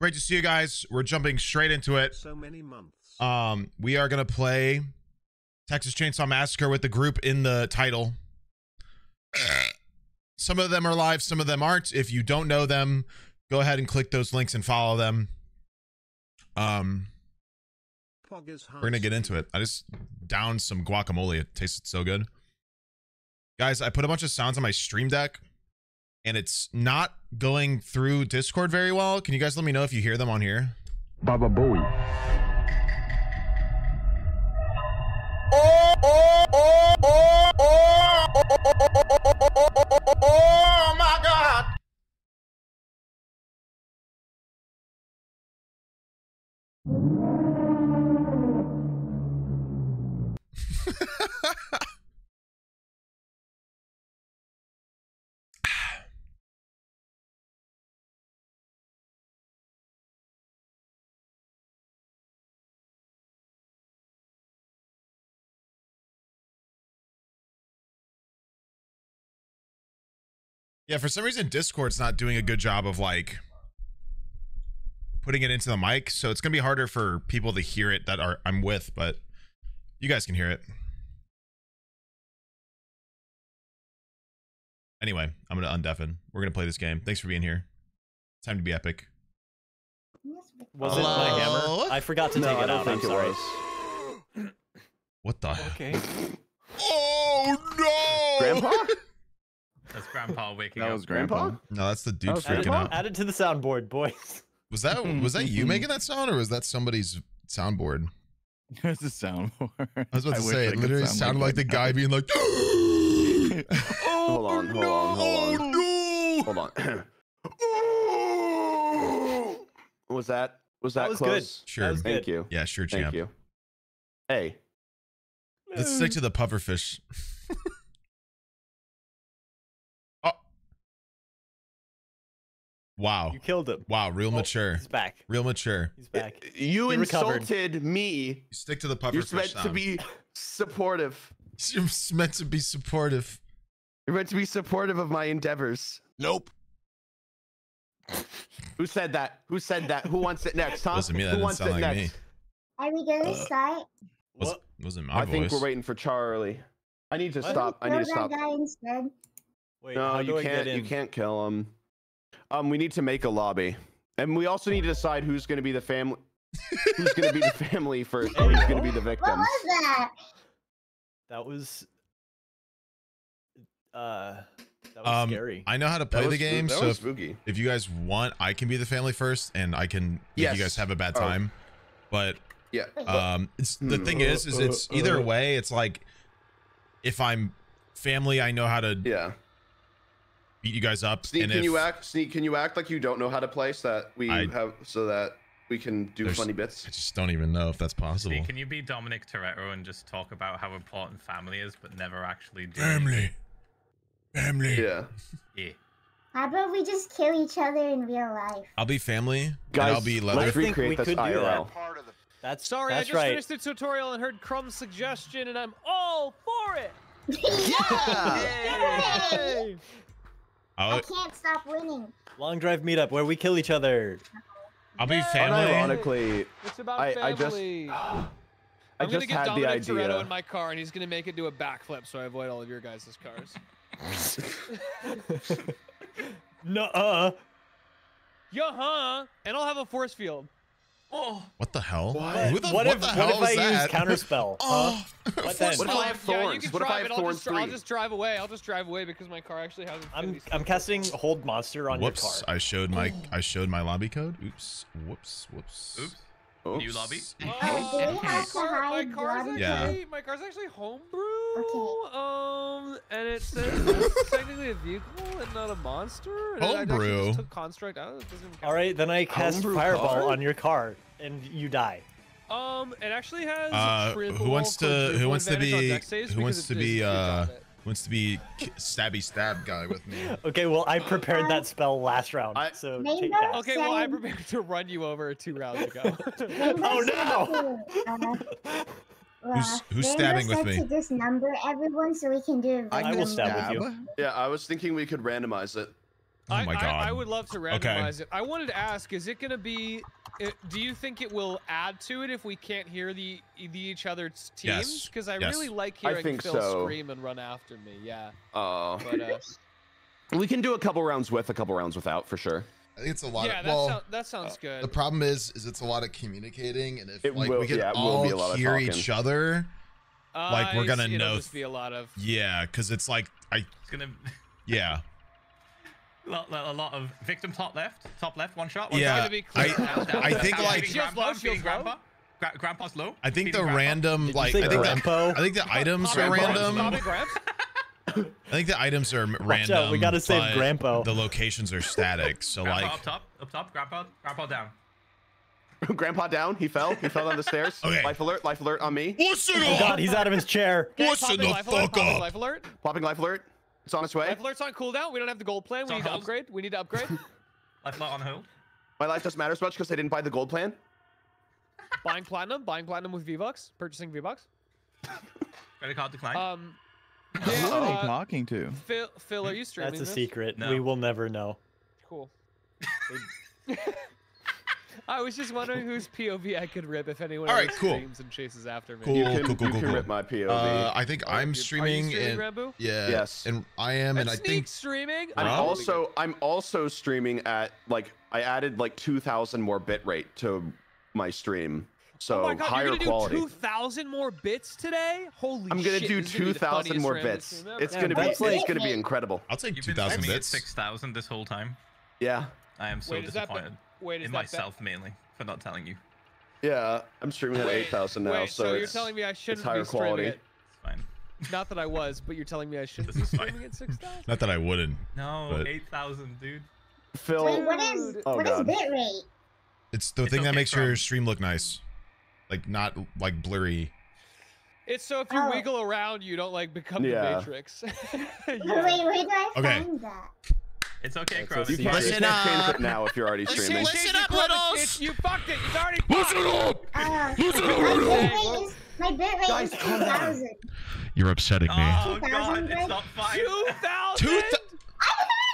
Great to see you guys. We're jumping straight into it. So many months. We are gonna play Texas Chainsaw Massacre with the group in the title. Some of them are live, some of them aren't. If you don't know them, go ahead and click those links and follow them. We're gonna get into it. I just downed some guacamole. It tasted so good. Guys, I put a bunch of sounds on my stream deck and it's not going through Discord very well. Can you guys let me know if you hear them on here? Baba Booey. Oh my God. Yeah, for some reason Discord's not doing a good job of like putting it into the mic, so it's gonna be harder for people to hear it that are I'm with, but you guys can hear it. Anyway, I'm gonna undeafen. We're gonna play this game. Thanks for being here. Time to be epic. Was it my hammer? I forgot to take it out. I'm sorry. What the? Okay. Oh no! Grandpa? That's Grandpa waking up. That was Grandpa? No, that's the dude freaking out. Added to the soundboard, boys. Was that you making that sound, or was that somebody's soundboard? It was the soundboard. I was about to say, it literally sounded like the guy being like, Hold on. Was that close? Good. Sure. That was good. Thank you. Yeah, sure, champ. Thank you. Hey. Let's stick to the pufferfish. Wow. You killed him. Wow, real mature. He's back. Real mature. He's back. You insulted me. You stick to the pufferfish. You're meant to be supportive. You're meant to be supportive. You're meant to be supportive of my endeavors. Nope. Who said that? Who said that? Who wants it next, huh? Wasn't me. That didn't sound like me. Are we going to start? Wasn't my voice. I think we're waiting for Charlie. I need to stop. I need to stop. Wait, no, you can't. You can't kill him. We need to make a lobby, and we also need to decide who's going to be the family, who's going to be the family first, and who's going to be the victims. What was that? That was scary. I know how to play the game, so if you guys want, I can be the family first, and I can make you guys have a bad time. But yeah, it's the thing is it's either way. It's like if I'm family, I know how to beat you guys up. Sneak, can you act like you don't know how to play so that we can do funny bits? I just don't even know if that's possible. Sneak, can you be Dominic Toretto and just talk about how important family is, but never actually do family? Yeah. Yeah. How about we just kill each other in real life? I'll be family, guys, and I'll be Leather. Let's recreate this IRL. That's sorry. That's I just finished the tutorial and heard Crumb's suggestion, and I'm all for it. Yeah. Yay. I can't stop winning. Long drive meetup where we kill each other. I'll be family. Unironically, it's about family. I'm gonna get Dominic Toretto in my car, and he's gonna make it do a backflip so I avoid all of your guys' cars. Nuh-uh. Yeah-huh. And I'll have a force field. Oh. What the hell? What if I use counterspell? What if I have thorns? Yeah, what if I have thorns? I'll just drive away. I'll just drive away because my car actually has. I'm casting hold monster on your car. Whoops! I showed my lobby code. Oops! Whoops! New lobby. My car's actually homebrew. And it says it's technically a vehicle and not a monster. And homebrew. I just took construct out. All right, then I cast fireball on your car, and you die. It actually has. Who wants to be stabby stab guy with me? Okay, well I prepared that spell last round, so take that. Okay, well I prepared to run you over 2 rounds ago. Oh no! Who's stabbing with me? Just number everyone so we can do. I will stab with you. Yeah, I was thinking we could randomize it. Oh my god. I would love to randomize it. I wanted to ask, is it going to be... do you think it will add to it if we can't hear the each other's teams? Because I really like hearing Phil scream and run after me. Yeah. But, we can do a couple rounds with, a couple rounds without, for sure. I think it's a lot. Yeah, that sounds good. The problem is it's a lot of communicating, and if we can all hear each other, like we're gonna know. Just be a lot of because it's like it's gonna a lot of victim top left, one shot. I think like Grandpa's low. I think the random I think the items are random. I think the items are random. We gotta save Grandpa. The locations are static, so Grandpa like up top, Grandpa down. Grandpa down. He fell down the stairs. Okay. Life alert on me. Oh God, he's out of his chair. What's in the fuck up? Popping life alert. It's on its way. Life alert's on cooldown. We don't have the gold plan. We need to upgrade. Life alert on hold. My life doesn't matter as much because I didn't buy the gold plan. Buying platinum with V-Bucks. Purchasing V-Bucks. Credit card decline. Who are they talking to? Phil, are you streaming this? That's a secret. No. We will never know. Cool. I was just wondering whose POV I could rip if anyone streams and chases after me. You can rip my POV. I think I'm streaming. Are you streaming, Ranboo? Yeah. Yes. And I am, and I think streaming. I'm also streaming at like I added like 2,000 more bitrate to my stream. So higher quality. You're gonna do 2,000 more bits today? Holy shit! I'm gonna do 2,000 more bits. It's gonna be incredible. I'll take 2,000 bits. 6,000 this whole time. Yeah. I am so disappointed in myself mainly for not telling you. Yeah, I'm streaming at 8,000 now, so you're telling me I shouldn't be streaming it. It's fine. Not that I was, but you're telling me I shouldn't be streaming at 6,000. Not that I wouldn't. No, 8,000, dude. Phil, what is bitrate? It's the thing that makes your stream look nice. Like not like blurry. It's so if you wiggle around, you don't like become the Matrix. Wait, find that? It's okay, Crowley. You can't change it now if you're already streaming. Listen up, Littles! You fucked it. It's already fucked. Listen up! My bitrate is 2,000. You're upsetting me. Oh God, it's not fine. 2,000.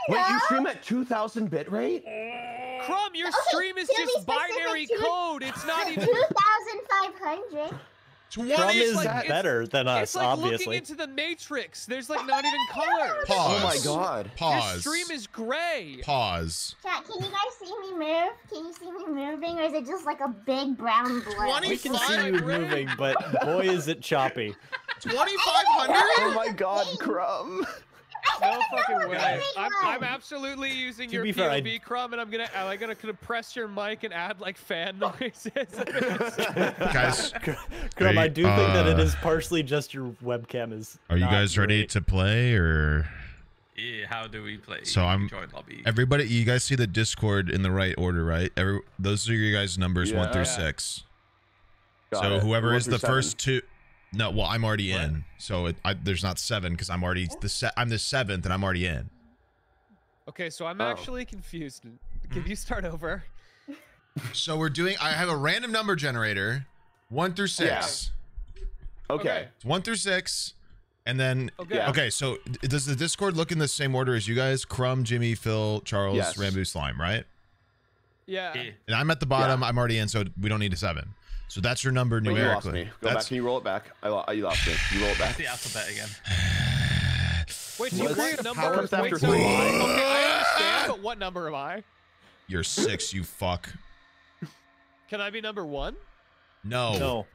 Wait, you stream at 2,000 bitrate? Crumb, your stream is just binary code. It's not even 2,500. Crumb is better than us, obviously. It's like looking into the Matrix. There's like not even color. Pause. Oh my God. Pause. Your stream is gray. Pause. Chat, can you guys see me move? Can you see me moving, or is it just like a big brown blur? We can see you moving, but boy, is it choppy. 2,500. Oh my God, Crumb. No fucking way! I'm absolutely using your POV, Crumb, and I'm gonna compress your mic and add like fan noises. Guys, Crumb, I do think that it is partially just your webcam is. Are you guys ready to play or? Yeah, how do we play? So I'm. Everybody, you guys see the Discord in the right order, right? Those are your guys' numbers 1 through 6. So whoever is the first two. No, well, I'm already in, so there's not 7 because I'm already I'm the 7th and I'm already in. Okay, so I'm actually confused. Can you start over? So we're doing. I have a random number generator, 1 through 6. Yeah. Okay. It's 1 through 6, and then okay. So does the Discord look in the same order as you guys? Crumb, Jimmy, Phil, Charles, Ranboo, Slime, right? Yeah. And I'm at the bottom. I'm already in, so we don't need a 7. So that's your number numerically. Wait, you lost me. Go back. Can you roll it back? You lost me. You roll it back. That's the alphabet again. Wait, so you create a number. Wait, so okay, I understand, but what number am I? You're 6, you fuck. Can I be number 1? No. No.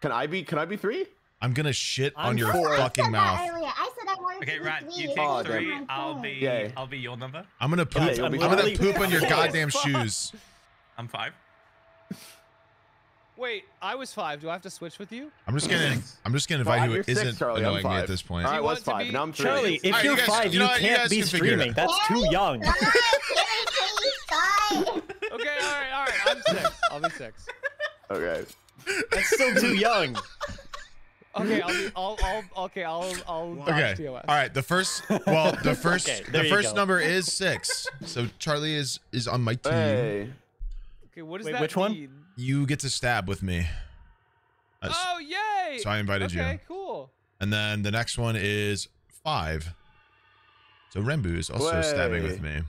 Can I be 3? I'm gonna shit on your fucking mouth. I said I wanted to be 3. Okay, Rat, you take 3. I'll be your number. I'm gonna poop. I'm gonna poop on your goddamn shoes. I'm 5. Wait, I was 5. Do I have to switch with you? I'm just gonna invite who isn't annoying me at this point. I was 5. Now I'm 3. Charlie, if you're 5, you can't be streaming. That's too young. Okay, all right. I'm 6. I'll be 6. Okay. That's still too young. Okay, I'll All right, the first number is 6. So Charlie is on my team. Hey. Okay, what does that mean? Which one? You get to stab with me. Oh, yay! So I invited you. Okay, cool. And then the next one is 5. So Ranboo is also stabbing with me.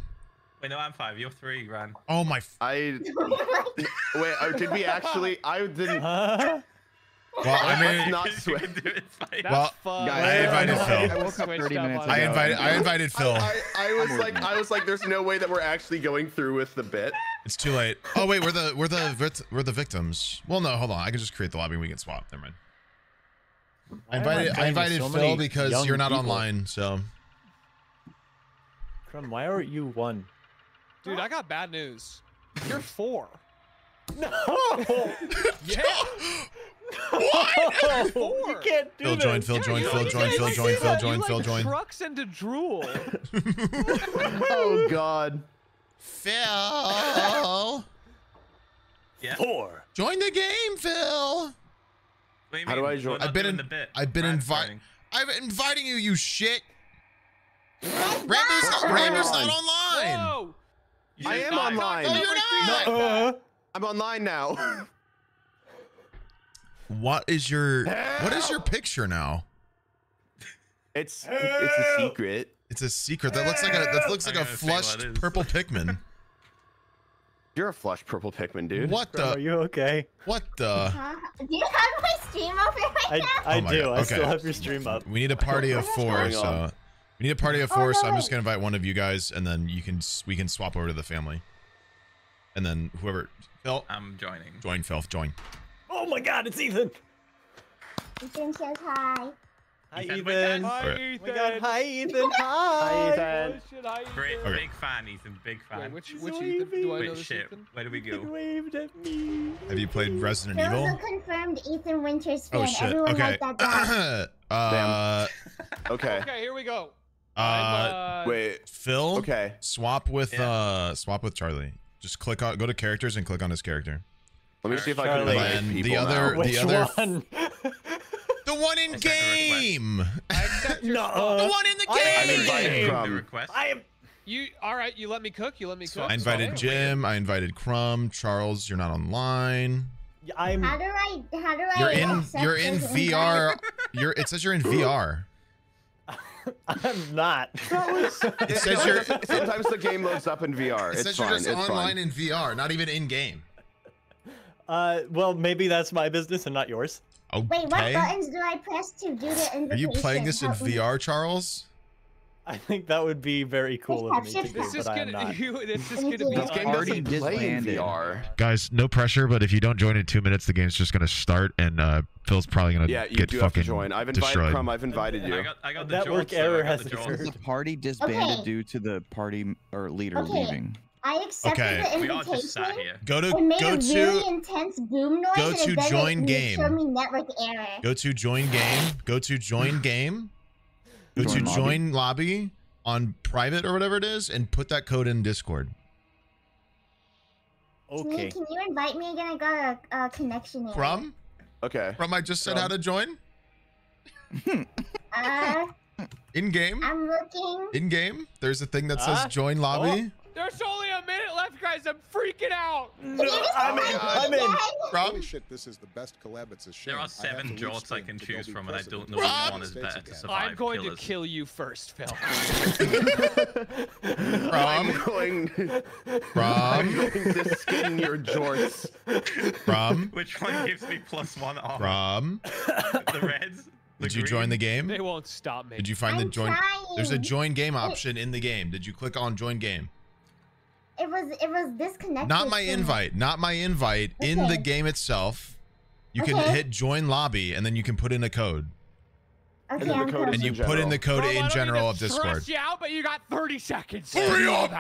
Wait, no, I'm five. You're three, Ran. Oh my! Wait. Oh, did we actually? I didn't. Well, I mean, that's not I invited Phil. I was like, there's no way that we're actually going through with the bit. It's too late. Oh wait, we're the victims. Well, no, hold on. I can just create the lobby. We can swap. Never mind. I invited Phil because you're not online, so. Crumb, why aren't you one? Dude, I got bad news. You're four. No. Yeah. What? You can't do that. Phil, yeah, Phil joined. Trucks into drool. Oh God. Phil. Yeah. Four. Join the game, Phil. How do I join? I've been inviting you, you shit. Ranboo's not online. Whoa. I am online. No, you're not. I'm online now. What is your picture now? It's a secret. It's a secret. That looks like a flushed purple Pikmin. You're a flushed purple Pikmin, dude. What the? Are you okay? What the? Do you have my stream up here right now? I do. Okay. I still have your stream up. We need a party of four, so I'm just gonna invite one of you guys, and then we can swap over to the family, and then whoever. Phil, I'm joining. Join, Phil. Join. Oh my God! It's Ethan. Ethan says hi. Hi, Ethan. Hi, Ethan. Hi, Ethan. Hi, Ethan. Great, big fan, Ethan. Big fan. Wait, which Ethan? Do I know this Ethan? Where do we go? Waved at me. Have you played Resident Evil? Also confirmed Ethan Winters fan. Oh shit. Everyone liked that guy. Okay. Okay, here we go. Wait. Phil. Okay. Swap with Charlie. Just click on. Go to characters and click on his character. Let me see if I can like the other one. The one in game. The one in the game. All right, you let me cook. You let me cook. So I invited Jim. I invited Crumb. Charles, you're not online. How do I? You're in VR. It says you're in VR. I'm not. It says you're. Sometimes the game loads up in VR. It says you're just online in VR, not even in game. Well, maybe that's my business and not yours. Okay. Wait, what buttons do I press to do the invitation? Are you playing this in VR, Charles? I think that would be very cool of me to do, but I'm not. This is going to be already playing VR. Guys, no pressure, but if you don't join in 2 minutes, the game's just going to start, and Phil's probably going to get fucking destroyed. I've invited Crumb, I've invited you. I got the network error has occurred. The party disbanded due to the party or leader leaving. I accepted the invitation. We all just sat here. Go to join game. Go to join lobby on private or whatever it is, and put that code in Discord. Okay. Can you invite me again? I got a connection here. From? Okay. From I just said how to join. In game. I'm looking. In game, there's a thing that says join lobby. Oh. There's only a minute left, guys. I'm freaking out. No, I'm in. Holy shit, this is the best collab. It's a shame. There are 7 jorts I can choose from, and I don't know which one is better to survive. I'm going to kill you first, Phil. I'm going to skin your jorts. Which one gives me +1 off? The reds. Did you join the game? They won't stop me. Did you find the join? There's a join game option in the game. Did you click on join game? It was disconnected. Not my invite. Okay. In the game itself, you can hit join lobby, and then you can put in a code. Okay, and you put in the code in general of Discord. Trust you out, but you got 30 seconds. Hurry up!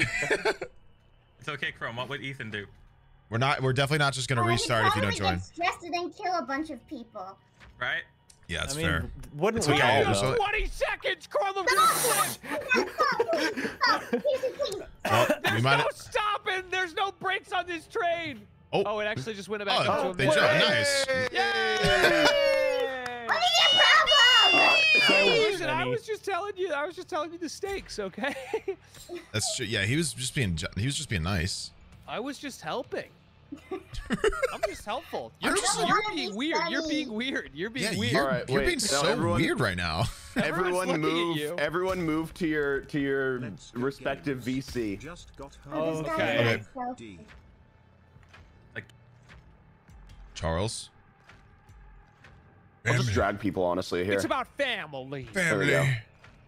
It's okay, Chrome. What would Ethan do? We're definitely not just gonna restart if you don't join. Stressed and then kill a bunch of people. Right? Yeah, that's fair. Wouldn't we all? 20 seconds, Corlum. There's no stopping. There's no brakes on this train. Oh, it actually just went back up to a nice. Yay! What is your problem? Listen, I was just telling you the stakes, okay? That's true. Yeah, he was just being nice. I was just helping. I'm just helpful. You're being weird. You're being so weird right now. Everyone move to your respective VC. Okay. Charles. I'll just drag people, honestly, here. It's about family. Family.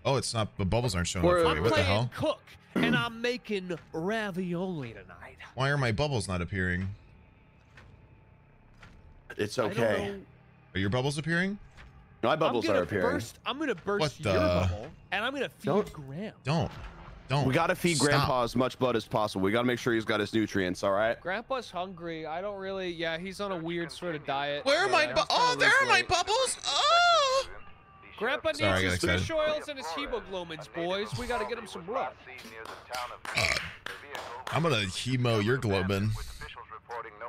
Oh, it's not. The bubbles aren't showing up for you. What the hell? I'm playing Cook, and I'm making ravioli tonight. Why are my bubbles not appearing? It's okay. Are your bubbles appearing? My bubbles are appearing. I'm gonna burst your bubble, and I'm gonna feed Graham. Don't. We gotta feed Grandpa as much blood as possible. We gotta make sure he's got his nutrients, all right? Grandpa's hungry. I don't really. Yeah, he's on a weird sort of diet. Where are my? Oh, there are my bubbles. Oh. Grandpa needs his fish oils and his hemoglobins, boys. We gotta get him some blood. I'm gonna hemo your globin.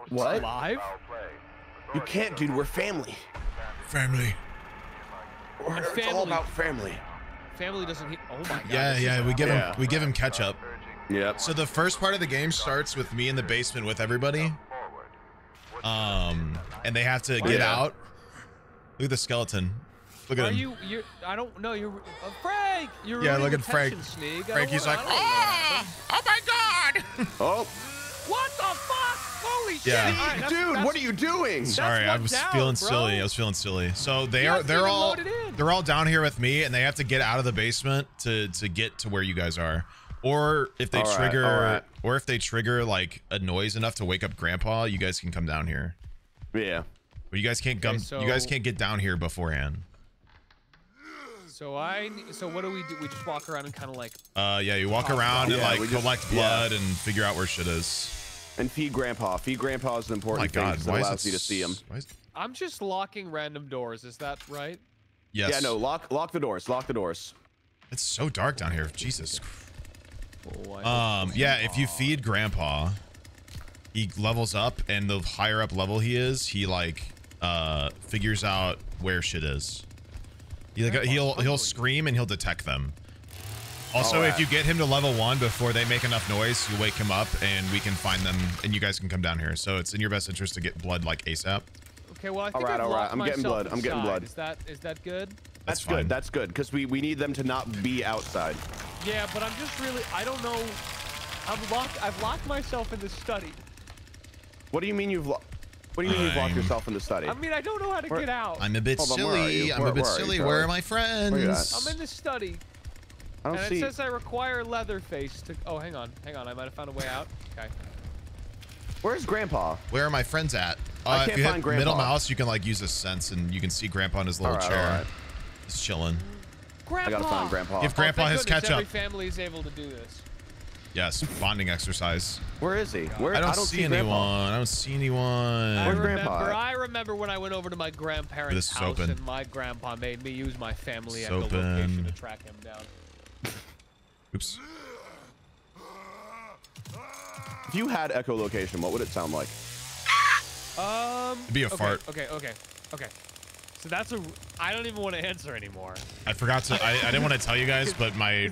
What? Live? You can't, dude. We're family. Family. It's all about family. Family doesn't. Oh my God. Yeah. We give him ketchup. Yep. So the first part of the game starts with me in the basement with everybody. And they have to get out. Look at the skeleton. Look at him. I don't know. You're Frank. Yeah, look at Frank. Frankie's like, oh my God. Oh. What the fuck? Holy shit! Right, dude, what are you doing? Sorry, I was feeling silly. So they're all down here with me, and they have to get out of the basement to get to where you guys are. Or if they trigger like a noise enough to wake up Grandpa, you guys can come down here. Yeah. But you guys can't come. Okay, so you guys can't get down here beforehand. So what do we do? We just walk around and kind of like. You walk around and like collect blood and figure out where shit is. And feed Grandpa. Feed Grandpa is an important thing because it allows you to see him. I'm just locking random doors. Is that right? Yes. Yeah. No. Lock the doors. Lock the doors. It's so dark down here. Jesus. Yeah. If you feed Grandpa, he levels up, and the higher up level he is, he like figures out where shit is. He'll scream and he'll detect them. Also, if you get him to level 1 before they make enough noise, you wake him up and we can find them and you guys can come down here. So it's in your best interest to get blood like ASAP. Okay, well I think I'm getting blood. Inside. I'm getting blood. Is that good? That's fine. Good. That's good because we need them to not be outside. Yeah, but I'm just really I don't know. I've locked myself in the study. What do you mean you've locked? What do you mean you've locked yourself in the study? I mean, I don't know how to get out. I'm a bit silly. I'm a bit silly. Where are my friends? I'm in the study. I don't see. It says I require Leatherface to. Oh, hang on. I might have found a way out. Okay. Where's Grandpa? Where are my friends at? I can't find Grandpa. Middle mouse, you can like use a sense, and you can see Grandpa in his little chair. All right. He's chilling. Grandpa. I gotta find Grandpa. Give Grandpa his ketchup. Every family is able to do this. Yes, bonding exercise. Where is he? Where? I don't see anyone. Where's Grandpa? I remember when I went over to my grandparents' house and my grandpa made me use my family echolocation to track him down. Oops. If you had echolocation, what would it sound like? It'd be a fart. Okay. So that's a. I don't even want to answer anymore. I forgot to. I didn't want to tell you guys, but my.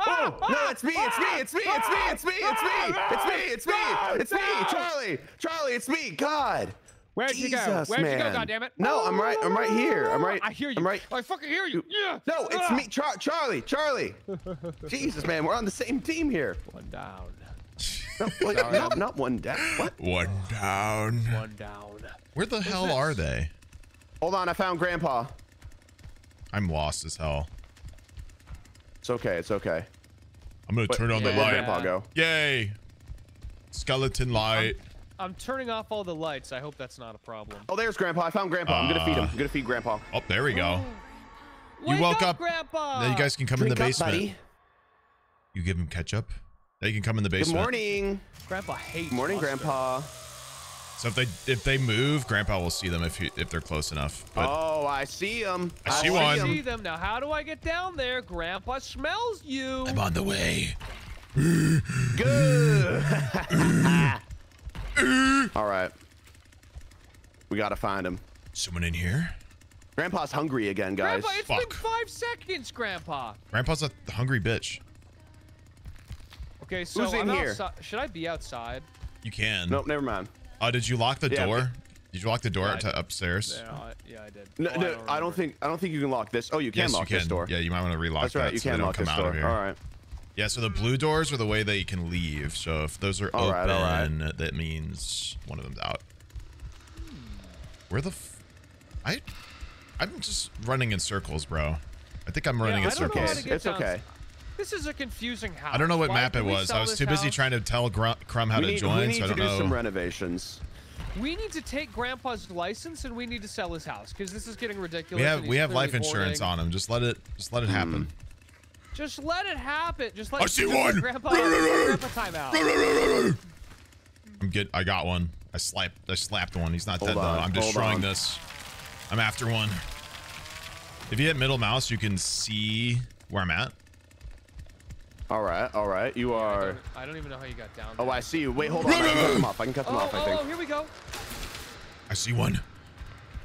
Oh, no! It's me! Charlie! It's me! God! Where'd you go? Where'd you go? God damn it! No, I'm right here. I hear you. I fucking hear you. Yeah. No, it's me, Charlie. Jesus, man, we're on the same team here. One down. Not one down. What? One down. Where the hell are they? Hold on, I found Grandpa. I'm lost as hell. It's okay. I'm gonna turn on the light. Where'd Grandpa go? Yay! Skeleton light. I'm turning off all the lights. I hope that's not a problem. Oh, there's Grandpa. I found Grandpa. I'm gonna feed him. I'm gonna feed Grandpa. Oh, there we go. You woke up, Grandpa. Now you guys can come in the basement. Buddy. You give him ketchup. Now you can come in the basement. Good morning. Grandpa hates. Good morning, Grandpa. So if they move, Grandpa will see them if they're close enough. But I see them. I see them. Now how do I get down there? Grandpa smells you. I'm on the way. Good. All right. We gotta find him. Someone in here? Grandpa's hungry again, guys. Grandpa, it's been 5 seconds, Grandpa. Grandpa's a hungry bitch. Okay, so who's in here? Should I be outside? You can. Nope, never mind. Oh, did you lock the door? Did you lock the door upstairs? Yeah, I did. No, I don't think you can lock this. Oh, you can lock this door. Yeah, you might want to relock that. You can lock this door. All right. Yeah, so the blue doors are the way that you can leave. So if those are open, that means one of them's out. Where the f I'm just running in circles, bro. I think I'm running in circles. It's okay. This is a confusing house. I don't know what map it was. I was too busy trying to tell Crumb how to join, so I don't know. We need to do some renovations. We need to take Grandpa's license and we need to sell his house because this is getting ridiculous. We have life insurance on him. Just let it happen. Just let it happen. Just let. I see one. Grandpa, Grandpa time out. I'm good. I got one. I slapped one. He's not dead though. I'm destroying this. I'm after one. If you hit middle mouse, you can see where I'm at. All right, all right. You are. I don't even know how you got down there. Oh, I see you. Wait, hold on. I can cut them off. I think. Oh, here we go. I see one.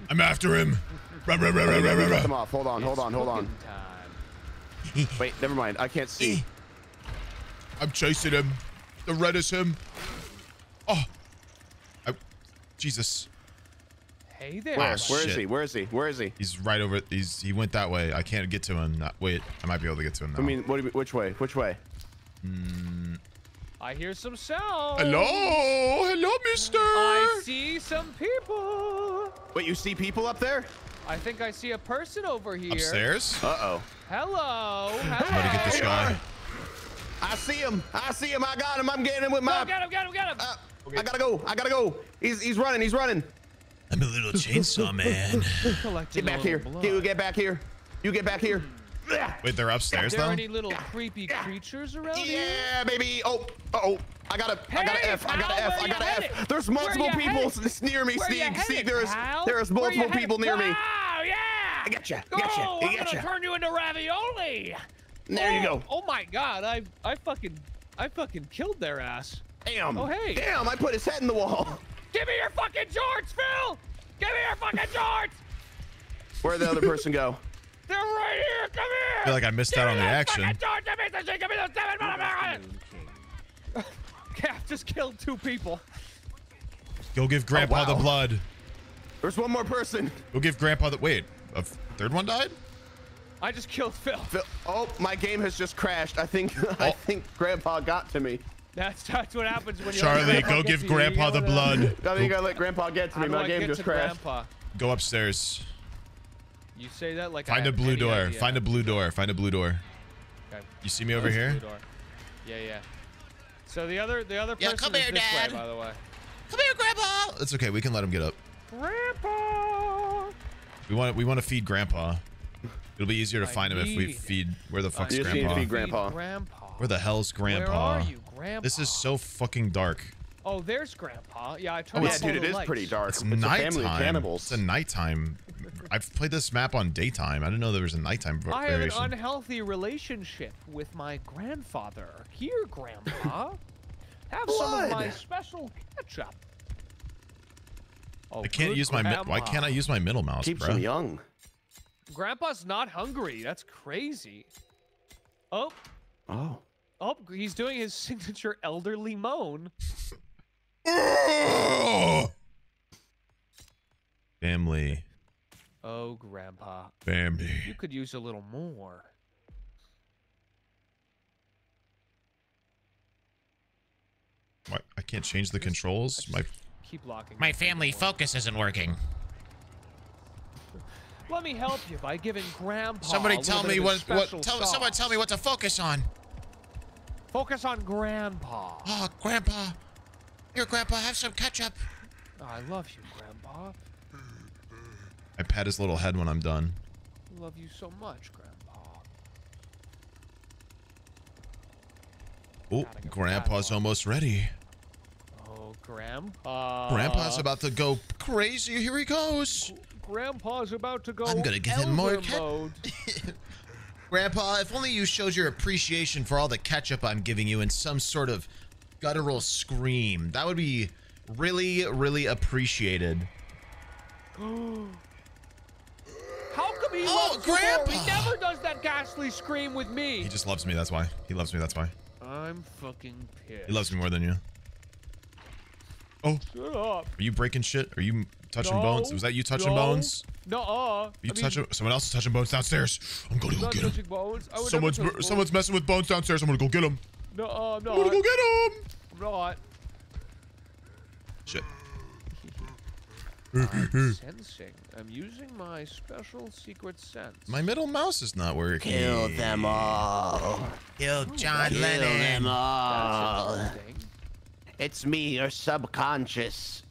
I'm after him. Cut them off. Hold on, hold on. Wait, never mind. I can't see. I'm chasing him. The red is him. Oh. Jesus. Hey there. Where is he? Where is he? Where is he? He's right over. He went that way. I can't get to him. Wait, I might be able to get to him now. I mean, which way? Which way? I hear some sound. Hello, hello, mister. I see some people. Wait, you see people up there? I think I see a person over here. Upstairs? Uh-oh. Hello. Hello. I'm gonna get this guy. I see him. I see him. I got him. I'm getting him with my. Got him. Okay. I gotta go. He's running. I'm a little chainsaw man. Get back here. Get back here. You get back here. Wait, they're upstairs though? Are there any little creepy creatures around here? Yeah, baby. Oh, uh-oh. I got an F. There's multiple people near me, Sneeg. Sneeg, there is multiple people near me. Oh, yeah. I got you. I'm going to turn you into ravioli. There you go. Oh my God. I fucking killed their ass. Damn. Oh, hey. Damn, I put his head in the wall. Give me your fucking jorts, Phil! Give me your fucking jorts! Where'd the other person go? They're right here! Come here! I feel like I missed out on the action. Give me those I've just killed two people. Go give Grandpa the blood. There's one more person. Go give Grandpa the... Wait, a third one died? I just killed Phil. Oh, my game has just crashed. I think Grandpa got to me. That's what happens when you Charlie, go give Grandpa the blood. I think I let Grandpa get to me. My game just crashed. Go upstairs. You say that like find a blue door. Find a blue door. Find a blue door. Okay. You see me over here? Yeah, yeah. So the other person come here, Dad. Way, by the way. Come here, Grandpa. It's okay. We can let him get up. Grandpa. We want to feed Grandpa. It'll be easier to find him if we feed. Where the fuck's Grandpa? Feed Grandpa. Where the hell's Grandpa? Where are you, Grandpa? This is so fucking dark. Oh, there's Grandpa. Yeah, I turned off all the lights. Yeah, dude, it is pretty dark. It's nighttime. It's a family of cannibals. It's a nighttime. I've played this map on daytime. I didn't know there was a nighttime variation. I have an unhealthy relationship with my grandfather. Here, Grandpa. Have some of my special ketchup. Oh, I can't use my. Why can't I use my middle mouse, bro? Keeps him young. Grandpa's not hungry. That's crazy. Oh. Oh. Oh, he's doing his signature elderly moan. Family. Oh, Grandpa. Family. You could use a little more. What? I can't change the controls. My keep locking. My family focus isn't working. Let me help you by giving Grandpa. Somebody tell me what to focus on. Focus on Grandpa. Oh, Grandpa. Here, Grandpa, have some ketchup. Oh, I love you, Grandpa. I pat his little head when I'm done. Love you so much, Grandpa. Oh, Grandpa's almost ready. Oh, Grandpa. Grandpa's about to go crazy. Here he goes. Grandpa's about to go. I'm gonna get him more mode. Grandpa, if only you showed your appreciation for all the ketchup I'm giving you in some sort of guttural scream. That would be really, really appreciated. How come he loves Grandpa? He never does that ghastly scream with me. He just loves me. That's why. He loves me. That's why. I'm fucking pissed. He loves me more than you. Oh. Shut up. Are you breaking shit? Are you touching bones? Was that you touching bones? Nuh-uh. Someone else is touching bones downstairs. I'm going to go get him. Someone's messing with bones downstairs. I'm going to go get him. No, I'm not. I'm going to go get him. I'm not. Shit. I'm sensing. I'm using my special secret sense. My middle mouse is not working. Kill them all. Kill John Lennon. Kill them all. It's me, your subconscious.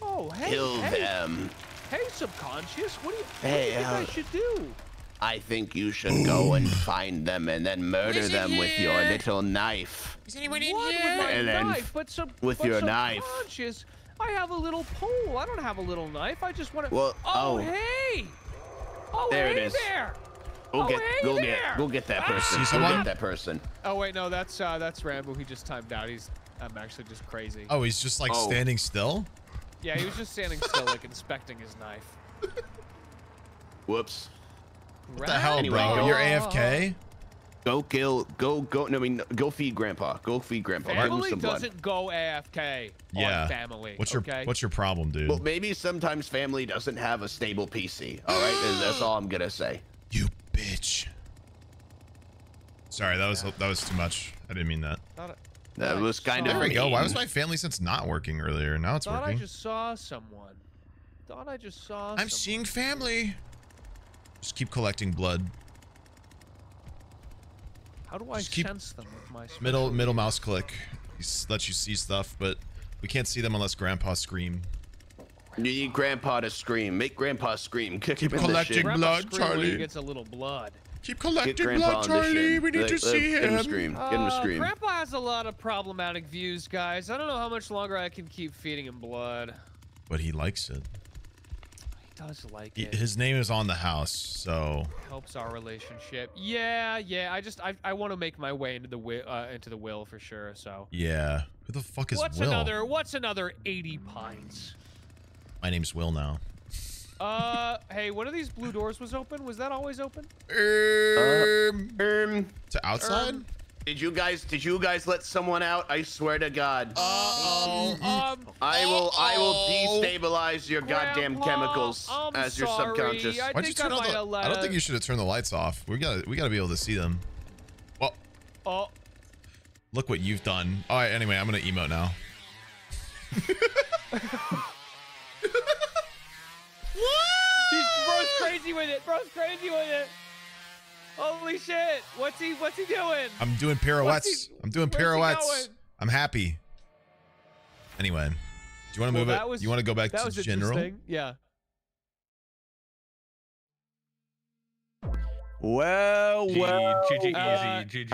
Oh, hey. Kill them. Hey, subconscious. What do you think I should do? I think you should go and find them and then murder them with your little knife. Is anyone in here? And then with your knife. I have a little pole. I don't have a little knife. I just want to. Well, hey! Oh, there it is. There. Go get that person. Go get that person. Oh wait, no, that's Ranboo. He just timed out. He's actually just crazy. Oh, he's just like standing still. Yeah, he was just standing still, like inspecting his knife. Whoops. What the hell, anyway, bro? You're AFK. Go kill. Go. No, I mean, go feed Grandpa. Go feed Grandpa. Family doesn't go AFK. Yeah. Family. What's your problem, dude? Well, maybe sometimes family doesn't have a stable PC. All right, that's all I'm gonna say. You bitch. Sorry, that was too much. I didn't mean that. That was kind of. There we go. Why was my family sense not working earlier? Now it's working. Thought I just saw someone. I'm seeing family. Just keep collecting blood. How do I sense them with my spirit? Middle mouse click. He lets you see stuff, but we can't see them unless Grandpa screams. You need Grandpa to scream. Make Grandpa scream. Keep collecting blood, Charlie. He gets a little blood. Keep collecting blood, Charlie. We need to see him. Get him to scream. Grandpa has a lot of problematic views, guys. I don't know how much longer I can keep feeding him blood. But he likes it. He does like it. His name is on the house, so helps our relationship. Yeah. I want to make my way into the will for sure. So yeah, who the fuck is Will? What's another 80 pints? My name's Will now. Hey, one of these blue doors was open. Was that always open? To outside. Did you guys let someone out? I swear to God. I will destabilize your goddamn chemicals as your subconscious. I don't think you should have turned the lights off. We gotta be able to see them. Well, look what you've done. All right. Anyway, I'm gonna emote now. Bro's crazy with it. Holy shit! What's he doing? I'm doing pirouettes. I'm happy. Anyway, do you want to move it? You want to go back to general? Yeah. Well. GG, easy. Did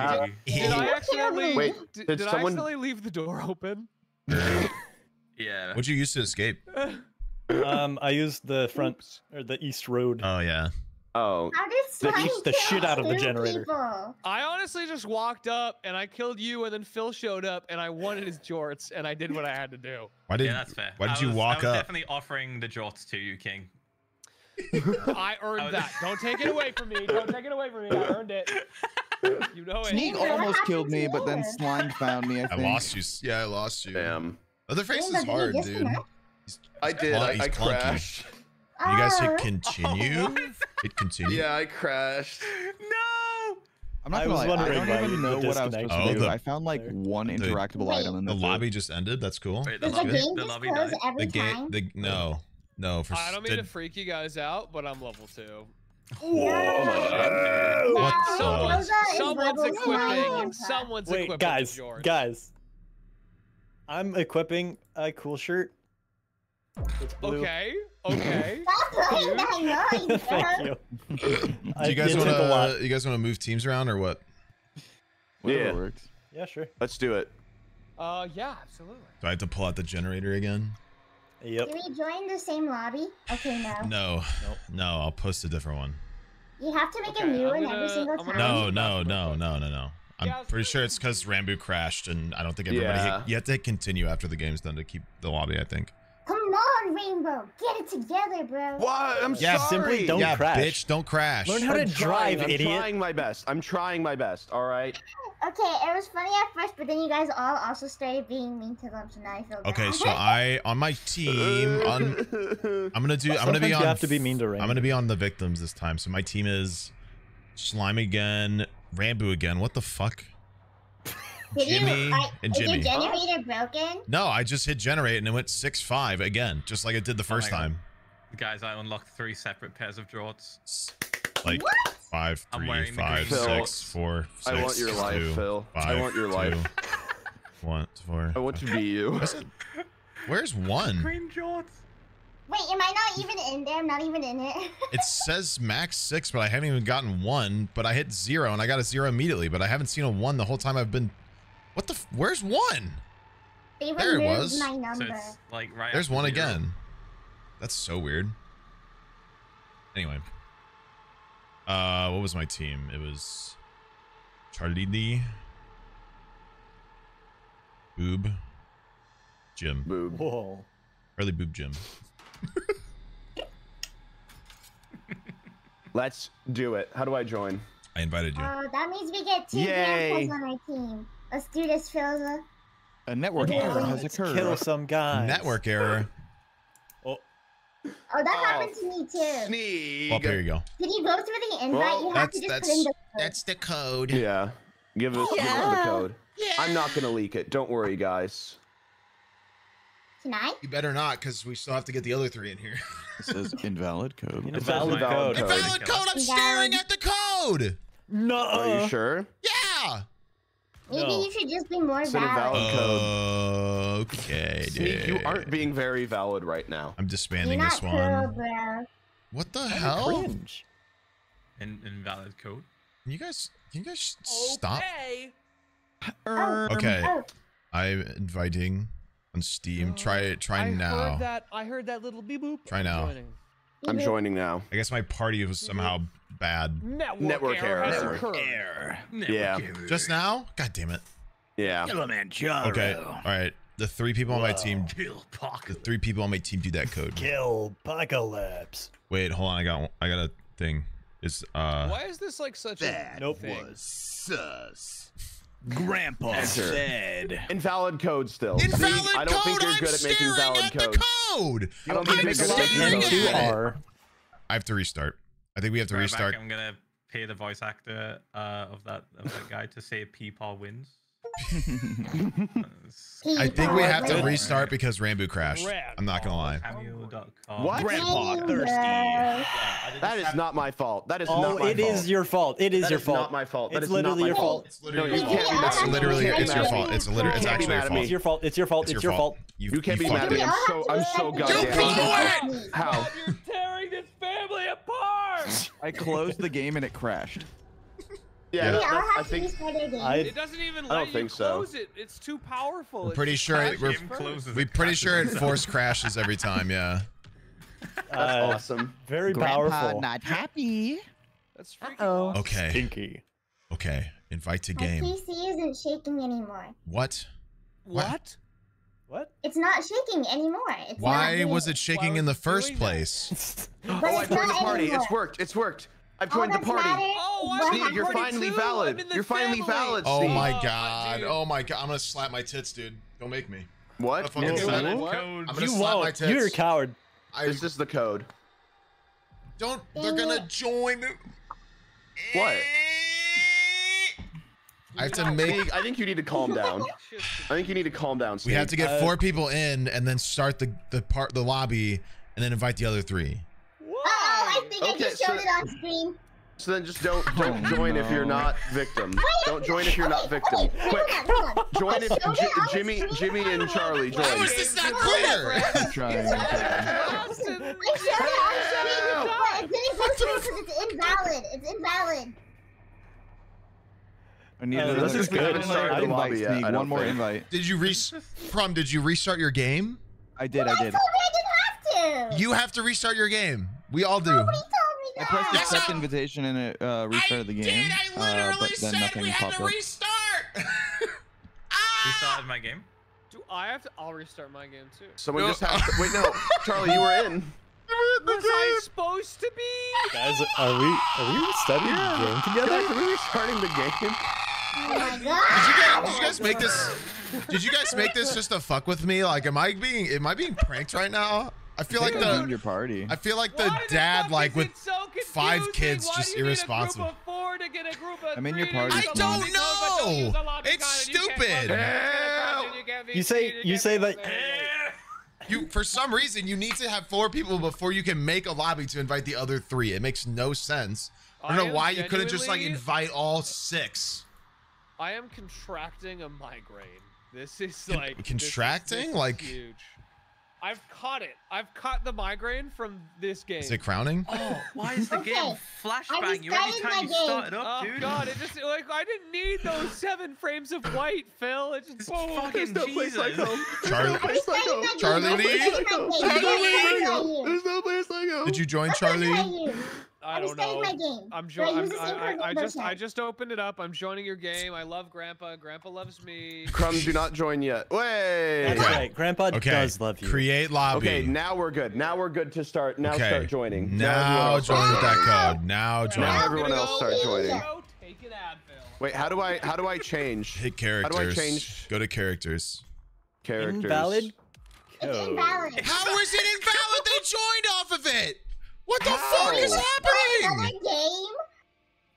I accidentally? Wait, did someone accidentally leave the door open? Yeah. What'd you use to escape? I used the front or the east road. Oh yeah. Oh, the shit out of the generator. People. I honestly just walked up and I killed you, and then Phil showed up and I wanted his jorts and I did what I had to do. Why did you walk up? I was definitely offering the jorts to you, King. I earned that. Don't take it away from me. I earned it. You know it. Sneak almost killed me, but then Slime found me. I think. Lost you. Yeah, I lost you. Damn. Leatherface is hard, dude. I crashed. You guys hit continue? Hit continue. Yeah, I crashed. No! I'm not gonna lie, I don't even know what I was supposed to do. I found like one interactable item in the lobby just ended. That's cool. Wait, the lobby died every time? No. I don't mean to freak you guys out, but I'm level 2. Whoa! What? Someone's equipping. Wait, guys. I'm equipping a cool shirt. It's blue. Okay. Thank you. Do you guys want to move teams around or what? Yeah. Works. Yeah, sure. Let's do it. Yeah, absolutely. Do I have to pull out the generator again? Yep. Can we join the same lobby? Okay, no. No, I'll post a different one. You have to make a new one every single time. No. I'm pretty sure it's because Ranboo crashed, and I don't think everybody hit. You have to hit continue after the game's done to keep the lobby, I think. Come on, rainbow. Get it together, bro. What? I'm sorry. Simply don't crash. Bitch, don't crash. Learn how to drive, idiot. I'm trying my best. I'm trying my best, all right? Okay, it was funny at first, but then you guys all also started being mean to them, so now I feel bad. Okay, so I, on my team, I'm gonna be on the victims this time. So my team is Slime again, Ranboo again. What the fuck? Jimmy and Jimmy. Is your generator broken? No, I just hit generate and it went 6-5 again, just like it did the first time. Guys, I unlocked 3 separate pairs of jorts. Like what? 5, 3, 5, 6, 4, 6. I want your life, Phil. I want your life. 1, 4. I want to be you. Where's one? Green jorts. Wait, am I not even in there? I'm not even in it. It says max 6, but I haven't even gotten 1. But I hit 0 and I got a 0 immediately. But I haven't seen a 1 the whole time I've been. What the? Where's one? They there it was. My number. So it's like right there's one the again. That's so weird. Anyway. What was my team? It was Charlie, Boob, Jim. Boob. Whoa. Charlie, Boob, Jim. Let's do it. How do I join? I invited you. Oh, that means we get 2 grandpas on our team. Let's do this, Phil. A network error has occurred. Kill some guy. Network error. Oh, that happened to me too. Sneak. Well, there you go. Did you go through the invite? Well, you have to just put in the code. That's the code. Yeah. Give us the code. Yeah. I'm not gonna leak it. Don't worry, guys. Can I? You better not, because we still have to get the other 3 in here. It says invalid code. Invalid code. Invalid code. I'm staring at the code. No. Are you sure? Yeah. Maybe you should just be more valid. Code. Okay, dude. See, you aren't being very valid right now. I'm disbanding this one. Bro. What the hell? Cringe. Invalid code. Can you guys stop? Okay. I'm inviting on Steam. Try now. I heard that little beep boop. Try now. I'm joining now. I guess my party was somehow bad. Network error. Just now? God damn it. Yeah. Okay. All right. The 3 people on my team. The 3 people on my team do that code. Killpocalypse. Wait, hold on. I got a thing. It's why is this like such a thing? Was sus. Grandpa said invalid code still. I don't think you're good at making valid code. I don't think you're good at making valid code. I have to restart. I think we have to restart. I'm gonna pay the voice actor of that guy to say Peepaw wins. I think we have to restart because Ranboo crashed. I'm not gonna lie. What? Grandpa thirsty. That is not my fault. That is not my fault. Oh, it is your fault. It is your fault. Not my fault. It's literally your fault. It's literally your fault. It's literally your fault. It's literally it's actually your fault. It's your fault. It's your fault. You can't be mad at me. I'm so goddamn. You blew it. How? You're tearing this family apart. I closed the game and it crashed. Yeah, I doesn't even let you close it. It's too powerful. We're pretty sure it force crashes every time. Yeah. That's awesome. Very powerful. Not happy. That's freaking awesome. Okay. Stinky. Okay. Invite to game. My PC isn't shaking anymore. What? What? What? It's not shaking anymore. It's Why was it shaking in the first place? Oh, I joined the party. It's worked. It's worked. I've joined the party. Oh, Steve, you're finally valid. You're finally valid, Steve. Oh my god. Oh my god. I'm gonna slap my tits, dude. Don't make me. What? No. I'm gonna slap my tits. You're a coward. Is this the code? Don't. They're gonna join. What? I have to make. I think you need to calm down. I think you need to calm down, Steve. We have to get 4 people in and then start the lobby and then invite the other 3. I think I just showed it on screen. So then just don't join if you're not victim. Don't join if you're not victim. Quick, join if Jimmy and Charlie join. How is this not clear? I'm trying. I showed it on screen, but it didn't go through because it's invalid. It's invalid. This is good. I didn't like Sneak. One more invite. Did you restart your game? I did. You have to restart your game. We all do. Nobody told me that. I pressed the accept invitation and it restarted the game. I literally said we had to restart. I restarted my game. Do I have to? I'll restart my game too. Someone just has to, wait, no, Charlie, you were in. Was I supposed to be? Guys, are we studying the game together? Guys, are we restarting the game? Did you guys make this? Did you guys make this just to fuck with me? Like, am I being pranked right now? I feel like your party. I feel like the dad, like with so 5 kids, just irresponsible. I'm in your party. I don't know. It's stupid. You say that. You, for some reason, you need to have 4 people before you can make a lobby to invite the other 3. It makes no sense. I don't know why you couldn't just like invite all 6. I am contracting a migraine. This is like contracting, this is like huge. I've caught it. I've caught the migraine from this game. Is it crowning? Oh, why is the game flashbang you every time you start it up, dude? Oh god, it just like I didn't need those 7 frames of white, Phil. It just fucking no Jesus. Like Charlie, there's no place like home. Did you join, Charlie? I don't know. I'm joining. I just opened it up. I'm joining your game. I love Grandpa. Grandpa loves me. Crumbs, do not join yet. Wait. That's right. Grandpa does love you. Create lobby. Okay, now we're good. Now we're good to start. Now start joining. Now join with that code. Now join. Now everyone else start joining. Take an Advil. Wait, how do I change? Hit characters. How do I change? Go to characters. Characters. Invalid. It's invalid. How is it invalid? They joined off of it. What the fuck is happening?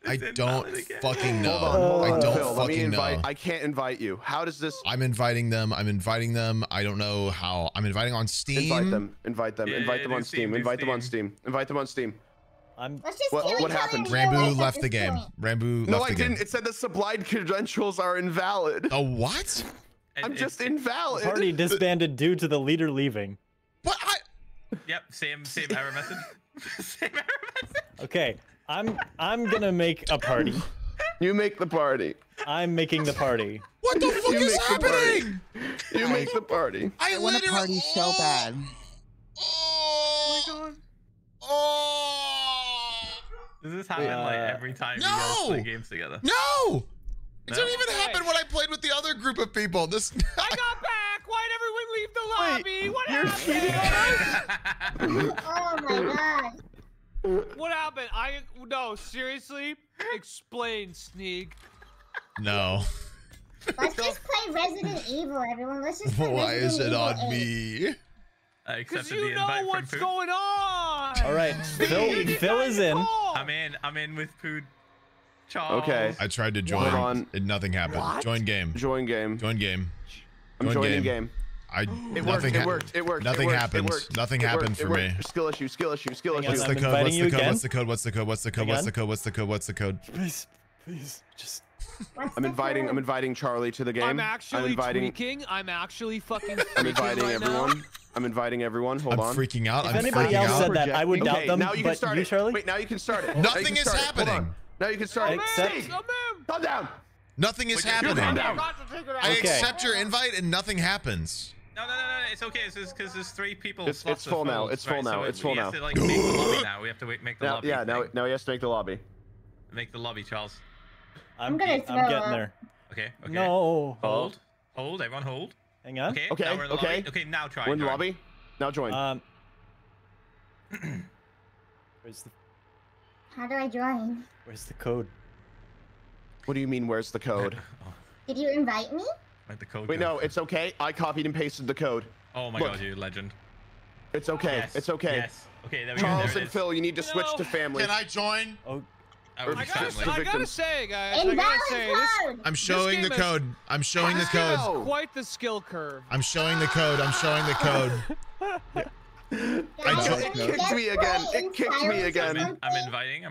I don't fucking know. I don't fucking know. I can't invite you. How does this? I'm inviting them. I'm inviting them. I don't know how. I'm inviting on Steam. Invite them. Invite them. Invite them on Steam. Invite them on Steam. Invite them on Steam. What happened? Ranboo left the game. Ranboo left the game. No, I didn't. It said the supplied credentials are invalid. A what? I'm just invalid. Party disbanded due to the leader leaving. What? Yep. Same error message. Okay, I'm gonna make a party. You make the party. I'm making the party. What the fuck is happening? You make the party. I want a party so bad. Oh my god. Oh. Does this happen like every time you guys play games together? No. It didn't even happen when I played with the other group of people. This. I got back. Why'd everyone leave the lobby? Wait, what happened? Oh my god. What happened? No, seriously? Explain, Sneeg. No. Let's just play Resident Evil, everyone. Let's just play Why Resident is it Evil on 8. Me? Because you know what's going on. All right, Phil is in. I'm in with Pood. Charles. Okay. I tried to join and nothing happened. What? Join game. Join game. Join game. I'm joining game. It worked. Nothing happened. Nothing happened for me. Skill issue. What's the code? What's the code? Please, just. I'm inviting Charlie to the game. I'm actually fucking freaking. I'm inviting everyone. Hold on. I'm freaking out. If anybody else said that, I would doubt them. Now you can start it, Charlie. Wait, now you can start it. Nothing is happening. Now you can start it. Calm down. Nothing is happening. I accept your invite and nothing happens. No. It's okay. It's because there's 3 people. It's full now. It's full now. We have to make the lobby now. We have to make the lobby. Yeah, now he has to make the lobby. Make the lobby, Charles. I'm getting there. Okay. No. Hold. Everyone hold. Hang on. Okay. Now we're in the lobby. Okay. Now try. We're in the lobby. Now join. How do I join? Where's the code? What do you mean, where's the code? Did you invite me? The code Wait, no, it's okay. I copied and pasted the code. Oh my god, you legend. It's okay. Yes. It's okay. Yes. Okay, there we go. Charles and Phil, you need to switch to family. Can I join? Oh, I gotta say, guys, this, I'm showing the code. I'm showing the code. Quite the skill curve. I'm showing the code. It kicked me again. I'm inviting.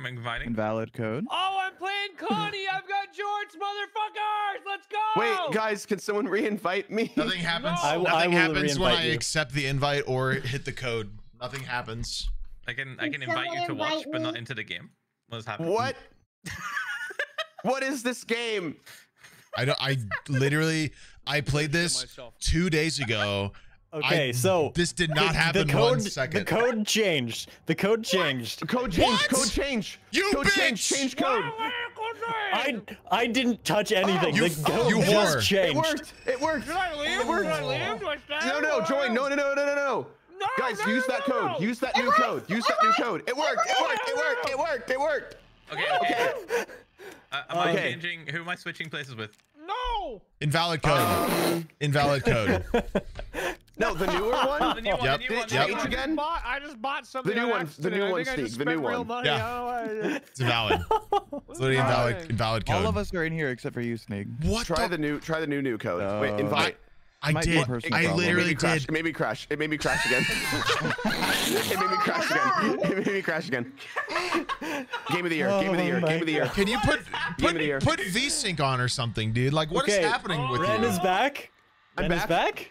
Invalid code. Oh, I'm playing Connie. I've got George, motherfuckers. Let's go. Wait, guys, can someone reinvite me? Nothing happens. No. Nothing happens when I accept the invite or hit the code. Nothing happens. I can invite you to watch, but not into the game. What's happening? What? What is this game? I played this 2 days ago. Okay, so this did not happen. The code, 1 second. The code changed. What? Code change. You bitch! Change code. I didn't touch anything. Oh, you just changed. It worked. It worked. Did I leave? It worked. Did I leave? Do I stand? No, no, join. No, no, no, no, no, no. No, guys, no, use that code. No. Use that new code. Use that new code. It worked. It worked. It worked. It worked. It worked. Okay. Okay. Am I changing? Who am I switching places with? No. Invalid code. Invalid code. No, the newer one. The new one. Yep. Did it change again? I just bought something. The new one. The new one, Steve. The new one. Yeah. It's invalid. It's literally invalid. Invalid code. All of us are in here except for you, Sneeg. What? Try the new code. Wait. Invite. I did. I literally did. It made me crash. It made me crash again. It made me crash again. It made me crash again. Game of the year. Game of the year. Game of the year. Can you put VSync on or something, dude? Like, what is happening with you? Ren is back. I'm back.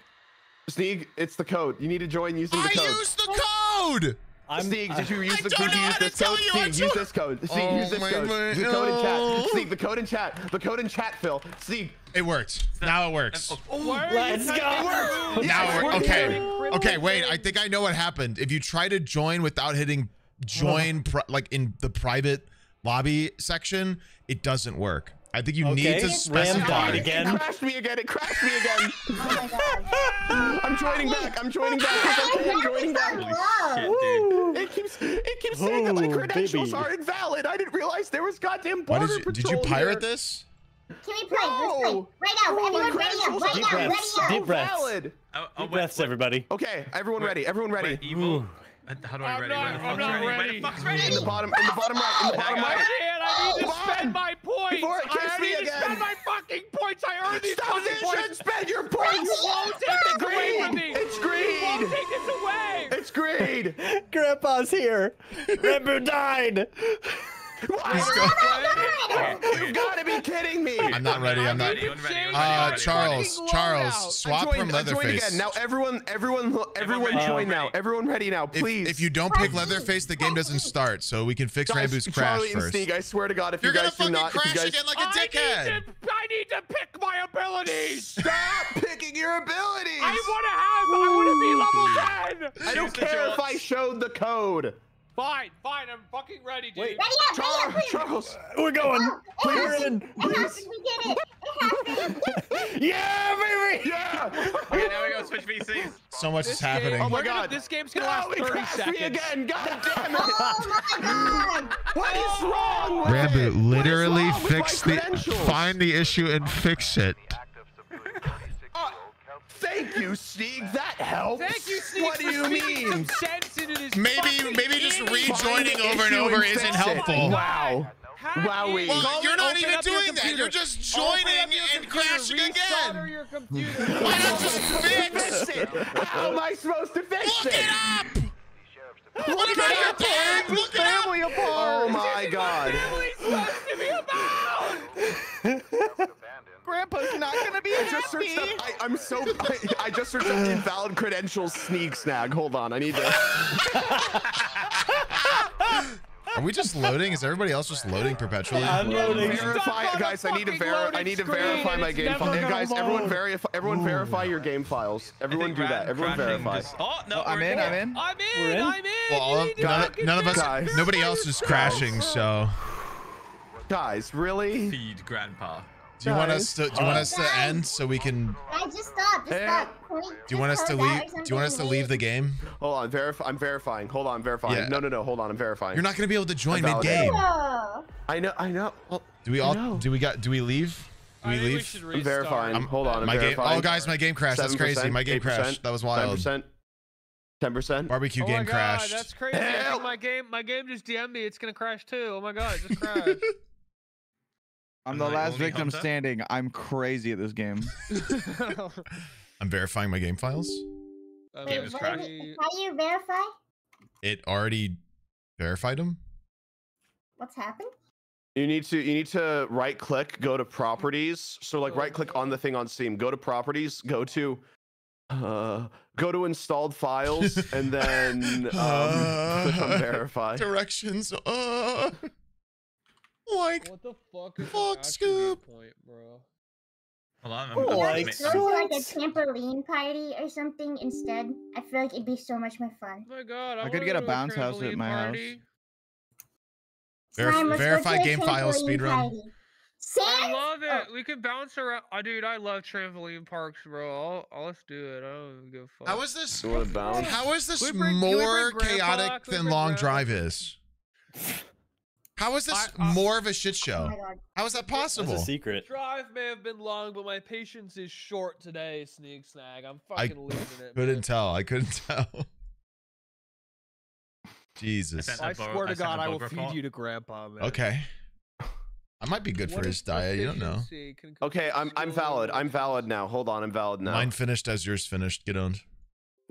Sneeg, it's the code. You need to join using the code. I used the code. Sneeg, did you use the code? Sneeg, use this code. Sneeg, use this code. The code in chat. Sneeg, the code in chat. The code in chat, Phil. Sneeg. It works. Now it works. Let's go. Now it works. Okay. Okay, wait. I think I know what happened. If you try to join without hitting join, like in the private lobby section, it doesn't work. I think you need to specify. Again. It crashed me again. It crashed me again. Oh my God. I'm joining back. I'm joining back. I'm joining back. Holy shit, dude. It keeps saying that my credentials are invalid. I didn't realize there was goddamn border patrol. Did you pirate this? Can we play? No. Let's play. Right now. Everyone ready up. Right now. Ready up. Deep breaths. Deep breaths, everybody. Okay. Everyone ready. Everyone ready. Evil. How do I ready? I'm not ready. In the bottom right. In the bottom right. I need to spend my points. I need to spend my fucking points. I earned these fucking points. Spend your points. You won't take this away from me. It's greed. You won't take this away. It's greed. Grandpa's here. Ranboo died. You've got to be kidding me. I'm not ready. I'm not ready. Charles, swap from Leatherface. Now everyone join now. Everyone ready now, please. If you don't pick Leatherface, the game doesn't start, so we can fix Rambo's crash first. Charlie and Sneeg, I swear to God, if you guys do not, if you guys again like a dickhead. I need to pick my abilities. Stop picking your abilities. I want to be level 10. I don't care if I showed the code. Fine, I'm fucking ready, dude. Wait, Charles, we're going. We're in. It happens. We get it. Yeah, baby. Yeah. Okay, now we go switch VCs. So much is happening. Oh my God, this game's gonna last 30 seconds. Again, God damn it. Oh my God. What is wrong with Ranboo? Literally fix the find the issue and fix it. Thank you, Sneeg. That helps. Thank you, Sneeg. What do you mean? Maybe just rejoining over and over isn't helpful. Wow. Wowie. Well, you're not even doing that. You're just joining and crashing again. Your why not just fix it? How am I supposed to fix it? Look it up. Look at your dad. Look it up. Oh my God. Grandpa's not gonna be happy. I just searched up invalid credentials. Sneegsnag. Hold on, I need to. Are we just loading? Is everybody else just loading perpetually? I'm loading. Guys, I need to verify my game file. Guys, everyone verify your game files. Everyone do that. Everyone verify. Oh, no, I'm in. Well, none of us, nobody else is crashing, so. Guys, really? Feed Grandpa. Do you want us to? Do you want us to end so we can? Just stop. Do you want us to leave? Do you want us to leave the game? Hold on, I'm verifying. Hold on, verifying. Yeah. No, hold on, I'm verifying. You're not gonna be able to join mid game. I know. Well, do we all? Do we leave? Do we leave? I'm verifying. Hold on, I'm verifying. Oh, guys, my game crashed. That's crazy. My game crashed. That was wild. 10%. Barbecue game crashed. That's crazy. My game just DM'd me. It's gonna crash too. Oh my God, it just crashed. I'm the last victim standing. I'm crazy at this game. I'm verifying my game files. Game is crashed. How do you verify? It already verified them. What's happened? You need to right click, go to properties. So like right click on the thing on Steam, go to properties, go to installed files, and then click on verify. Directions. Like, what the fuck is Scoop? Point, bro? Hold on, like a trampoline party or something instead. I feel like it'd be so much more fun. Oh my God, I could get a bounce house at my house. Verify game file speedrun. I love it. We could bounce around. Oh, dude, I love trampoline parks, bro. Let's do it. I don't give a fuck. How is this? You want to bounce? How is this more chaotic than Long Drive is? How is this more of a shit show? Oh, how is that possible? That's a secret. The drive may have been long, but my patience is short today, Sneegsnag. I'm fucking losing it. I couldn't tell. Jesus. I swear to God, I will feed you to Grandpa, man. Okay. I might be good for his diet. You don't know. Okay, I'm valid. I'm valid now. Hold on, I'm valid now. Mine finished as yours finished. Get owned.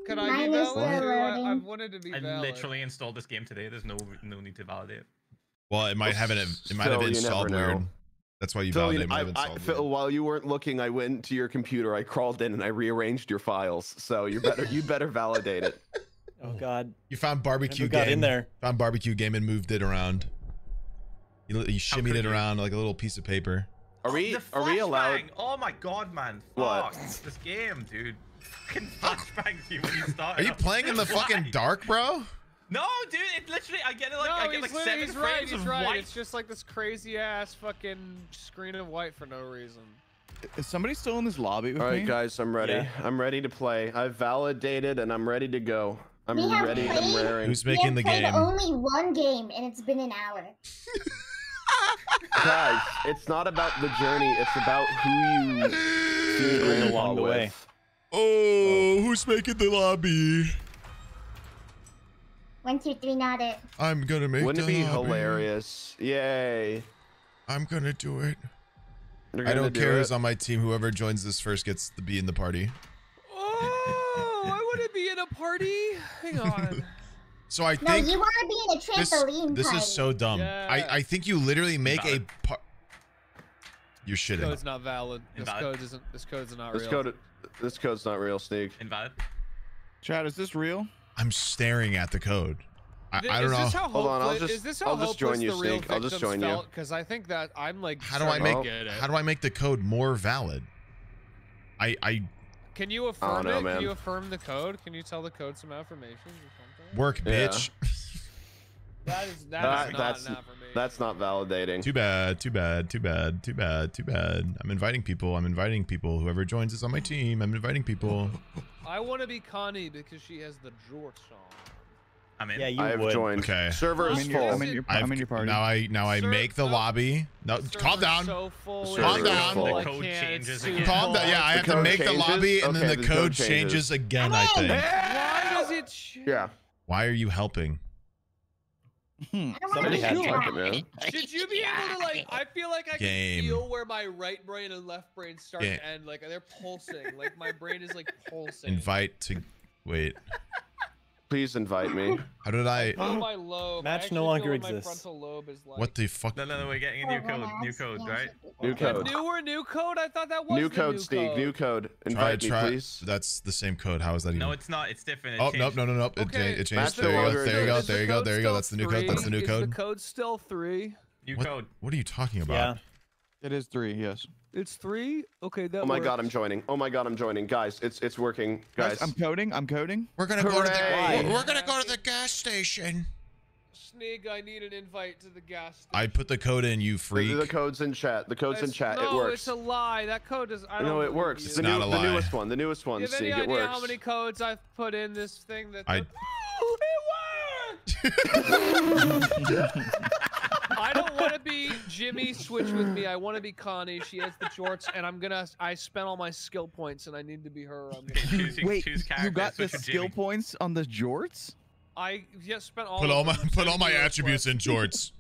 Can I be valid? I've wanted to be valid. I literally installed this game today. There's no need to validate. Well, it might have installed weird. That's why you validate my install. Phil, while you weren't looking, I went to your computer. I crawled in and I rearranged your files. So you better validate it. Oh God! You found barbecue game in there. Found barbecue game and moved it around. You shimmied it around like a little piece of paper. Are we allowed? Oh my God, man! What? Fuck, this game, dude. Fucking flashbangs you when you start. Are you playing in the fucking dark, bro? No, dude. It literally. I get like seven frames of white. It's just like this crazy ass fucking screen of white for no reason. Is somebody still in this lobby with me? All right, guys, I'm ready. Yeah. I'm ready to play. I've validated and I'm ready to go. I'm ready. I'm raring. Who's making the game? We have played only one game, and it's been an hour. Guys, it's not about the journey. It's about who you do along the way. Oh, who's making the lobby? 1, 2, 3, not it. I'm gonna make. Wouldn't it be hilarious? Yay! I'm gonna do it. I don't care who's on my team. Whoever joins this first gets to be in the party. To be in a party? Hang on. So I think you want to be in a trampoline party. This is so dumb. Yeah. I think you literally make a part. You're shitting. This code's not valid. This code's not real, Sneak. Invalid. Chad, is this real? I'm staring at the code. I don't know. Hold on, I'll just join you, Sneak. I'll just join you. Because I think that I'm like. How do I make the code more valid? Can you affirm it? Man. Can you affirm the code? Can you tell the code some affirmations or something? Work, bitch. That's not affirmation. That's not validating. Too bad, too bad, too bad, too bad, too bad. I'm inviting people. I'm inviting people. Whoever joins is on my team. I'm inviting people. I want to be Connie because she has the jorts on. I'm in. Yeah, I've joined. Okay. Server is full. I'm in your party. Now I make the lobby. No, calm down. Calm down. The code changes again. Calm down. Yeah, I have to make the lobby and then the code changes again, I think. Why does it change? Yeah. Why are you helping? Somebody had to check it, man. Should you be able to, like, I feel like I can feel where my right brain and left brain start and end. Like, they're pulsing. Like, my brain is, like, pulsing. Invite to... Wait. Please invite me. How did I match no longer exists. Like. What the fuck? No, we're getting a new code. New code, right? New code. New code? I thought that was new code. Steve, new code. Invite me, please. That's the same code. How is that even? No, it's not. It's different. Oh, no. Okay. It changed. There you go. That's the new code. That's the new code. Is the code still 3? New code. What are you talking about? Yeah. It is 3, yes. It's 3? Okay, that works. God, I'm joining. Oh my God, I'm joining. Guys, it's working. Guys, I'm coding. We're going to go to the gas station. Sneeg, I need an invite to the gas station. I put the code in, you freak. The code's in chat. No, it works. No, it's a lie. That code is No, it works. It's not a lie. The newest one. Sneeg, it works. You have any idea how many codes I've put in this thing that it worked. I don't want to be Jimmy. Switch with me. I want to be Connie. She has the shorts, and I spent all my skill points, and I need to be her. Wait, you got the skill points on the jorts? I just spent all. Put all my attributes in jorts.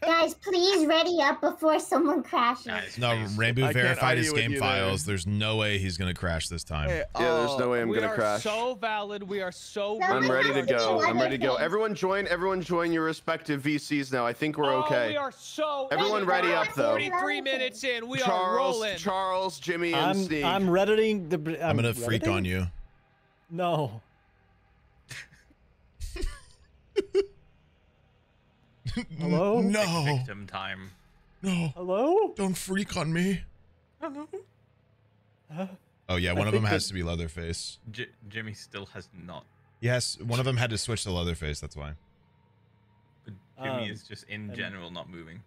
Guys, please ready up before someone crashes. Guys, no, Ranboo verified his game files. There's no way he's gonna crash this time. Hey, yeah, there's no way I'm gonna crash. We are so valid. We are so. I'm ready to go. I'm ready to go. Everyone join. Everyone join your respective VCs now. I think we're okay. We are so. Everyone ready up though. 43 minutes in. We are rolling. Charles, Jimmy, and Steve. I'm redditing the. I'm gonna freak on you. No. Hello? No. Victim time. No. Hello? Don't freak on me. Hello? Oh yeah, one of them has to be Leatherface. Jimmy still has not. Yes, one of them had to switch to Leatherface, that's why. But Jimmy is just in general not moving.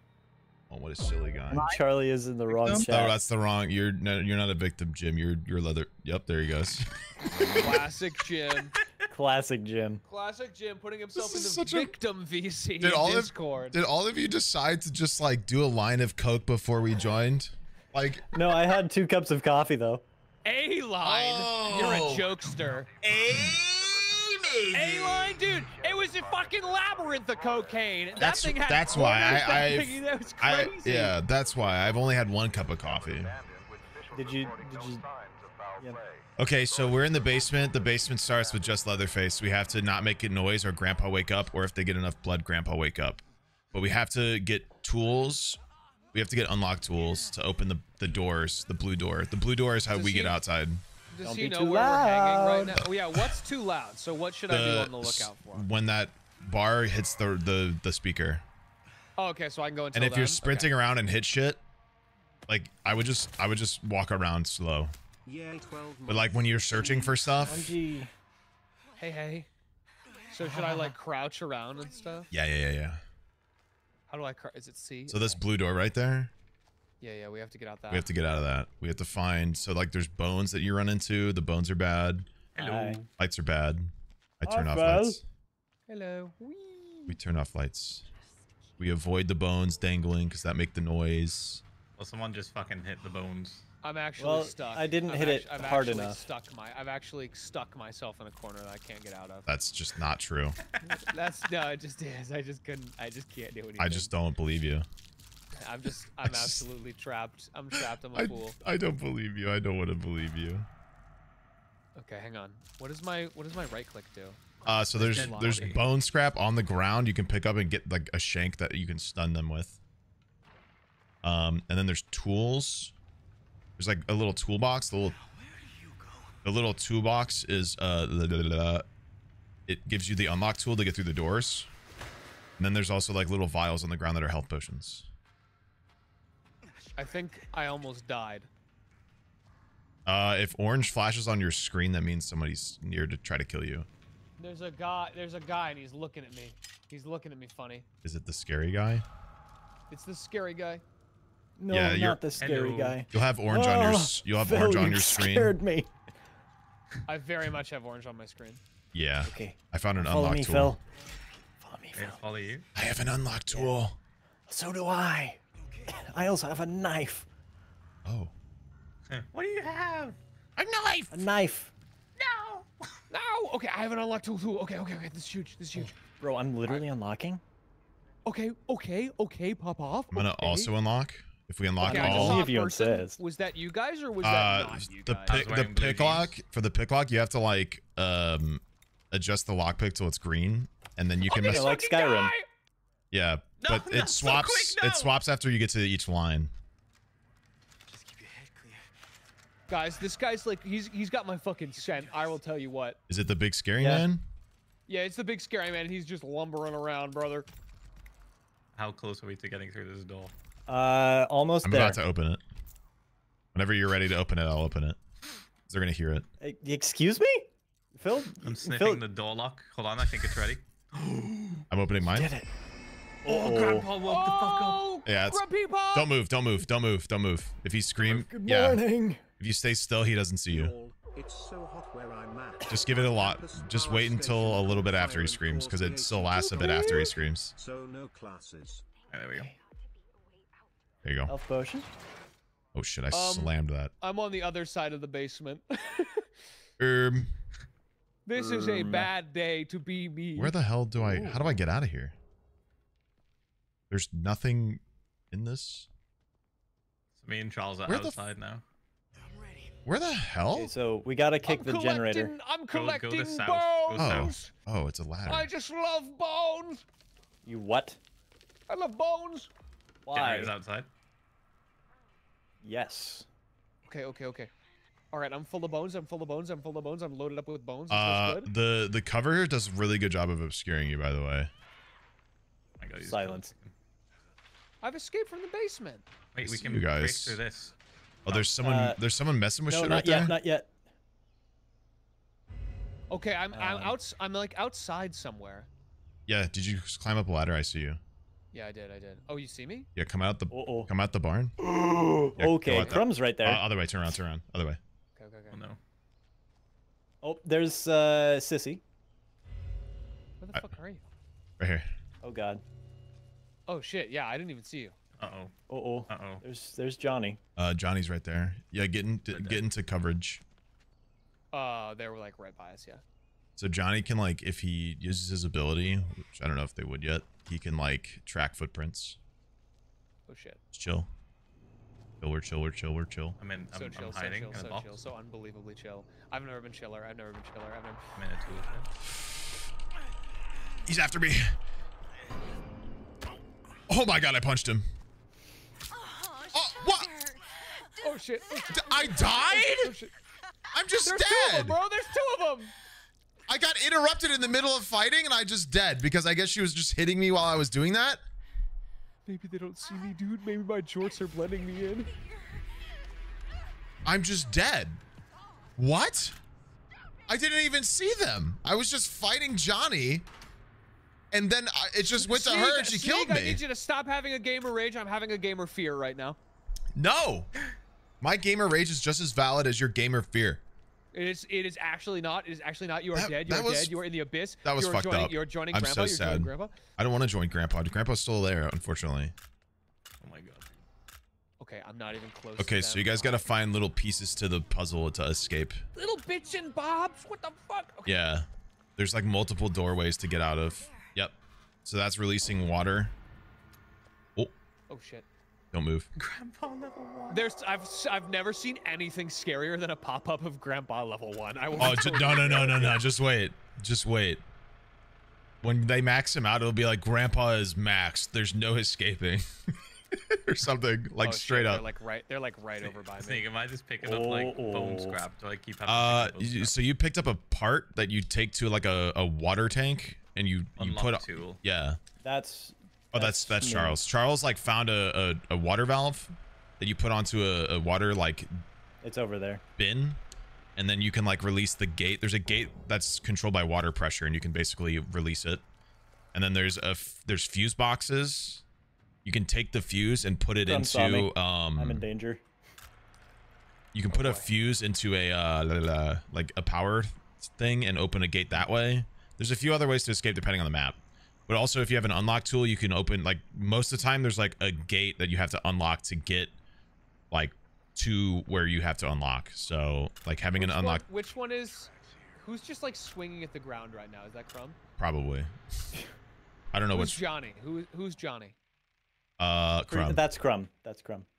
Oh, what a silly guy. Charlie is in the wrong chat. Oh, that's the wrong. You're not a victim, Jim. You're leather. Yep, there he goes. Classic Jim. Classic Jim. Classic Jim putting himself in the victim VC Discord. Did all of you decide to just like do a line of coke before we joined? Like no, I had 2 cups of coffee though. A line. Oh. You're a jokester. A-line, dude. It was a fucking labyrinth of cocaine. That thing had that's why that was crazy. Yeah, that's why I've only had 1 cup of coffee. Did you? Yeah. Okay, so we're in the basement. The basement starts with just Leatherface. We have to not make a noise or Grandpa wake up, or if they get enough blood, Grandpa wake up. But we have to get tools. We have to get unlock tools to open the doors, the blue door. The blue door is how we get outside. Does he know where we're hanging right now? Well, yeah, what's too loud? So what should I be on the lookout for? When that bar hits the speaker. Oh, okay, so I can go into. And if you're sprinting around and hit shit, like I would just walk around slow. Yeah, 12. But like when you're searching for stuff. Hey, hey. So should I like crouch around and stuff? Yeah. How do I? Is it C? So this blue door right there. Yeah, we have to get out that. We have to get out of that. We have to find, so like there's bones that you run into. The bones are bad. Hello. Lights are bad. I turn off lights. Hello. Whee. We turn off lights. We avoid the bones dangling because that make the noise. Well, someone just fucking hit the bones. I'm actually stuck. I didn't hit it hard enough. I've actually stuck myself in a corner that I can't get out of. That's just not true. No, it just is. I just can't do anything. I just don't believe you. I'm absolutely trapped. I'm trapped in my pool. I don't believe you. I don't want to believe you. Okay, hang on. What does my right click do? So there's bone scrap on the ground you can pick up and get like a shank that you can stun them with. And then there's tools. There's like a little toolbox. The little toolbox is it gives you the unlock tool to get through the doors. And then there's also like little vials on the ground that are health potions. I think I almost died. If orange flashes on your screen, that means somebody's near to try to kill you. There's a guy, and he's looking at me. He's looking at me funny. Is it the scary guy? It's the scary guy. No, yeah, not the scary guy. You'll have orange on your. You'll have orange on your screen. Scared me. I very much have orange on my screen. Yeah. Okay. I found an unlock tool. Follow me, Phil. Follow me, Phil. Follow you. I have an unlock tool. Yeah. So do I. I also have a knife. Oh. What do you have? A knife. A knife. No. No. Okay, I have an unlocked tool too. Okay. This is huge. Bro, I'm literally unlocking. Okay. Pop off. I'm gonna also unlock. If we unlock all. Was that you guys or was that not you guys? The pick lock. For the pick lock, you have to like adjust the lockpick till it's green, and then you can. Yeah, like Skyrim. Die! Yeah. No, but it swaps. So quick, no. It swaps after you get to each line. Just keep your head clear. Guys, this guy's like he's got my fucking scent. I will tell you what. Is it the big scary man? Yeah, it's the big scary man. He's just lumbering around, brother. How close are we to getting through this door? Almost. I'm about to open it. Whenever you're ready to open it, I'll open it. They're gonna hear it. Excuse me, Phil. I'm sniffing the door lock. Hold on, I think it's ready. I'm opening mine. Did it. Oh, Grandpa woke the fuck up. Yeah, don't move. If you scream, Good morning. If you stay still, he doesn't see you. It's so hot where I'm at. Just give it a lot. Just wait until a little bit after he screams, because it still lasts a bit after he screams. So no classes. There we go. There you go. Health potion. Oh shit, I slammed that. I'm on the other side of the basement. This is a bad day to be me. Where the hell do I? How do I get out of here? There's nothing in this. So me and Charles are outside now. I'm ready. Where the hell? Okay, so we gotta kick the generator. I'm collecting bones. Oh, it's a ladder. I just love bones. You what? I love bones. Why? Generator's outside. Yes. Okay. All right, I'm full of bones. I'm loaded up with bones. Good. The cover here does a really good job of obscuring you, by the way. Silence. I've escaped from the basement. Wait, we can break through this. Oh, there's someone messing with shit right there. Not yet. Okay, I'm like outside somewhere. Yeah, did you climb up a ladder? I see you. Yeah, I did. Oh, you see me? Yeah, come out the come out the barn. Yeah, okay, crumbs right there. Other way, turn around. Other way. Okay, okay. Oh, no. Oh, there's Sissy. Where the fuck are you? Right here. Oh god. Oh shit, yeah, I didn't even see you. Uh-oh. Uh-oh. Uh-oh. There's Johnny. Johnny's right there. Yeah, get into coverage. They were like right by us, yeah. So Johnny can, like, if he uses his ability, which I don't know if they would yet, he can, like, track footprints. Oh shit. Just chill. We're chill. I mean, I'm hiding. So chill, so chill, so unbelievably chill. I've never been chiller. I'm in a tool. He's after me. Oh my god, I punched him. Oh, what? Oh shit. I died? Oh, shit. I'm just dead. There's two of them, bro. There's two of them. I got interrupted in the middle of fighting and I just dead because I guess she was just hitting me while I was doing that. Maybe they don't see me, dude. Maybe my jorts are blending me in. I'm just dead. What? I didn't even see them. I was just fighting Johnny. And then it just went to her and she killed me. I need you to stop having a gamer rage. I'm having a gamer fear right now. No. My gamer rage is just as valid as your gamer fear. It is actually not. It is actually not. You are dead. You are dead. You are in the abyss. That was fucked up. You're joining Grandpa. I'm so sad. I don't want to join Grandpa. Grandpa's still there, unfortunately. Oh my god. Okay, I'm not even close. Okay, so you guys got to find little pieces to the puzzle to escape. Little bitch and bobs. What the fuck? Okay. Yeah. There's like multiple doorways to get out of. Yep. So that's releasing water. Oh. Oh shit. Don't move. Grandpa level 1. I've never seen anything scarier than a pop-up of Grandpa level 1. I will. Oh, no. Just wait. Just wait. When they max him out, it'll be like Grandpa is maxed. There's no escaping. Or something like straight up. They're like right over by me. Am I just picking up like bone scrap? Do I keep having so you picked up a part that you take to like a water tank and you put up. Yeah. That's Charles. Charles like found a water valve that you put onto a water like it's over there bin, and then you can like release the gate. There's a gate that's controlled by water pressure, and you can basically release it. And then there's fuse boxes. You can take the fuse and put it into I'm in danger. You can put a fuse into a like a power thing and open a gate that way. There's a few other ways to escape depending on the map. But also, if you have an unlock tool, you can open, like, most of the time, there's, like, a gate that you have to unlock to get, like, to where you have to unlock. So, like, having an unlock... Which one is... Who's just, like, swinging at the ground right now? Is that Crumb? Probably. I don't know who's Johnny? Who's Johnny? Crumb. That's Crumb.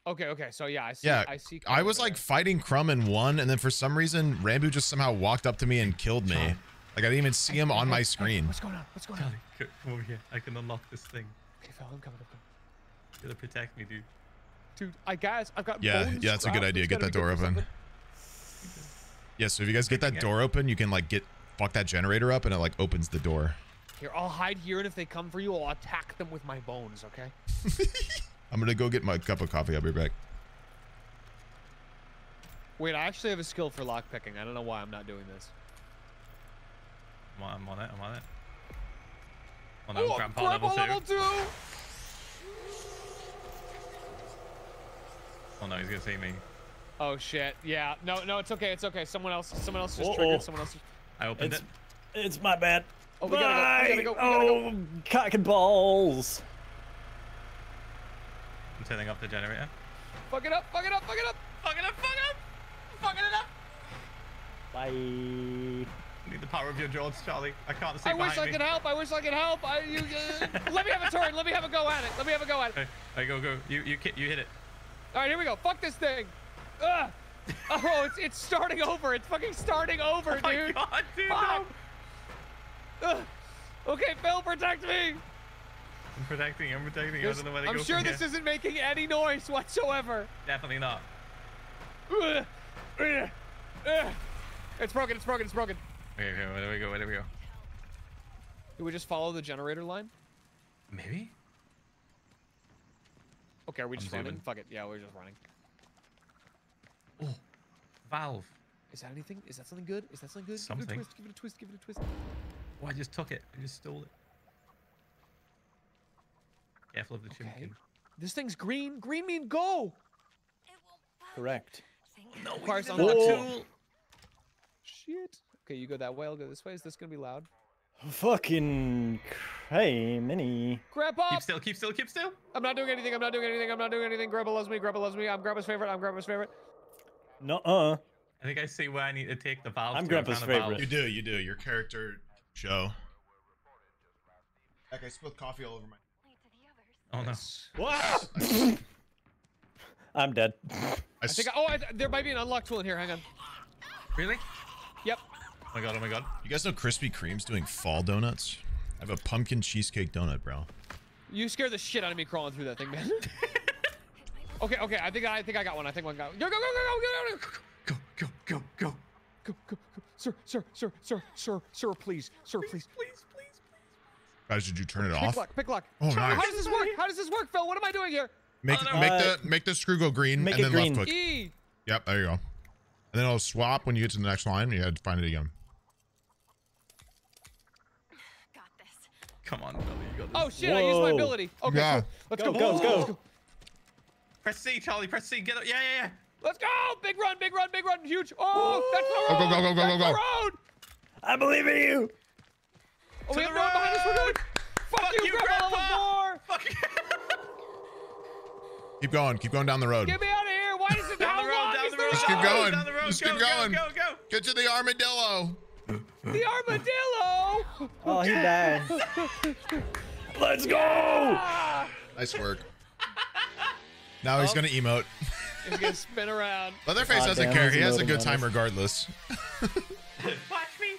Okay, so, yeah, I see. Yeah, I see. Crumb, I was, like, fighting Crumb in one, and then for some reason, Ranboo just somehow walked up to me and killed me. Huh. Like, I didn't even see him on my screen. What's going on? Come over here. I can unlock this thing. Okay, fell. I'm coming up. You're gonna protect me, dude. Dude, I guys, I've got. Yeah, that's a good idea. Get that door open. Yeah, so if you guys get that door open, you can like fuck that generator up, and it like opens the door. Here, I'll hide here, and if they come for you, I'll attack them with my bones. Okay. I'm gonna go get my cup of coffee. I'll be back. Wait, I actually have a skill for lockpicking. I don't know why I'm not doing this. I'm on it. Oh no, Grandpa level 2. Oh no, he's gonna see me. Oh shit, yeah. No, it's okay. Someone else just triggered. I opened it. It's my bad. Oh, we gotta go. Oh, cock and balls. I'm turning up the generator. Fucking it up. Bye. I need the power of your George, Charlie. I can't see behind me. I wish I could help. Let me have a turn. Let me have a go at it. All right, go. You hit it. All right, here we go. Fuck this thing. Ugh. Oh, it's starting over. It's fucking starting over, dude. Oh my god, dude. Fuck. No. Okay, Phil, protect me. I'm protecting. I don't know where to go. I'm sure this isn't making any noise whatsoever. Definitely not. It's broken. Okay, where do we go? Do we just follow the generator line? Maybe? Okay, are we just running? Fuck it. Yeah, we're just running. Oh, valve. Is that anything? Is that something good? Something. Give it a twist. Oh, I just took it. I just stole it. Careful of the chimkin. This thing's green. Green mean go. Correct. No, cars on the tool. Shit. Okay, you go that way. I'll go this way. Is this gonna be loud? Fucking hey, mini. Grandpa! Keep still, keep still, keep still. I'm not doing anything. I'm not doing anything. I'm not doing anything. Grandpa loves me. Grandpa loves me. I'm Grandpa's favorite. I'm Grandpa's favorite. Nuh-uh. I think I see where I need to take the valve. I'm Grandpa's favorite. You do, you do. Your character show. Like I spilled coffee all over my. Oh no! What? I'm dead. I think. There might be an unlock tool in here. Hang on. Really? Yep. Oh my god! Oh my god! You guys know Krispy Kreme's doing fall donuts? I have a pumpkin cheesecake donut, bro. You scared the shit out of me crawling through that thing, man. Okay, okay. I think I got one. I think one got. Go, go, go, go, go, go, go, go, go, go, go, go. Sir, sir, sir, sir, sir, sir, please, sir, please, please, please. Guys, did you turn it off? Pick lock, pick lock. Oh, nice. How does this work? How does this work, Phil? What am I doing here? Make the screw go green and then left click. E. Yep, there you go. And then it'll swap when you get to the next line and you have to find it again. Got this. Come on, Billy. You got this. Oh shit, whoa. I used my ability. Okay, yeah. Let's go, go, go, go. Press C, Charlie, press C. Get up. Yeah, yeah, yeah. Let's go! Big run, big run, big run, huge. Oh, that's the road. Go, go, go, go, go, go. I believe in you. Oh, we have road behind us, we're good! Fuck you, Grandpa! Fuck you! Keep going down the road. Get me out of here! Why does it down the road? Down the road! Just keep going! Just keep going! Go, go, go! Get to the armadillo! The armadillo! Oh, he died. Let's go! Yeah. Nice work. Now he's gonna emote. He's gonna spin around. Leatherface doesn't care. He has a good time regardless. Watch me!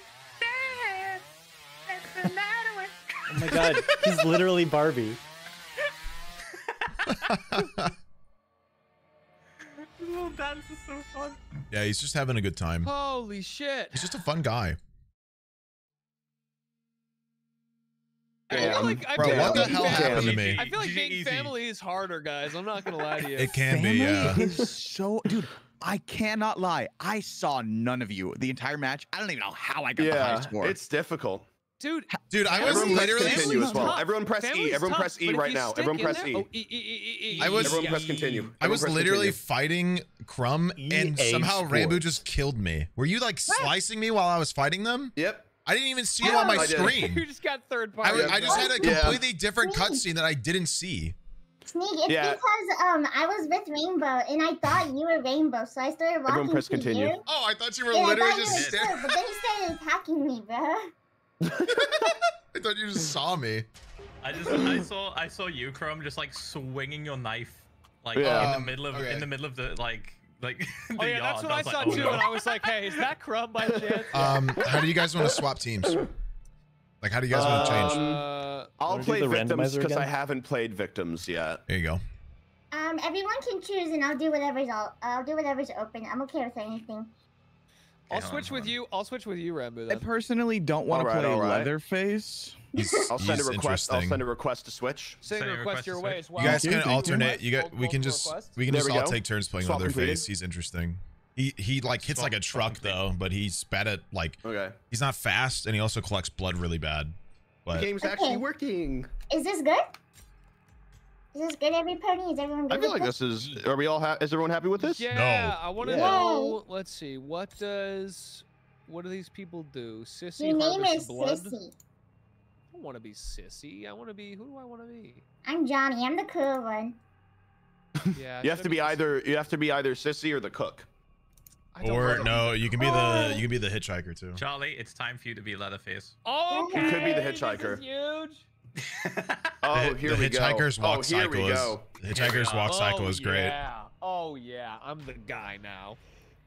Oh my god, he's literally Barbie. This little dance is so fun. Yeah, he's just having a good time. Holy shit. He's just a fun guy. Like, bro, what the hell happened to me? I feel like being family is harder, guys. I'm not gonna lie to you. It can family be, yeah. Is so, dude, I cannot lie. I saw none of you the entire match. I don't even know how I got the high score. It's difficult. Dude, I was literally continue as well. Everyone press E. Everyone press E right now. Everyone press E. I was everyone press continue. I was literally fighting Crumb and somehow Ranboo just killed me. Were you like slicing me while I was fighting them? Yep. I didn't even see you on my screen. You just got third party. I just had a completely different cutscene that I didn't see. Sneak, it's because I was with Rainbow and I thought you were Rainbow, so I started walking. Everyone press continue. Oh, I thought you were literally just standing. But then you started attacking me, bro. I thought you just saw me. I saw you, Chrome, just like swinging your knife, like in the middle of in the middle of the like. The oh yeah, yard. That's what I saw like, too, and I was like, hey, is that Chrome by chance? How do you guys want to swap teams? Like, how do you guys want to change? I'll play the victims because I haven't played victims yet. There you go. Everyone can choose, and I'll do whatever's open. I'm okay with anything. I'll switch with you. I'll switch with you, Ranboo. I personally don't want to play Leatherface. I'll send a request. I'll send a request to switch. Send a request your way as well. You guys can alternate. You got. We can just. We can just all take turns playing Leatherface. He's interesting. He like hits like a truck though, but he's bad at like. Okay. He's not fast, and he also collects blood really bad. But the game's actually working. Is this good? Is this good, everybody? Is everyone good? I feel like this is. Are we all? Is everyone happy with this? Yeah. No. I want to know. Let's see. What does? What do these people do? Sissy. Your name is blood? Sissy. I don't want to be Sissy. I want to be. Who do I want to be? I'm Johnny. I'm the cool one. Yeah. You have to be either. You have to be either Sissy or the cook. Or no, you can be the. You can be the hitchhiker too. Charlie, it's time for you to be Leatherface. Oh. Okay. You could be the hitchhiker. This is huge. Oh, here we go. Hitchhiker's walk cycle is great. Yeah. Oh yeah, I'm the guy now.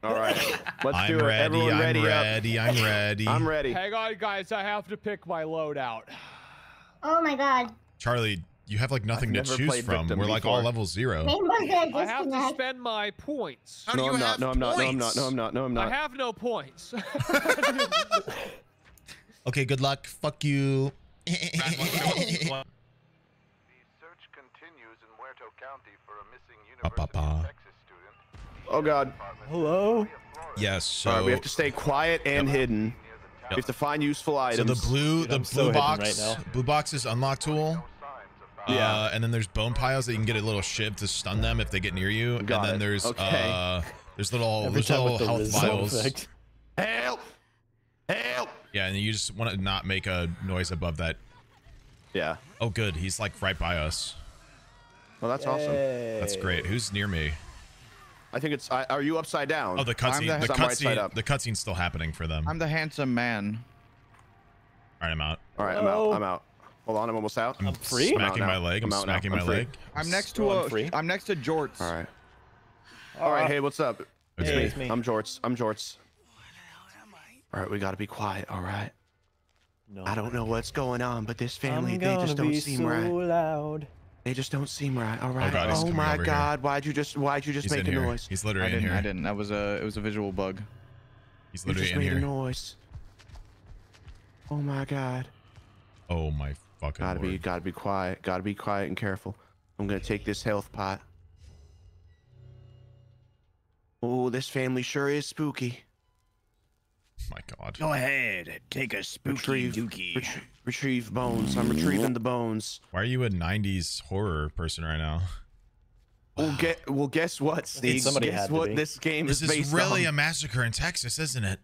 All right, let's do it. Everyone ready up. I'm ready. Hang on, guys. I have to pick my loadout. Oh my god. Charlie, you have like nothing to choose from. We're like all level 0. I have to spend my points. No, I'm not. No, I'm not. No, I'm not. No, I'm not. No, I'm not. I have no points. Okay, good luck. Fuck you. The search continues in Muerto County for a missing University of Texas student. Oh god. Hello? Yes, so we have to stay quiet and hidden. Yep. We have to find useful items. So the blue box is unlock tool. Yeah. And then there's bone piles that you can get a little shiv to stun them if they get near you. And then there's little health vials. Help! Help! Yeah, and you just want to not make a noise above that. Yeah. Oh, good. He's like right by us. Well, that's awesome. That's great. Who's near me? I think it's. Are you upside down? Oh, the cutscene. The cutscene's still happening for them. I'm the handsome man. All right, I'm out. All right, I'm out. I'm out. Hold on, I'm almost out. I'm free. Smacking my leg. I'm smacking my leg. I'm next to a. I'm next to Jorts. All right. All right. Hey, what's up? It's me. I'm Jorts. I'm Jorts. All right, we gotta be quiet. All right. No, I don't know what's going on, but this family—they just don't seem right. Loud. They just don't seem right. All right. Oh my God! Why'd you just make a noise? He's literally in here. I didn't. That was a. It was a visual bug. He's literally in here. Just made a noise. Oh my God. Oh my fucking. Gotta be quiet. Gotta be quiet and careful. I'm gonna take this health pot. Oh, this family sure is spooky. My God. Go ahead, take a spooky dookie. Retrieve bones. I'm retrieving the bones. Why are you a '90s horror person right now? Well, guess what, Sneegs? Guess what this game is based on. This is really a massacre in Texas, isn't it?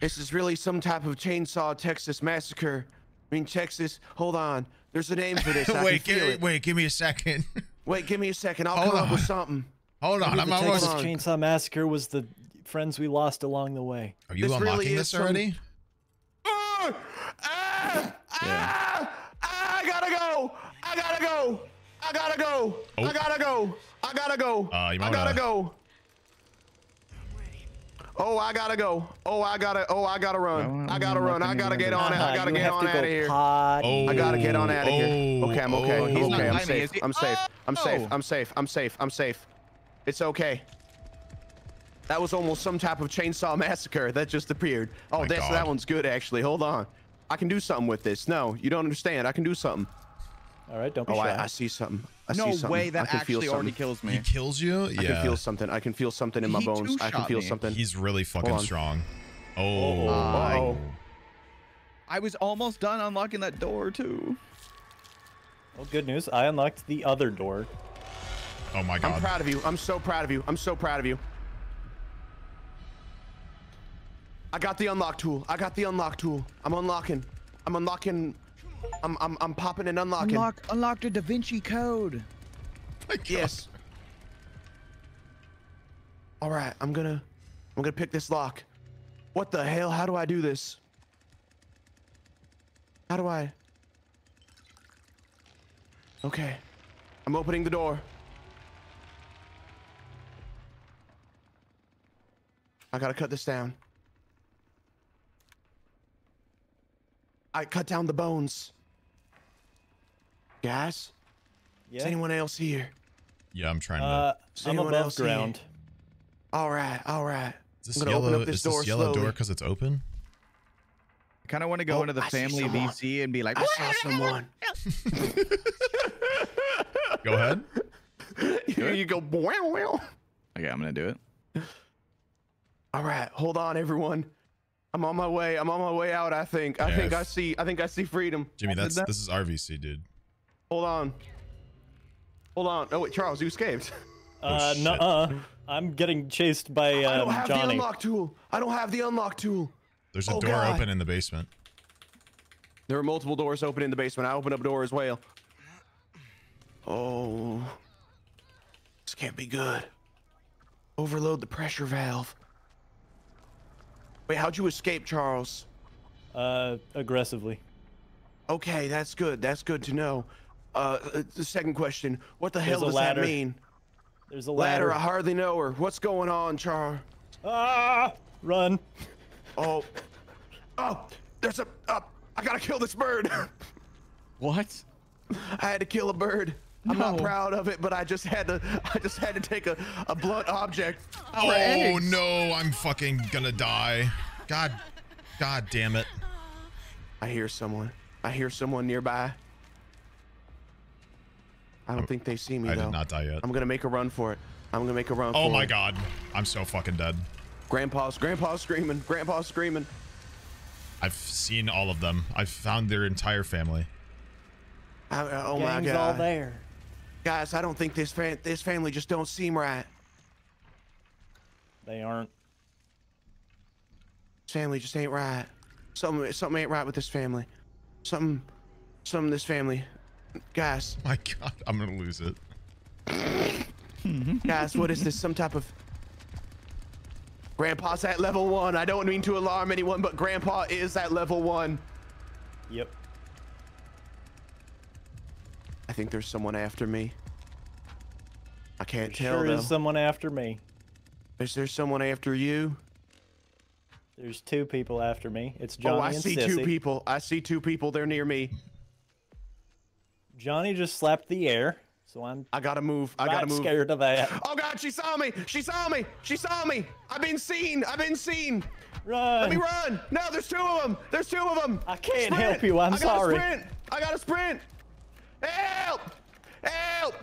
This is really some type of chainsaw Texas massacre. I mean, Texas. Hold on. There's a name for this. wait, give me a second. Wait, give me a second. I'll come up with something. Hold on. I'm almost. Texas Chainsaw Massacre was the. Friends we lost along the way. Are you unlocking this already? I gotta go. I gotta go. I gotta go. I gotta go. I gotta go. I gotta go. Oh, I gotta go. I gotta run. I gotta run. I gotta get on it. I gotta get on out of here. I gotta get on out of here. Okay, I'm okay. Okay, I'm safe. I'm safe. I'm safe. I'm safe. I'm safe. I'm safe. It's okay. That was almost some type of chainsaw massacre that just appeared. Oh, that one's good, actually. Hold on. I can do something with this. No, you don't understand. I can do something. All right, don't be shy. I see something. No way, that actually already kills me. He kills you? Yeah. I can feel something. I can feel something in my bones. I can feel something. He's really fucking strong. Oh. I was almost done unlocking that door, too. Well, good news. I unlocked the other door. Oh, my God. I'm proud of you. I'm so proud of you. I'm so proud of you. I got the unlock tool. I got the unlock tool. I'm unlocking. I'm unlocking. I'm popping and unlocking. Unlock the Da Vinci Code. Yes. All right, I'm gonna pick this lock. What the hell? How do I do this? How do I? Okay, I'm opening the door. I gotta cut this down. I cut down the bones. Guys? Yeah. Is anyone else here? Yeah, I'm trying to. Is I'm above else ground. Here? All right, all right. Is this yellow door because it's open? I kind of want to go into the family VC and be like, I saw someone. Go ahead. Here you go. Okay, I'm going to do it. All right, hold on, everyone. I'm on my way. I'm on my way out. I think. I think I see. I think I see freedom. Jimmy, this is RVC, dude. Hold on. Hold on. Oh wait, Charles, you escaped. Nuh-uh. I'm getting chased by Johnny. I don't have the unlock tool. I don't have the unlock tool. There's a door open in the basement. There are multiple doors open in the basement. I opened up a door as well. Oh, this can't be good. Overload the pressure valve. Wait, how'd you escape, Charles? Aggressively. Okay, that's good. That's good to know. The second question, what the hell does that mean? There's a ladder. I hardly know her. What's going on, Charles? Ah! Run. Oh. Oh, there's a... I gotta kill this bird. What? I had to kill a bird. I'm not proud of it, but I just had to take a blunt object. Oh no, I'm fucking gonna die. God damn it. I hear someone. I hear someone nearby. I don't think they see me though. I did not die yet. I'm gonna make a run for it. Oh my God. I'm so fucking dead. Grandpa's screaming. Grandpa's screaming. I've seen all of them. I've found their entire family. Oh my God. Gang's all there. Guys, I don't think this family just don't seem right. They aren't. This family just ain't right. Something ain't right with this family. Something this family. Guys. My God, I'm gonna lose it. Guys, what is this? Some type of... Grandpa's at level 1. I don't mean to alarm anyone, but Grandpa is at level 1. Yep. I think there's someone after me. I can't tell, though. There is someone after me. Is there someone after you? There's two people after me. It's Johnny and Sissy. Oh, I see two people. I see two people. They're near me. Johnny just slapped the air, so I gotta move. I gotta move. I'm scared of that. Oh God, she saw me. She saw me. She saw me. I've been seen. I've been seen. Run. Let me run. No, there's two of them. There's two of them. I can't help you. I'm sorry. I gotta sprint. I gotta sprint. Help! Help!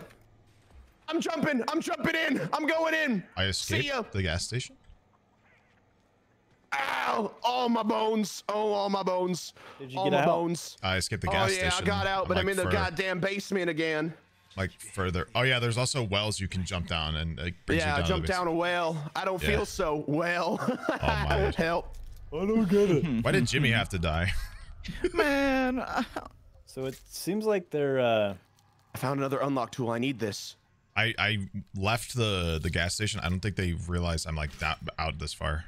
I'm jumping. I'm jumping in. I'm going in. I escaped the gas station. Ow! All my bones! Oh, all my bones! Did you all get my out? Bones! I escaped the gas station. Oh yeah, I got out, but like I'm in the goddamn basement again. Like further. Oh yeah, there's also wells you can jump down and like. Yeah, I jumped down a well. I don't feel so well. Oh my help! I don't get it. Why did Jimmy have to die? Man. So it seems like they're. I found another unlock tool. I need this. I left the gas station. I don't think they realized I'm like that out this far.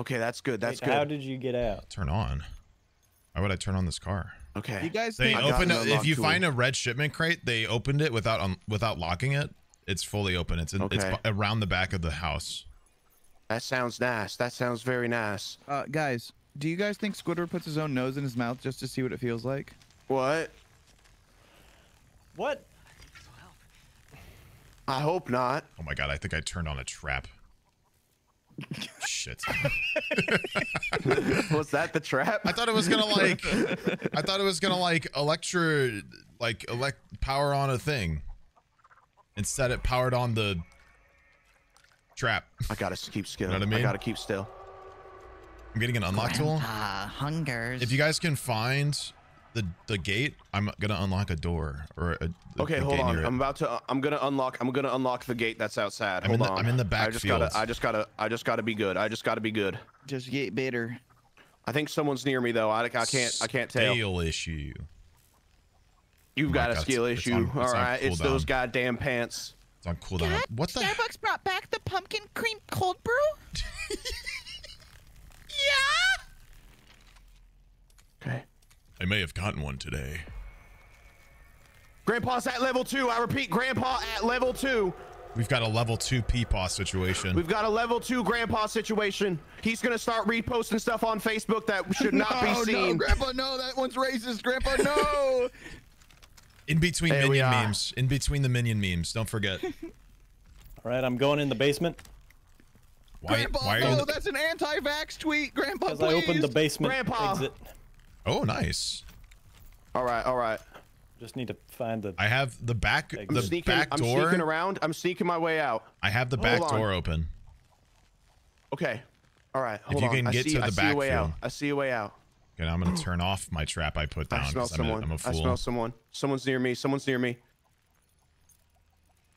Okay, that's good. That's good. How did you get out? Turn on. Why would I turn on this car? Okay. You guys think they opened it. If you find a red shipment crate, they opened it without locking it. It's fully open. It's in, it's around the back of the house. That sounds nice. That sounds very nice. Guys, do you guys think Squidward puts his own nose in his mouth just to see what it feels like? What? What? I hope not. Oh my God, I think I turned on a trap. Shit. Was that the trap? I thought it was gonna like power on a thing. Instead it powered on the trap. I gotta keep still. You know what I mean? I gotta keep still. I'm getting an unlock tool. Hungers. If you guys can find the gate, I'm gonna unlock a door or a, okay, hold on. I'm gonna unlock the gate that's outside. Hold on. I'm in the back. I just gotta be good. I just gotta be good. Just get better. I think someone's near me though. I can't tell. Skill issue. You've got a skill issue. All right, it's those goddamn pants. It's on cooldown. What the? Starbucks brought back the pumpkin cream cold brew. Yeah. Okay. I may have gotten one today. Grandpa's at level 2. I repeat, Grandpa at level 2. We've got a level 2 Peepaw situation. We've got a level 2 Grandpa situation. He's going to start reposting stuff on Facebook that should not be seen. No, Grandpa, no. That one's racist. Grandpa, no. In between minion memes. In between the minion memes. Don't forget. All right, I'm going in the basement. Why, Grandpa, no. That's an anti-vax tweet. Grandpa, please. Because I opened the basement exit. Oh, nice. All right, all right. Just need to find the. I have the back. The back door. I'm sneaking around. I'm sneaking my way out. I have the back door open. Okay. All right. Hold on. If you can get to the back door. I see a way out. Okay, I'm gonna turn off my trap I put down. I smell someone. I'm a fool. I smell someone. Someone's near me. Someone's near me.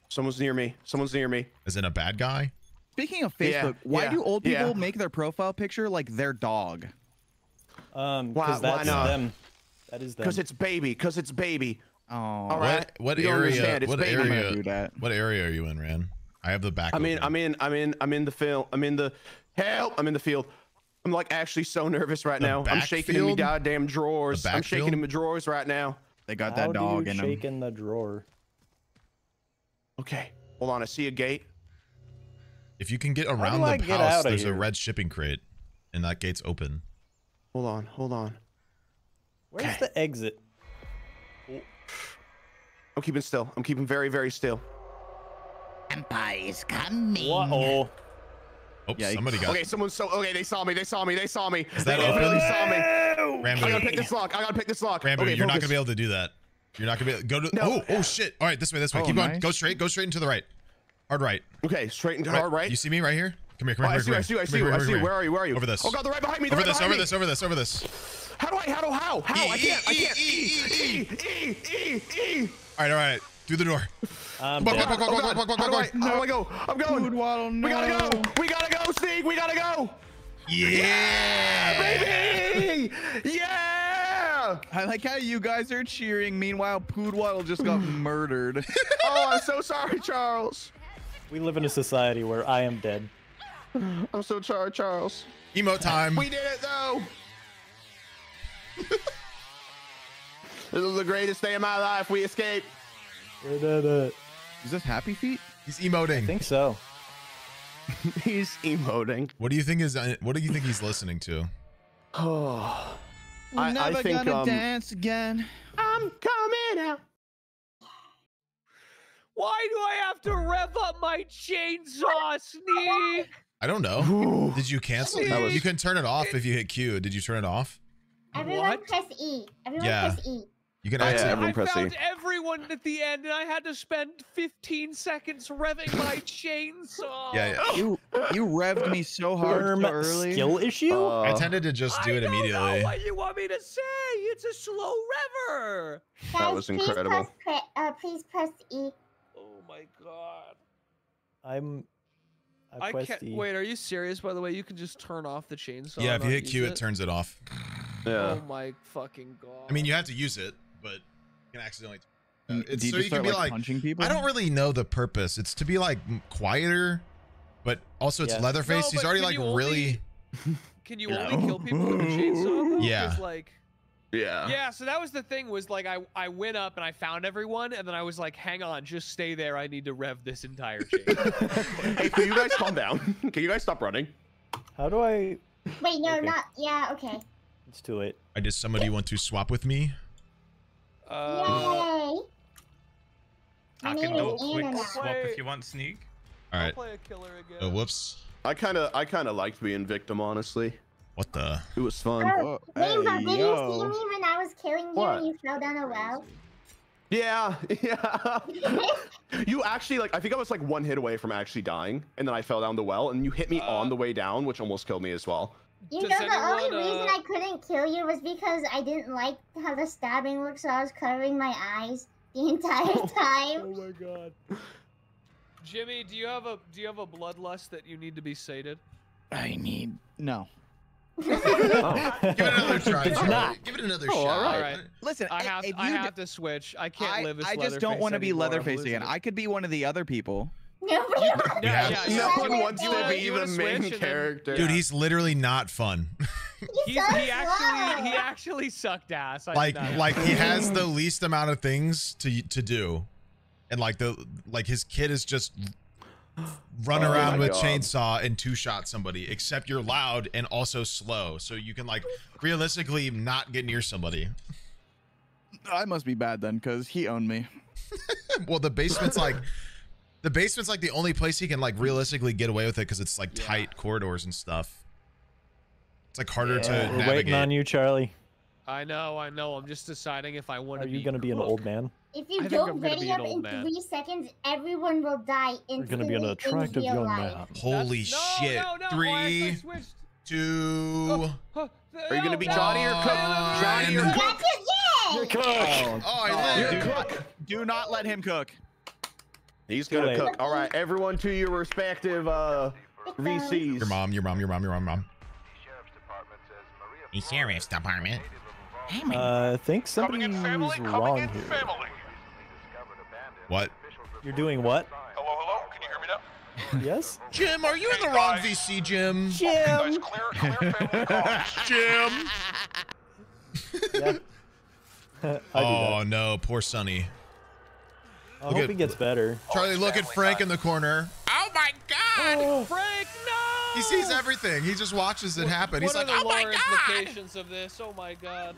Someone's near me. Someone's near me. Is it a bad guy? Speaking of Facebook, why do old people make their profile picture like their dog? Because that's them. That is them. Because it's baby. Because it's baby. Oh. All right. What area? What area? What area are you in, Ran? I have the back. I'm in the field. I'm in the help. I'm in the field. I'm like actually so nervous right now. I'm shaking in my goddamn drawers. I'm shaking in my drawers right now. They got that dog in them. Shaking the drawer. Okay. Hold on. I see a gate. If you can get around the house, there's a red shipping crate, and that gate's open. Hold on, hold on. Where's the exit? I'm keeping still. I'm keeping very, very still. Empire is coming. Uh-oh. Oh, somebody got. Okay, someone. Okay, they saw me. They saw me. They saw me. Is that open? They saw me. Ranboo, I gotta pick this lock. I gotta pick this lock. Ranboo, okay, you're not gonna be able to do that. You're not gonna be able to go to. No. Oh, oh shit! All right, this way, this way. Keep going. Go straight. Go straight into the right. Hard right. Okay, straight into hard right. You see me right here? Come here, come here, come here. I see you, I see you, I see you. Where are you, where are you? Over this. Oh God, they're right behind me. Over this, over this, over this, over this. How do I Wait, how do how? I can't. All right. Through the door. Go. I'm going. Poodwattle, no. We gotta go, Sneeg. We gotta go. Yeah, baby. Yeah. I like how you guys are cheering. Meanwhile, Poodwattle just got murdered. Oh, I'm so sorry, Charles. We live in a society where I am dead. I'm so sorry, Charles. Emote time. We did it though. This is the greatest day of my life. We escaped. Is this Happy Feet? He's emoting. I think so. He's emoting. What do you think is? What do you think he's listening to? Oh, I'm never gonna dance again. I'm coming out. Why do I have to rev up my chainsaw, Sneeg? I don't know. Ooh. Did you cancel? You can turn it off if you hit Q. Did you turn it off? Everyone press E. Everyone press E. You can I found everyone at the end, and I had to spend 15 seconds revving my chainsaw. Yeah. You revved me so hard early. Skill issue? I tended to just do it immediately. I don't know what you want me to say. It's a slow rever. Guys, that was incredible. Please press E. Oh my god. I can't. E. Wait, are you serious? By the way, you can just turn off the chainsaw. Yeah, if you hit Q, it turns it off. Yeah. Oh my fucking god. I mean, you have to use it, but you can accidentally. It's so you can be like punching people. I don't really know the purpose. It's to be like quieter, but also it's Leatherface. No, he's already like really. Can you only kill people with a chainsaw? Yeah. Like. Yeah. Yeah. So that was the thing. Was like I went up and I found everyone, and then I was like, hang on, just stay there. I need to rev this entire chain. Hey, can you guys calm down? Can you guys stop running? How do I? Wait, no, okay. Not. Yeah. Okay. Let's do it. Does somebody want to swap with me? Yay! I can do a quick swap if you want, Sneeg. All right. I'll play a killer again. Oh, whoops. I kind of liked being victim, honestly. What the? It was fun. Oh, Rainbow, hey, did you see me when I was killing you and you fell down a well? Yeah. You actually I think I was like one hit away from actually dying, and then I fell down the well, and you hit me on the way down, which almost killed me as well. You know, the only reason I couldn't kill you was because I didn't like how the stabbing looked, so I was covering my eyes the entire time. Oh my god. Jimmy, do you have a bloodlust that you need to be sated? I need no. Give it another try. Give it another shot. All right. Listen, I have to switch. I can't live as Leatherface. I just don't want to be Leatherface again. I could be one of the other people. No one wants to be the main character. Dude, he's literally not fun. He actually sucked ass. Like he has the least amount of things to do, and like his kid is just run around with chainsaw and two-shot somebody. Except you're loud and also slow, so you can like realistically not get near somebody. I must be bad then, because he owned me. Well, the basement's like. The basement's like the only place he can like realistically get away with it because it's like tight corridors and stuff. It's like harder to navigate. We're waiting on you, Charlie. I know. I'm just deciding if I want to be. Are you going to be an old man? If you don't ready up in 3 seconds, everyone will die instantly. You're going to be an attractive young man. Holy shit. No. 3, 2. Are you going to be Johnny or Cook? Johnny or Cook? You're Cook. Oh, I live. You're Cook. Do not let him cook. He's gonna cook. All right, everyone to your respective VCs. Your mom. The sheriff's department. I think something's wrong here. What? You're doing what? Hello, can you hear me now? Yes? Jim, are you in the wrong VC, Jim? Jim! Jim! Oh, no, poor Sonny. I hope he gets better. Charlie, look at Frank in the corner. Oh my god! Oh. Frank, no! He sees everything. He just watches it happen. He's like, oh my god! Of this? Oh my god.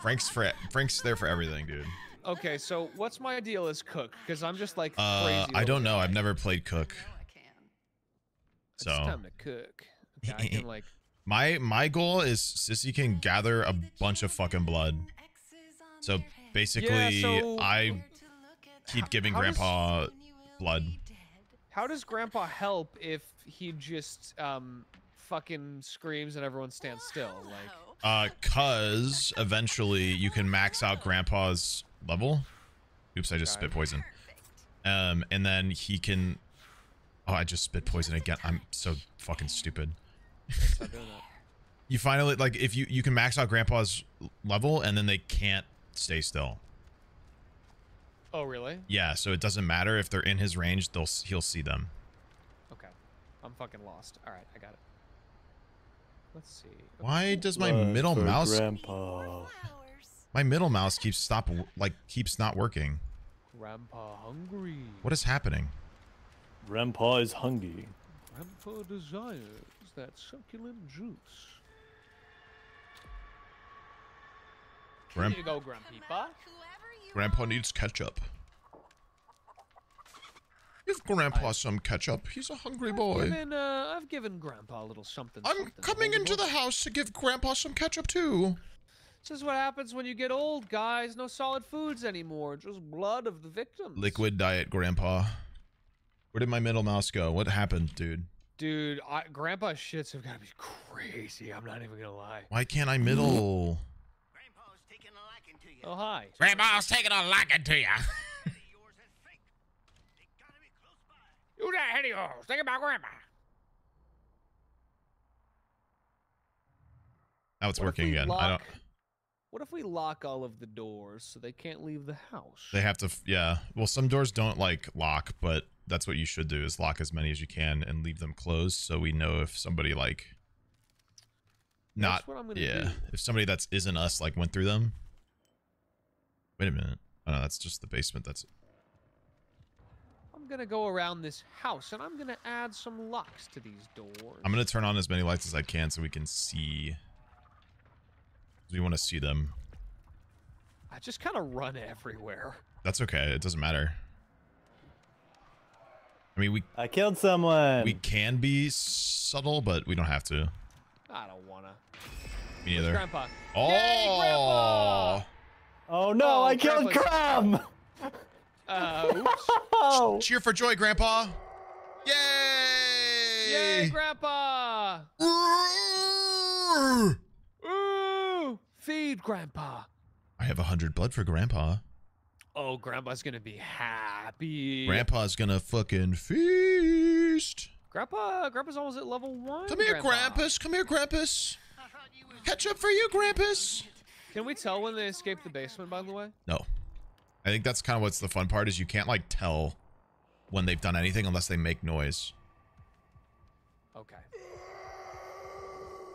Frank's there for everything, dude. Okay, so what's my deal as Cook? Because I'm just like crazy. I don't know. I've never played Cook. So it's time to cook. Okay, I can, like... my goal is Sissy can gather a bunch of fucking blood. So basically, I keep giving Grandpa blood. How does Grandpa help if he just fucking screams and everyone stands still? Like, Cause eventually you can max out Grandpa's level. Oops, I just spit poison. And then he can... Oh, I just spit poison again. I'm so fucking stupid. You finally, like, if you can max out Grandpa's level and then they can't stay still. Oh, really? Yeah, so it doesn't matter if they're in his range, he'll see them. Okay. I'm fucking lost. All right, I got it. Let's see. Okay. Why does my middle mouse keeps keeps not working? Grandpa hungry. What is happening? Grandpa is hungry. Grandpa desires that succulent juice. Here you go, Grandpa. Grandpa needs ketchup. Give Grandpa some ketchup. He's a hungry boy. I've given Grandpa a little something. I'm coming into the house to give Grandpa some ketchup too. This is what happens when you get old, guys. No solid foods anymore. Just blood of the victims. Liquid diet, Grandpa. Where did my middle mouse go? What happened, dude? Dude, Grandpa's shits have got to be crazy. I'm not even going to lie. Why can't I middle? Grandpa's taking a liking to you. Oh, hi. Grandpa's taking a liking to you. You that head of yours. Think about Grandpa. Now it's working again. I don't... What if we lock all of the doors so they can't leave the house? They have to, yeah. Well, some doors don't like lock, but that's what you should do is lock as many as you can and leave them closed so we know if somebody like if somebody that isn't us like went through them. Wait a minute. Oh, no, that's just the basement. That's it. I'm going to go around this house and I'm going to add some locks to these doors. I'm going to turn on as many lights as I can so we can see. We want to see them. I just kind of run everywhere. That's okay. It doesn't matter. I mean, I killed someone. We can be subtle, but we don't have to. I don't want to. Me neither. Grandpa. Oh. Yay, Grandpa! Oh no! Oh, I killed Graham. Oops. No. Cheer for joy, Grandpa! Yay! Yay, Grandpa! Feed Grandpa. I have 100 blood for Grandpa. Oh, Grandpa's gonna be happy. Grandpa's gonna fucking feast. Grandpa's almost at level 1. Come here, Grampus. Come here, Grampus. Catch up for you, Grampus. Can we tell when they escape the basement, by the way? No. I think that's kind of what's the fun part is you can't like tell when they've done anything unless they make noise. Okay.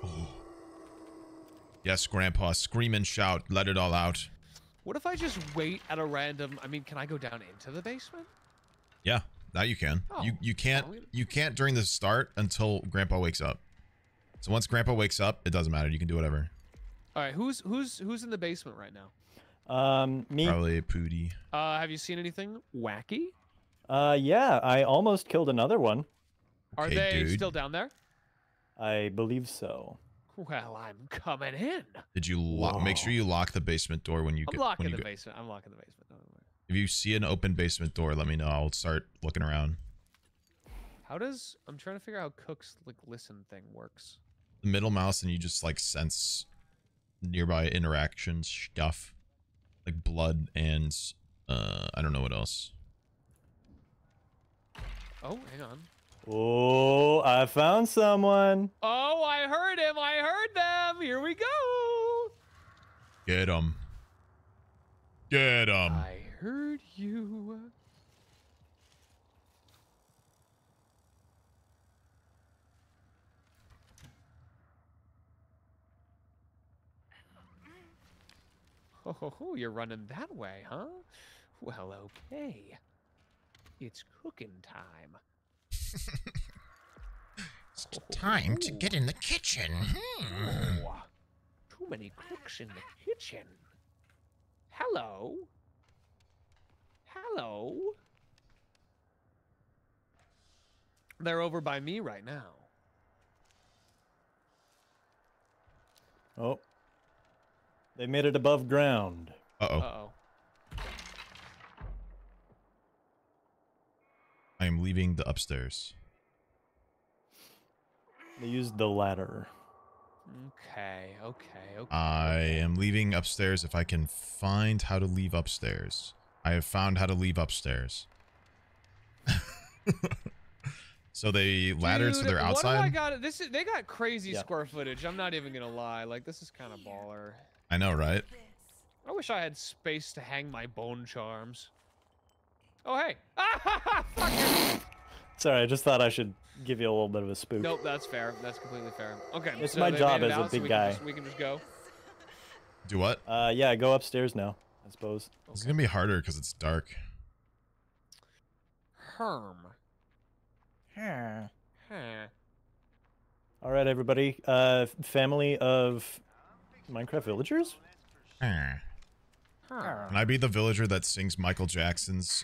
Oh. Yes, Grandpa, scream and shout, let it all out. What if I just wait at a random? I mean, can I go down into the basement? Yeah, now you can. Oh. You can't during the start until Grandpa wakes up. So once Grandpa wakes up, it doesn't matter. You can do whatever. All right, who's in the basement right now? Me. Probably a Pooty. Have you seen anything wacky? Yeah, I almost killed another one. Okay, Are they still down there? I believe so. Well, I'm coming in. Did you lock? Make sure you lock the basement door when you get. I'm locking the basement. I'm locking the basement. Don't worry. If you see an open basement door, let me know. I'll start looking around. How does? I'm trying to figure out how Cook's like listen thing works. The middle mouse and you just like sense nearby interactions, stuff like blood and I don't know what else. Oh, hang on. Oh, I found someone. Oh, I heard him. I heard them. Here we go. Get him. Get him. I heard you. Oh, you're running that way, huh? Well, okay. It's cooking time. It's time to get in the kitchen. Oh, too many cooks in the kitchen. Hello. Hello. They're over by me right now. Oh. They made it above ground. Uh-oh. Uh-oh. I am leaving the upstairs. They used the ladder. Okay. I am leaving upstairs if I can find how to leave upstairs. I have found how to leave upstairs. So they laddered, so they're outside. They got crazy square footage. I'm not even gonna lie. Like, this is kind of baller. I know, right? I wish I had space to hang my bone charms. Oh hey! Fuck you. Sorry, I just thought I should give you a little bit of a spook. Nope, that's fair. That's completely fair. Okay. It's so my job as a big guy. We can just go. Do what? Yeah, go upstairs now, I suppose. Okay. It's gonna be harder because it's dark. All right, everybody. Family of Minecraft villagers. Can I be the villager that sings Michael Jackson's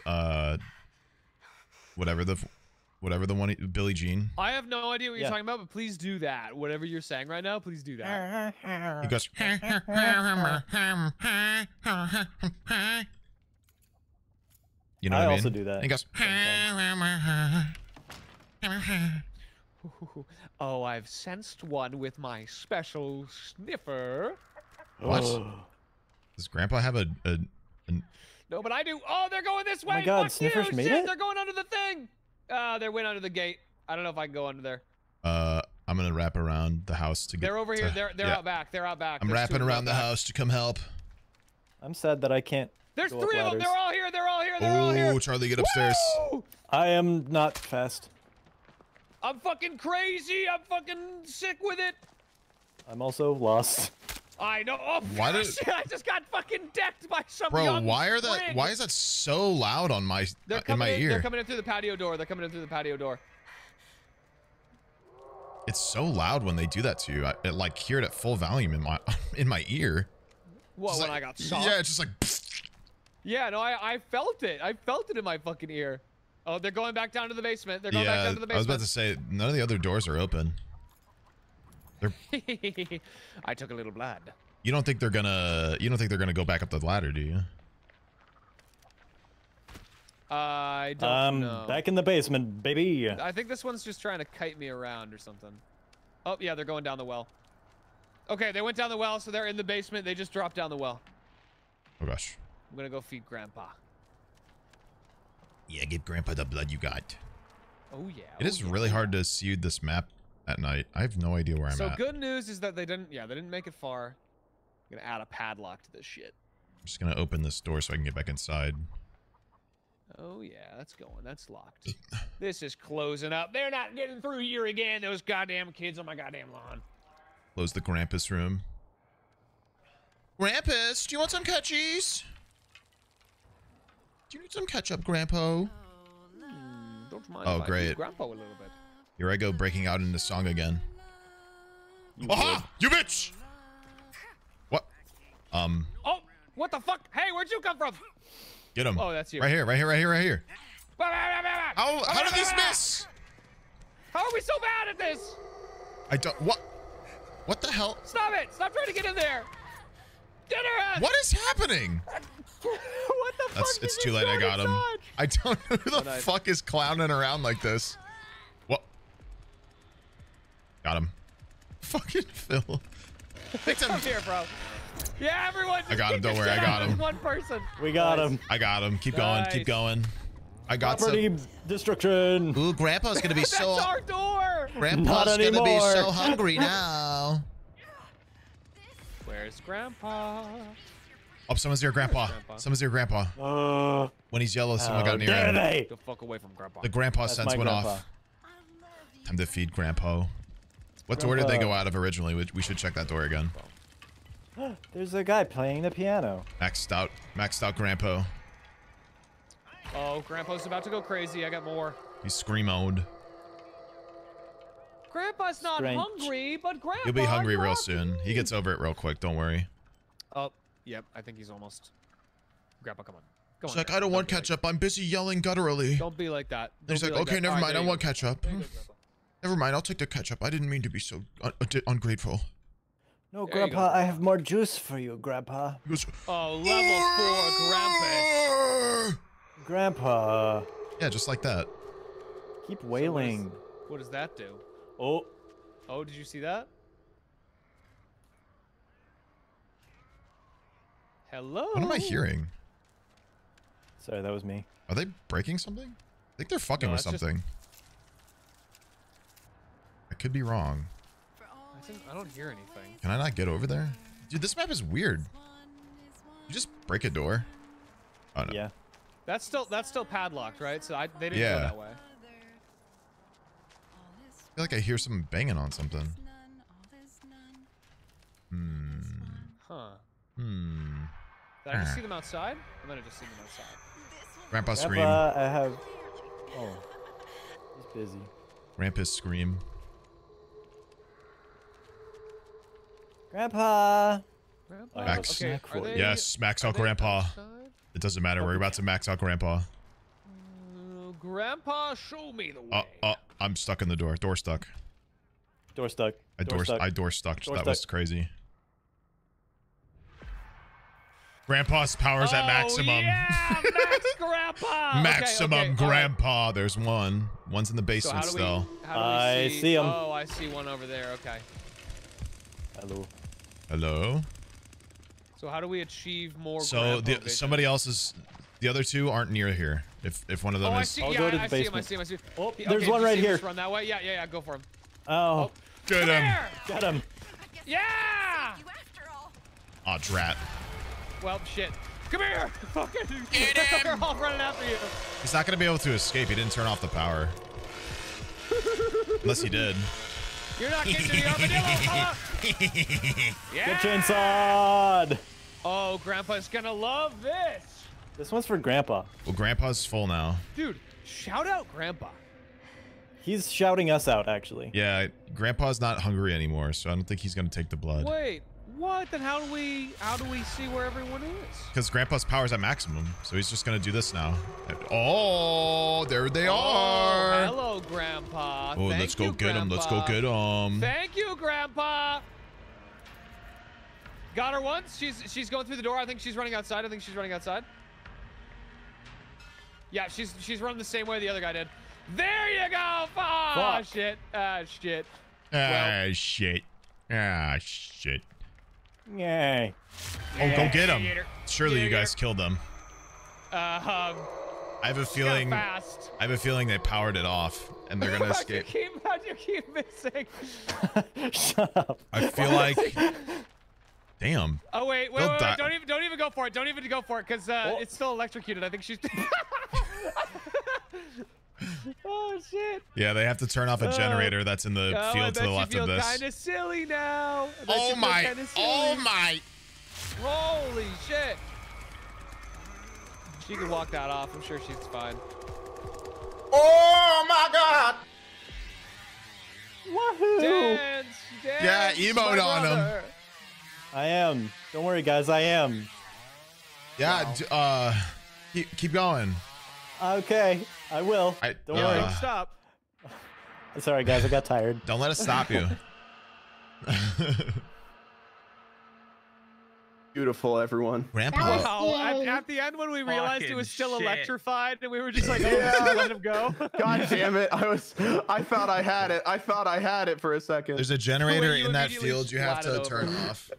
whatever the one, Billie Jean? I have no idea what you're talking about, but please do that. Whatever you're saying right now, please do that. He goes. You know what I mean? I also do that. He goes. Oh, I've sensed one with my special sniffer. What? Oh. Does Grandpa have a... No, but I do. Oh, they're going this way. Oh my God, sniffers made it? They're going under the thing. They went under the gate. I don't know if I can go under there. I'm going to wrap around the house to get... They're over here. They're out back. They're out back. I'm wrapping around the house to come help. I'm sad that I can't... There's three of them. They're all here. They're all here. They're all here. Oh, Charlie, get upstairs. Woo! I am not fast. I'm fucking crazy. I'm fucking sick with it. I'm also lost. I know. Oh, why shit, I just got fucking decked by some young spring. Why is that so loud on my in my ear? They're coming in through the patio door. They're coming in through the patio door. It's so loud when they do that to you. I like hear it at full volume in my ear. Well, when like, I got shot. Yeah, it's just like. Pfft. Yeah, no, I felt it. I felt it in my fucking ear. Oh, they're going back down to the basement. They're going back down to the basement. I was about to say none of the other doors are open. I took a little blood. You don't think they're gonna go back up the ladder, do you? I don't know. Back in the basement, baby. I think this one's just trying to kite me around or something. Oh yeah, they're going down the well. Okay, they went down the well, so they're in the basement. They just dropped down the well. Oh gosh. I'm gonna go feed Grandpa. Yeah, give Grandpa the blood you got. Oh yeah. It is really hard to see this map at night. I have no idea where I'm at. So good news is that they didn't make it far. I'm gonna add a padlock to this shit. I'm just gonna open this door so I can get back inside. Oh yeah, that's going. That's locked. This is closing up. They're not getting through here again. Those goddamn kids on my goddamn lawn. Close the Grampus room. Grampus, do you want some ketchies? Do you need some ketchup, Grandpa? Don't mind if I feed Grandpa a little bit. Here I go, breaking out into song again. Aha! You bitch! What? Oh! What the fuck? Hey, where'd you come from? Get him. Oh, that's you. Right here, right here, right here, right here. How did this miss? How are we so bad at this? I don't... What? What the hell? Stop it! Stop trying to get in there! Get her out! What is happening? What the fuck? It's too late, I got him. I don't know who the fuck is clowning around like this. Got him. Fucking Phil. Come here, bro. Yeah, everyone. I got him. Don't worry. I got him. One person. We got him. I got him. Keep going. Keep going. I got some. Destruction. Ooh, Grandpa's gonna be so. That's our door. Grandpa's gonna be so hungry now. Where's Grandpa? Oh, someone's near Grandpa. Someone's near Grandpa. When he's yellow, someone got near him. The fuck away from Grandpa. The Grandpa sense went off. Time to feed Grandpa. What door did they go out of originally? We should check that door again. There's a guy playing the piano. Maxed out Grandpa. Oh, Grandpa's about to go crazy. I got more. He screamed. Grandpa's not hungry, but Grandpa... He'll be hungry real soon. He gets over it real quick. Don't worry. Oh, yep. I think he's almost... Grandpa, come on. Go on. Like, I don't want ketchup. I'm busy yelling gutturally. Don't be like that. He's like, okay, never mind. I want ketchup. Never mind, I'll take the ketchup. I didn't mean to be so ungrateful. No, there Grandpa, I have more juice for you, Grandpa. Oh, level 4, Grandpa. Grandpa. Yeah, just like that. Keep wailing. So what does that do? Oh. Oh, did you see that? Hello? What am I hearing? Sorry, that was me. Are they breaking something? I think they're fucking with something. I could be wrong. I don't hear anything. Can I not get over there? Dude, this map is weird. You just break a door. Oh, no. Yeah. That's still padlocked, right? So they didn't go that way. I feel like I hear someone banging on something. Hmm. Huh. Hmm. Did I just see them outside? I might have just seen them outside. Grandpa scream. I have... Oh. He's busy. Grandpa scream. Grandpa! Grandpa? Max. Okay, yes, max out Grandpa. Outside? It doesn't matter. Okay. We're about to max out Grandpa. Grandpa, show me the way. I'm stuck in the door. Door stuck. Door stuck. I door stuck. That was crazy. Grandpa's power's at maximum. Yeah, max Grandpa. Maximum Grandpa. Right. There's one. One's in the basement still. I see him. Oh, I see one over there. Okay. Hello. Hello. So how do we achieve more? So somebody else is. The other two aren't near here. If one of them is. I see him. Oh, there's one right here. Run that way. Yeah. Go for him. Oh. Get him. Get him. Yeah. Aw, drat. Well, shit. Come here! Fucking get him! They're all running after you. He's not gonna be able to escape. He didn't turn off the power. Unless he did. You're not getting to the armadillo, huh? Yeah! Get chainsawed! Oh, Grandpa's gonna love this. This one's for Grandpa. Well, Grandpa's full now. Dude, shout out Grandpa. He's shouting us out, actually. Yeah, Grandpa's not hungry anymore, so I don't think he's gonna take the blood. Wait. What? Then how do we see where everyone is? Because Grandpa's power's at maximum, so he's just gonna do this now. Oh, there they are! Hello, Grandpa. Oh, let's go get him. Let's go get him. Thank you, Grandpa. Got her once. She's going through the door. I think she's running outside. Yeah, she's running the same way the other guy did. There you go. Oh, shit. Ah, shit. Ah, shit. Ah, shit. Yay. Oh, go get him. Surely you guys killed them. I have a feeling they powered it off and they're gonna escape. You keep missing. Shut up. I feel like damn. Oh wait, don't even go for it. Don't even go for it because it's still electrocuted. I think she's oh shit! Yeah, they have to turn off a generator that's in the field to the left of this. Kind of silly now. Oh my! Oh my! Holy shit! She can walk that off. I'm sure she's fine. Oh my god! Woohoo! Dance, dance, yeah, emote on him. I am. Don't worry, guys. I am. Yeah. Wow. Keep going. Okay, I will. Don't worry. Stop. Sorry, guys. I got tired. Don't let us stop you. Beautiful, everyone. Grandpa. Wow. At the end, when we realized he was still electrified, and we were just like, oh, just let him go. God damn it. I thought I had it. I thought I had it for a second. There's a generator in that field you have to turn off.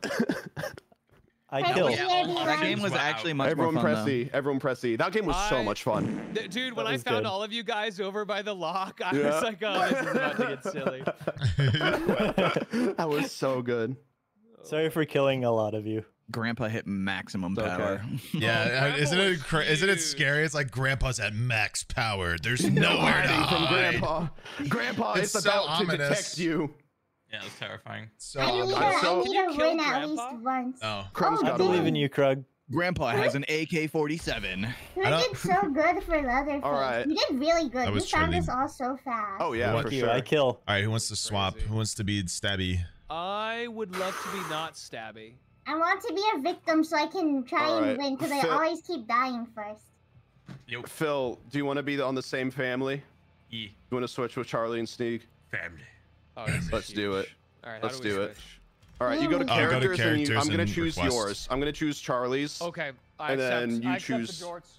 I killed. That game was actually much more fun. Everyone press E. That game was so much fun. Dude, when I found all of you guys over by the lock, I was like, oh, this is about to get silly. That was so good. Sorry for killing a lot of you. Grandpa hit maximum power. Yeah, isn't it scary? It's like Grandpa's at max power. There's nowhere to hide. Grandpa, it's about to detect you. Yeah, it was terrifying. So I need to win at least once. Oh. I believe in you, Krug. Grandpa has an AK-47. You did so good for Leatherface. All right. You did really good. You found this all so fast. Oh, yeah, for sure. I kill. All right, who wants to swap? Who wants to be stabby? I would love to be not stabby. I want to be a victim so I can try and win because I always keep dying first. Yep. Phil, do you want to be on the same family? Yeah. Do you want to switch with Charlie and Sneak? Family. Oh, let's do it. All right, let's do it. All right, you go to characters, and I'm going to choose yours. I'm going to choose Charlie's. Okay, I choose. The jorts.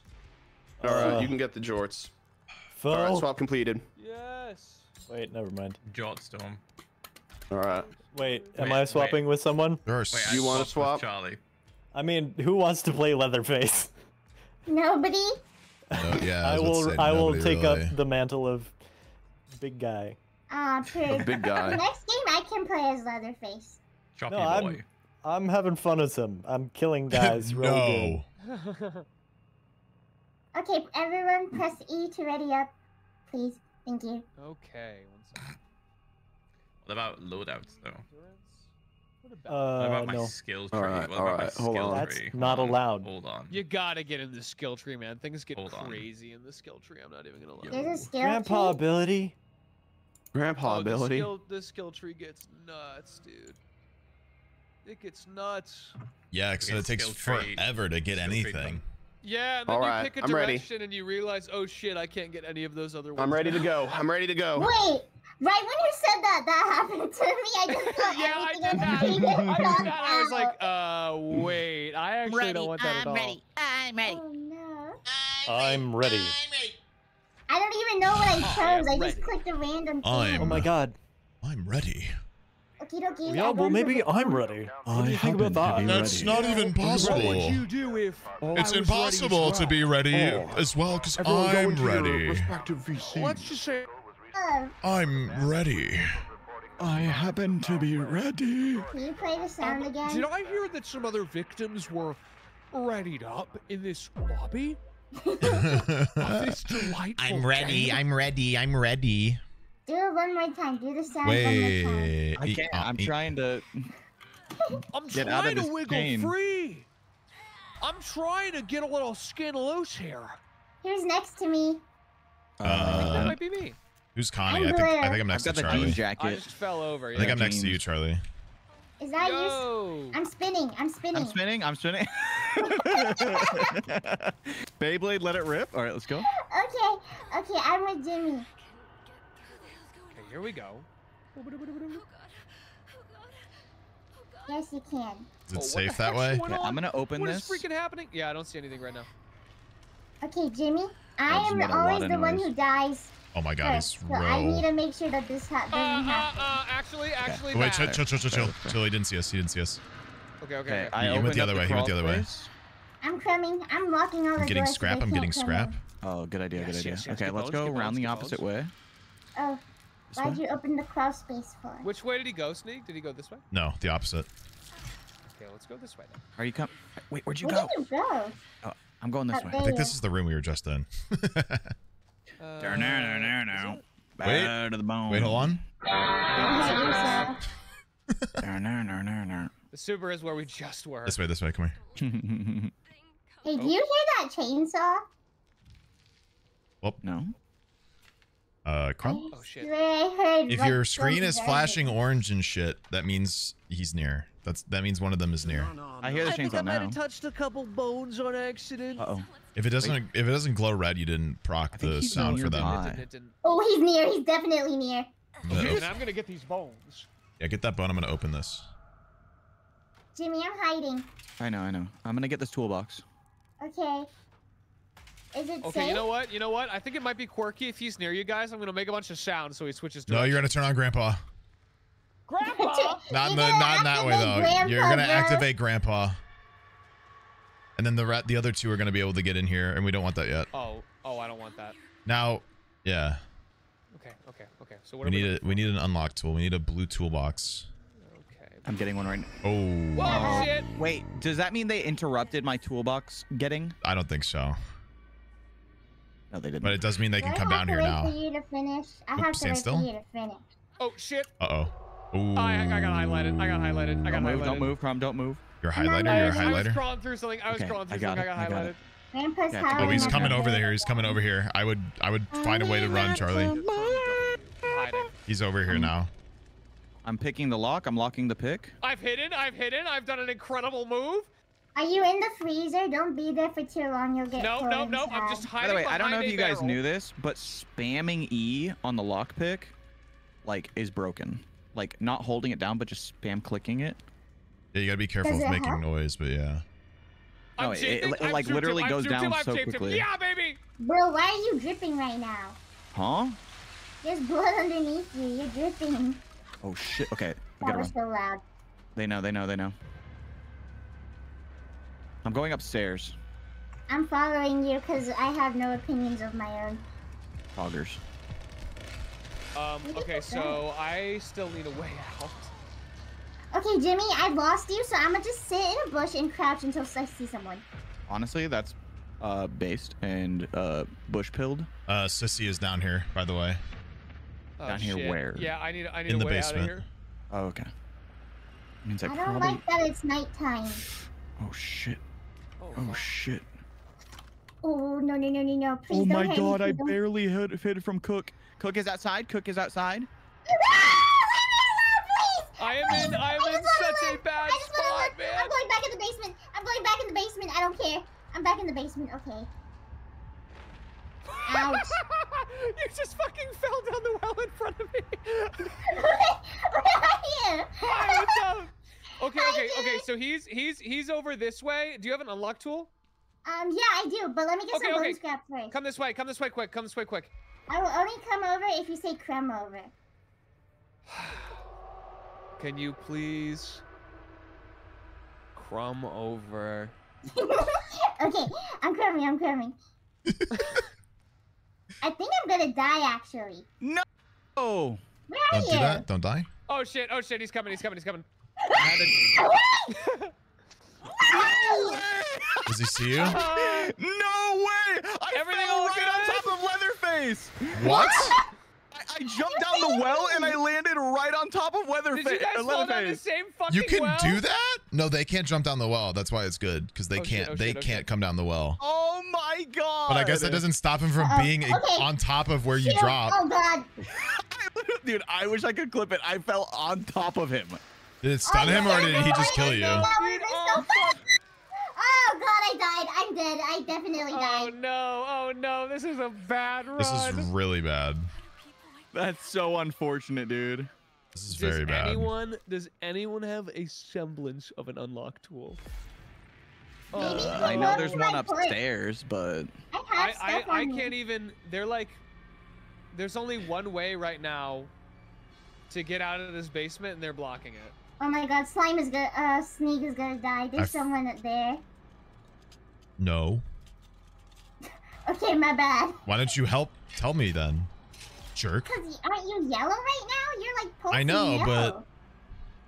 All right, you can get the jorts. Phil. All right, swap completed. Yes. Wait, never mind. Jortstorm. All right. Wait, am I swapping with someone? Do you want to swap? Charlie. I mean, who wants to play Leatherface? Nobody. Yeah, I will take up the mantle of big guy. True. Big guy. The next game I can play as Leatherface. Choppy boy. I'm having fun with him. I'm killing guys. No. Really good. Okay, everyone, press E to ready up, please. Thank you. Okay. One second. What about loadouts, though? What about my skill tree? All right, hold on. That's not allowed. Hold on. You gotta get in the skill tree, man. Things get crazy in the skill tree. I'm not even gonna lie. There's a skill tree? Grandpa ability. The skill tree gets nuts, dude. It gets nuts. Yeah, because it takes forever to get anything. Yeah, and then you pick a direction and you realize, oh shit, I can't get any of those other ones. I'm ready to go. I'm ready to go. Wait. Right when you said that, that happened to me. I just thought I was like, wait, I actually don't want that at all. I'm ready. Oh, no. I'm ready. I don't even know what I chose. I just clicked a random thing. Oh my god. I'm ready. Okie dokie. Yeah, well, maybe I'm ready. What do you think about that? That's not even possible. What would you do if it's impossible to be ready as well, because I'm ready. Let's just say... I'm ready. I happen to be ready. Can you play the sound again? Did I hear that some other victims were readied up in this lobby? This delightful I'm ready. Do it one more time. Do the sound one more time. I can't. I'm trying to. I'm trying to wiggle free. I'm trying to get a little skin loose here. Who's next to me? I think that might be me. Who's Connie? I think I'm next to Charlie. Jacket. I just fell over. I think I'm next to you, Charlie. Is that you? I'm spinning. Beyblade, let it rip. All right, let's go. Okay, I'm with Jimmy. Okay, here we go. Oh God. Yes, you can. Is it safe that way? Yeah, I'm gonna open this. What is freaking happening? Yeah, I don't see anything right now. Okay, Jimmy, I am always the one who dies. Oh my god, it's row. I need to make sure that this doesn't happen. Actually, okay. Wait, chill. He didn't see us. Okay. He went the other way. I'm coming. I'm locking all the doors. I'm getting scrap. Oh, good idea. Okay, let's go around the opposite way. Oh, why'd you open the crawl space for? Which way did he go, Sneak? Did he go this way? No, the opposite. Okay, let's go this way then. Are you coming? Wait, where'd you go? Where did you go? Oh, I'm going this way. I think this is the room we were just in. Wait, to the bone. Wait, hold on. The super is where we just were. This way, come here. Did you hear that chainsaw? Well, no. Crump? Oh, shit. If your screen is flashing orange and shit, that means he's near. That means one of them is near. No. I hear the chainsaw now. I might have touched a couple bones on accident. Uh-oh. If it doesn't glow red, you didn't proc the sound for that. Oh, he's near. He's definitely near. I'm gonna get these bones. Yeah, get that bone. I'm gonna open this. Jimmy, I'm hiding. I know. I'm gonna get this toolbox. Okay. Is it safe? You know what? I think it might be quirky if he's near you guys. I'm gonna make a bunch of sounds so he switches direction. No, you're gonna turn on Grandpa. Grandpa? not in that way though. You're gonna activate Grandpa. And then the other two are going to be able to get in here, and we don't want that yet. Oh, I don't want that. Now, yeah. Okay. So what we need an unlock tool. We need a blue toolbox. Okay. I'm getting one right now. Oh. Whoa, shit. Wait, does that mean they interrupted my toolbox getting? I don't think so. No, they didn't. But it does mean they can come down here now. I have to wait for you to finish. I have to wait for you to finish. Oh, shit. Uh-oh. Oh, I got highlighted. I got highlighted. Don't move, Prom. Don't move. Your highlighter. I was crawling through something. I got highlighted. Oh, he's coming over there. I would find a way to run, Charlie. He's over here now. I'm picking the lock. I'm locking the pick. I've hidden. I've done an incredible move. Are you in the freezer? Don't be there for too long. You'll get cold. No. I'm just hiding. By the way, I don't know if you guys knew this, but spamming E on the lock pick, is broken. Not holding it down, but just spam clicking it. Yeah, you gotta be careful of making noise, but yeah. No, it literally goes down so quickly. Yeah, baby! Bro, why are you dripping right now? Huh? There's blood underneath you. You're dripping. Oh, shit. Okay. That was so loud. They know. I'm going upstairs. I'm following you because I have no opinions of my own. Poggers. Okay, so I still need a way out. Okay, Jimmy, I lost you, so I'm gonna just sit in a bush and crouch until I see someone. Honestly, that's based and bush-pilled. Sissy is down here, by the way. Oh, down here shit. Where? Yeah, I need in a way basement. Out of here. Oh, okay. Means I don't probably... like that it's nighttime. Oh shit. Oh shit. Oh no no no no no! Please oh my god! I barely hid from Cook. Cook is outside. Cook is outside. I am in such a bad spot, man. I'm going back in the basement. I don't care. I'm back in the basement. Okay. Ouch. You just fucking fell down the well in front of me. Where are you? Hi, what's up? Okay. So he's over this way. Do you have an unlock tool? Yeah, I do, but let me get some bone scrap first. Come this way, quick. I will only come over if you say crumb over. Can you please crumb over? Okay, I'm crumbing. I think I'm gonna die, actually. No! Where are you? Don't do that, don't die. Oh shit, he's coming. No way! Does he see you? No way! Everything fell right on top of Leatherface! What? I jumped down the well and I landed right on top of Leatherface. Did you guys fall down the same fucking well? You can do that? No, they can't jump down the well. That's why it's good, because they can't come down the well. Oh my god! But I guess that doesn't stop him from being on top of where you drop. Oh god! Dude, I wish I could clip it. I fell on top of him. Did it stun him or did he just kill you? Oh god, I died. I'm dead. I definitely died. Oh no. This is a bad run. This is really bad. That's so unfortunate, dude. This is very bad. Does anyone have a semblance of an unlock tool? I know there's one upstairs, but... I can't even... They're like... There's only one way right now to get out of this basement, and they're blocking it. Oh my god, Slime is gonna, Sneak is gonna die. There's someone up there. No. Okay, my bad. Why don't you help? Tell me then, jerk. Cause aren't you yellow right now? You're like pulsing. I know, but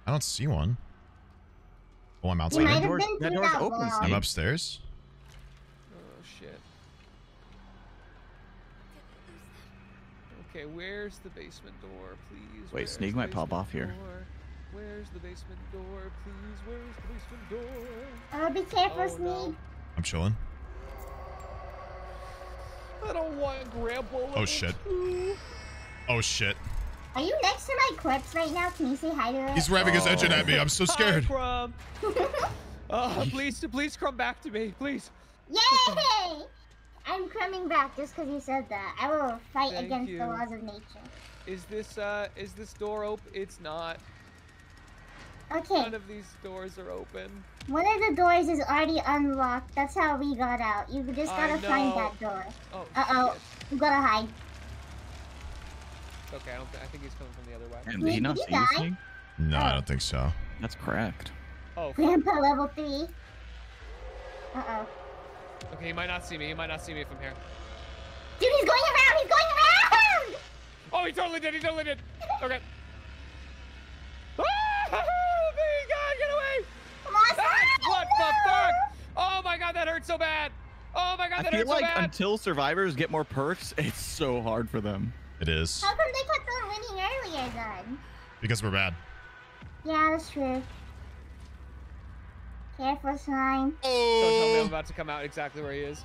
I don't see one. Oh, I'm outside. That door's open. I'm upstairs. Oh shit. Okay, where's the basement door, please? Wait, Sneak might pop off here. Where's the basement door, please? Where's the basement door? Oh, be careful, Sneak. I'm chilling. I don't want Grandpa. Oh shit. Oh shit. Are you next to my corpse right now? Can you say hi to her? He's revving his engine at me. I'm so scared. Hi, please crumb back to me, please. Yay! I'm crumbing back just because you said that. I will fight against the laws of nature. Is this door open? It's not. Okay. None of these doors are open. One of the doors is already unlocked. That's how we got out. You just gotta find that door. Oh, you gotta hide. Okay, I think he's coming from the other way. And did he not see anything? No, I don't think so. That's cracked. Oh. Grandpa level 3. Okay, he might not see me. He might not see me from here. Dude, he's going around. He's going around. Oh, he totally did. Okay. What the fuck? Oh my god, that hurts so bad. Oh my god, that hurts so bad. I feel like until survivors get more perks, it's so hard for them. It is. How come they kept on winning earlier then? Because we're bad. Yeah, that's true. Careful, Slime. Oh. Don't tell me I'm about to come out exactly where he is.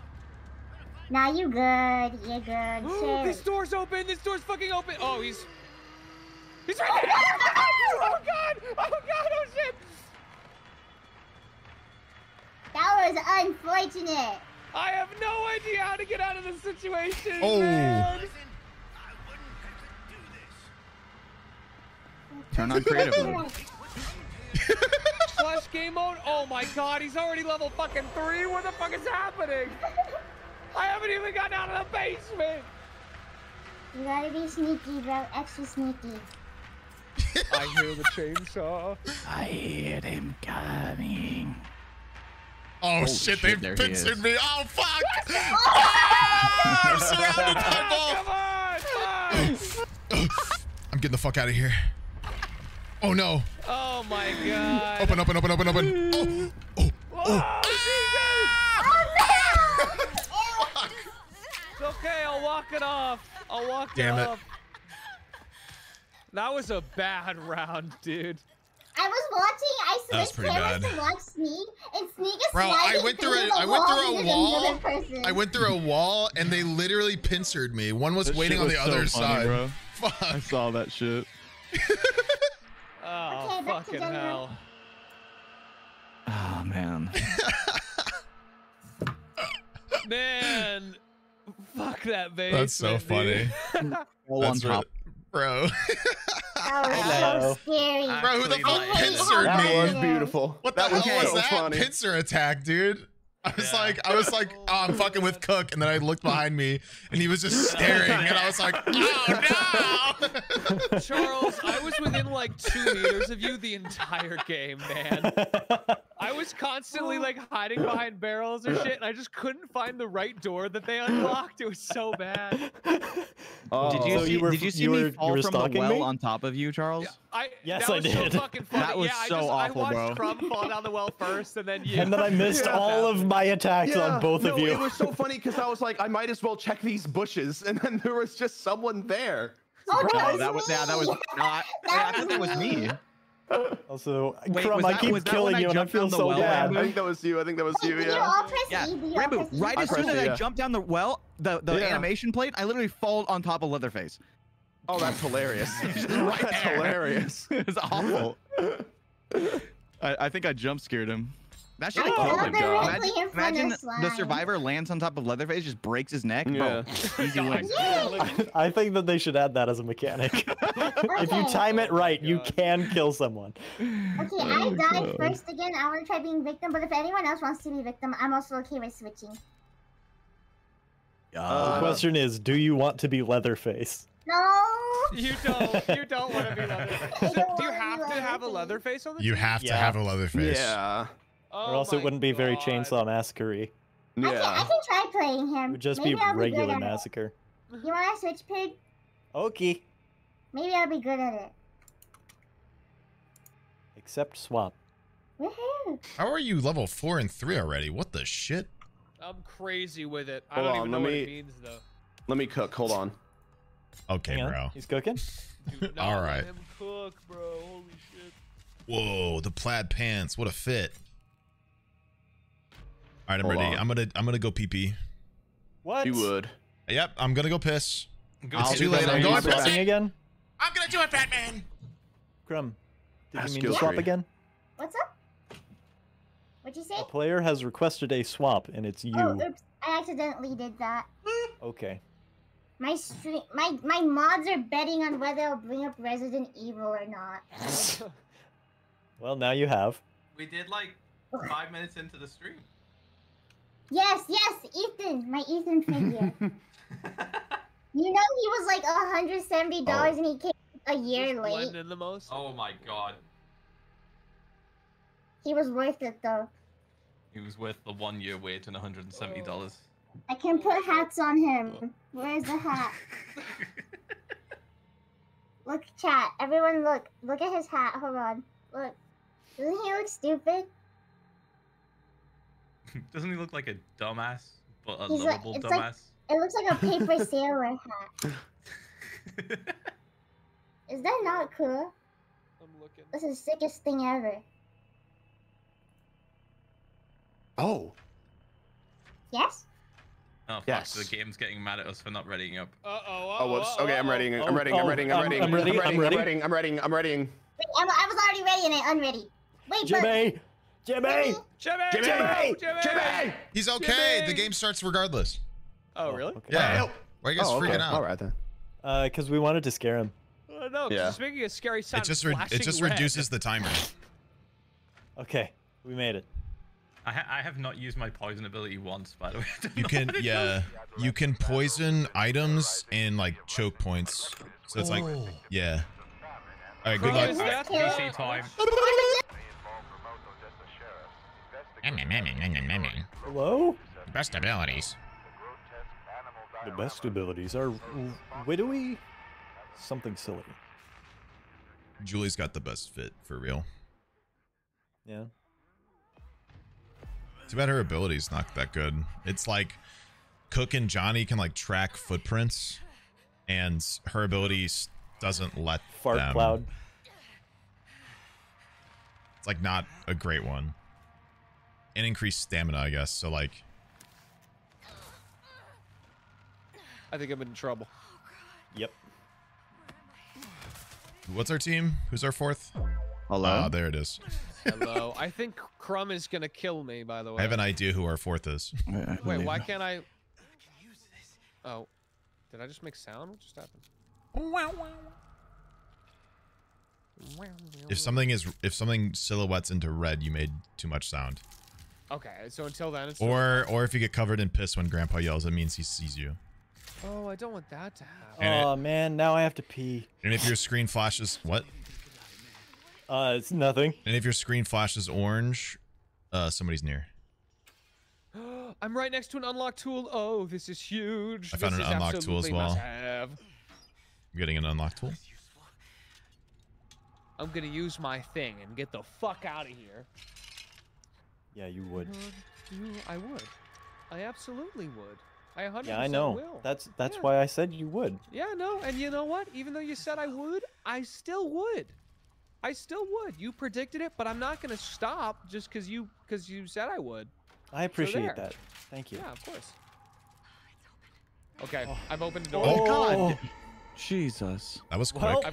Nah, you good. You're good. Sure. This door's open. This door's fucking open. Oh, he's right there. Oh god. Oh shit. That was unfortunate. I have no idea how to get out of this situation. Oh. Man. Turn on creative mode. Flash game mode. Oh my god, he's already level fucking 3. What the fuck is happening? I haven't even gotten out of the basement. You gotta be sneaky, bro. Extra sneaky. I hear the chainsaw. I hear them coming. Oh, shit, they've pincered me. Oh, fuck. Oh, I'm surrounded by balls. Come on, I'm getting the fuck out of here. Oh, no. Oh, my God. Open, open, open, open, open. Oh, oh, oh. Okay, I'll walk it off. I'll walk it off. That was a bad round, dude. I was watching. I switched cameras to watch Sneeg, and Sneeg is I went through a wall. I went through a wall, and they literally pincered me. One was waiting on the other side. Bro. Fuck. I saw that shit. Oh, okay, fucking hell. Oh, man. Man. Fuck that baby. That's so funny. That's really, bro. That was so scary. Bro, who the fuck pincered me? That was beautiful. What the hell was that? Pincer attack, dude. I was like, oh, I'm fucking with Cook, and then I looked behind me, and he was just staring, and I was like, oh no! Charles, I was within like 2 meters of you the entire game, man. I was constantly like hiding behind barrels or shit, and I just couldn't find the right door that they unlocked. It was so bad. Oh. Did you see? Did you see me fall from the well on top of you, Charles? Yeah. Yes, I did. So fucking funny. That was so awful, bro. I watched Trump fall down the well first, and then you. And then I missed all of my attacks on both of you. It was so funny because I was like, I might as well check these bushes, and then there was just someone there. Oh, no, that was that was not. I thought that was me. Also, Crumb, I keep killing you, and I feel so bad. I think that was you. I think that was you. Yeah. Ranboo, right as soon as I jumped down the well, the animation played. I literally fall on top of Leatherface. Oh, that's hilarious. That's hilarious. It's awful. I think I jump scared him. That should have killed him. Imagine the survivor lands on top of Leatherface, just breaks his neck. Yeah. Bro, easy win. I think that they should add that as a mechanic. If you time it right, you can kill someone. Okay, I died first again. I want to try being victim, but if anyone else wants to be victim, I'm also okay with switching. The question is, do you want to be Leatherface? No. You don't. You don't want to be Leatherface. Do you have to have a Leatherface on the team? You have to have a Leatherface. Yeah. Or else it wouldn't be very Chainsaw Massacre-y. Yeah. I can try playing him. It would just be regular massacre. You want to switch, Pig? Okay. Maybe I'll be good at it. Except Swamp. Woohoo! How are you level 4 and 3 already? What the shit? I'm crazy with it. I don't even know what it means though. Let me cook. Hold on. Okay, bro. He's cooking. All right. Let him cook, bro. Holy shit. Whoa, the plaid pants. What a fit. All right, I'm ready. I'm gonna go pee pee. What? You would. Yep, I'm gonna go piss. It's too late. I'm going pissing again. I'm gonna do it, Batman. Crumb, did you mean to swap again? What's up? What'd you say? A player has requested a swap, and it's you. Oh, oops! I accidentally did that. Okay. My stream, my mods are betting on whether I'll bring up Resident Evil or not. Well, now you have. We did like 5 minutes into the stream. Yes, yes, Ethan, my Ethan figure. You know he was like $170 and he came a year late. The most? Oh my god. He was worth it though. He was worth the 1 year wait and $170. Oh. I can put hats on him. Where's the hat? Look, chat. Everyone look. Look at his hat. Hold on. Look. Doesn't he look stupid? Doesn't he look like a dumbass? But a lovable dumbass? Like, it looks like a paper sailor hat. Is that not cool? I'm looking. This is the sickest thing ever. Oh. Yes? Oh, fuck, yes. The game's getting mad at us for not readying up. Okay, I'm readying. I'm readying. I'm readying. I'm readying. I'm readying. I'm readying. I'm readying. I'm readying. I was already ready and I'm unready. Wait, Jimmy! Jimmy! Jimmy! Jimmy! Jimmy! He's okay. The game starts regardless. Oh, really? Yeah. Why are you guys freaking out? All right then. Because we wanted to scare him. No, because making a scary sound. It just reduces the timer. Okay, we made it. I have not used my poison ability once, by the way. You can, you can poison items and like choke points. So it's like, All right, good luck. PC time. Hello? The best abilities. The best abilities are widowy? Something silly. Julie's got the best fit, for real. Yeah. Too bad her ability's not that good. It's like Cook and Johnny can like track footprints, and her ability doesn't let fart them. Cloud. It's like not a great one. And increased stamina, I guess. So like, I think I'm in trouble. Yep. What's our team? Who's our fourth? Hello. Ah, there it is. Hello. I think Crumb is gonna kill me, by the way. I have an idea who our fourth is. Wait, why can't I? Oh, did I just make sound? What just happened? Wow, wow. If something silhouettes into red, you made too much sound. Okay, so until then, it's or if you get covered in piss when Grandpa yells, it means he sees you. Oh, I don't want that to happen. And oh man, now I have to pee. And if your screen flashes what? It's nothing. And if your screen flashes orange, somebody's near. I'm right next to an unlocked tool. Oh, this is huge. I found an unlocked tool as well. I'm getting an unlocked tool. I'm gonna use my thing and get the fuck out of here. Yeah, you would. I would. I absolutely would. I 100% yeah, I know. Will. That's why I said you would. Yeah, no, and you know what? Even though you said I would, I still would. I still would. You predicted it, but I'm not gonna stop just because you said I would. I appreciate that. Thank you. Yeah, of course. Okay, oh. I've opened the door. Oh God! Jesus, that was quick. Well,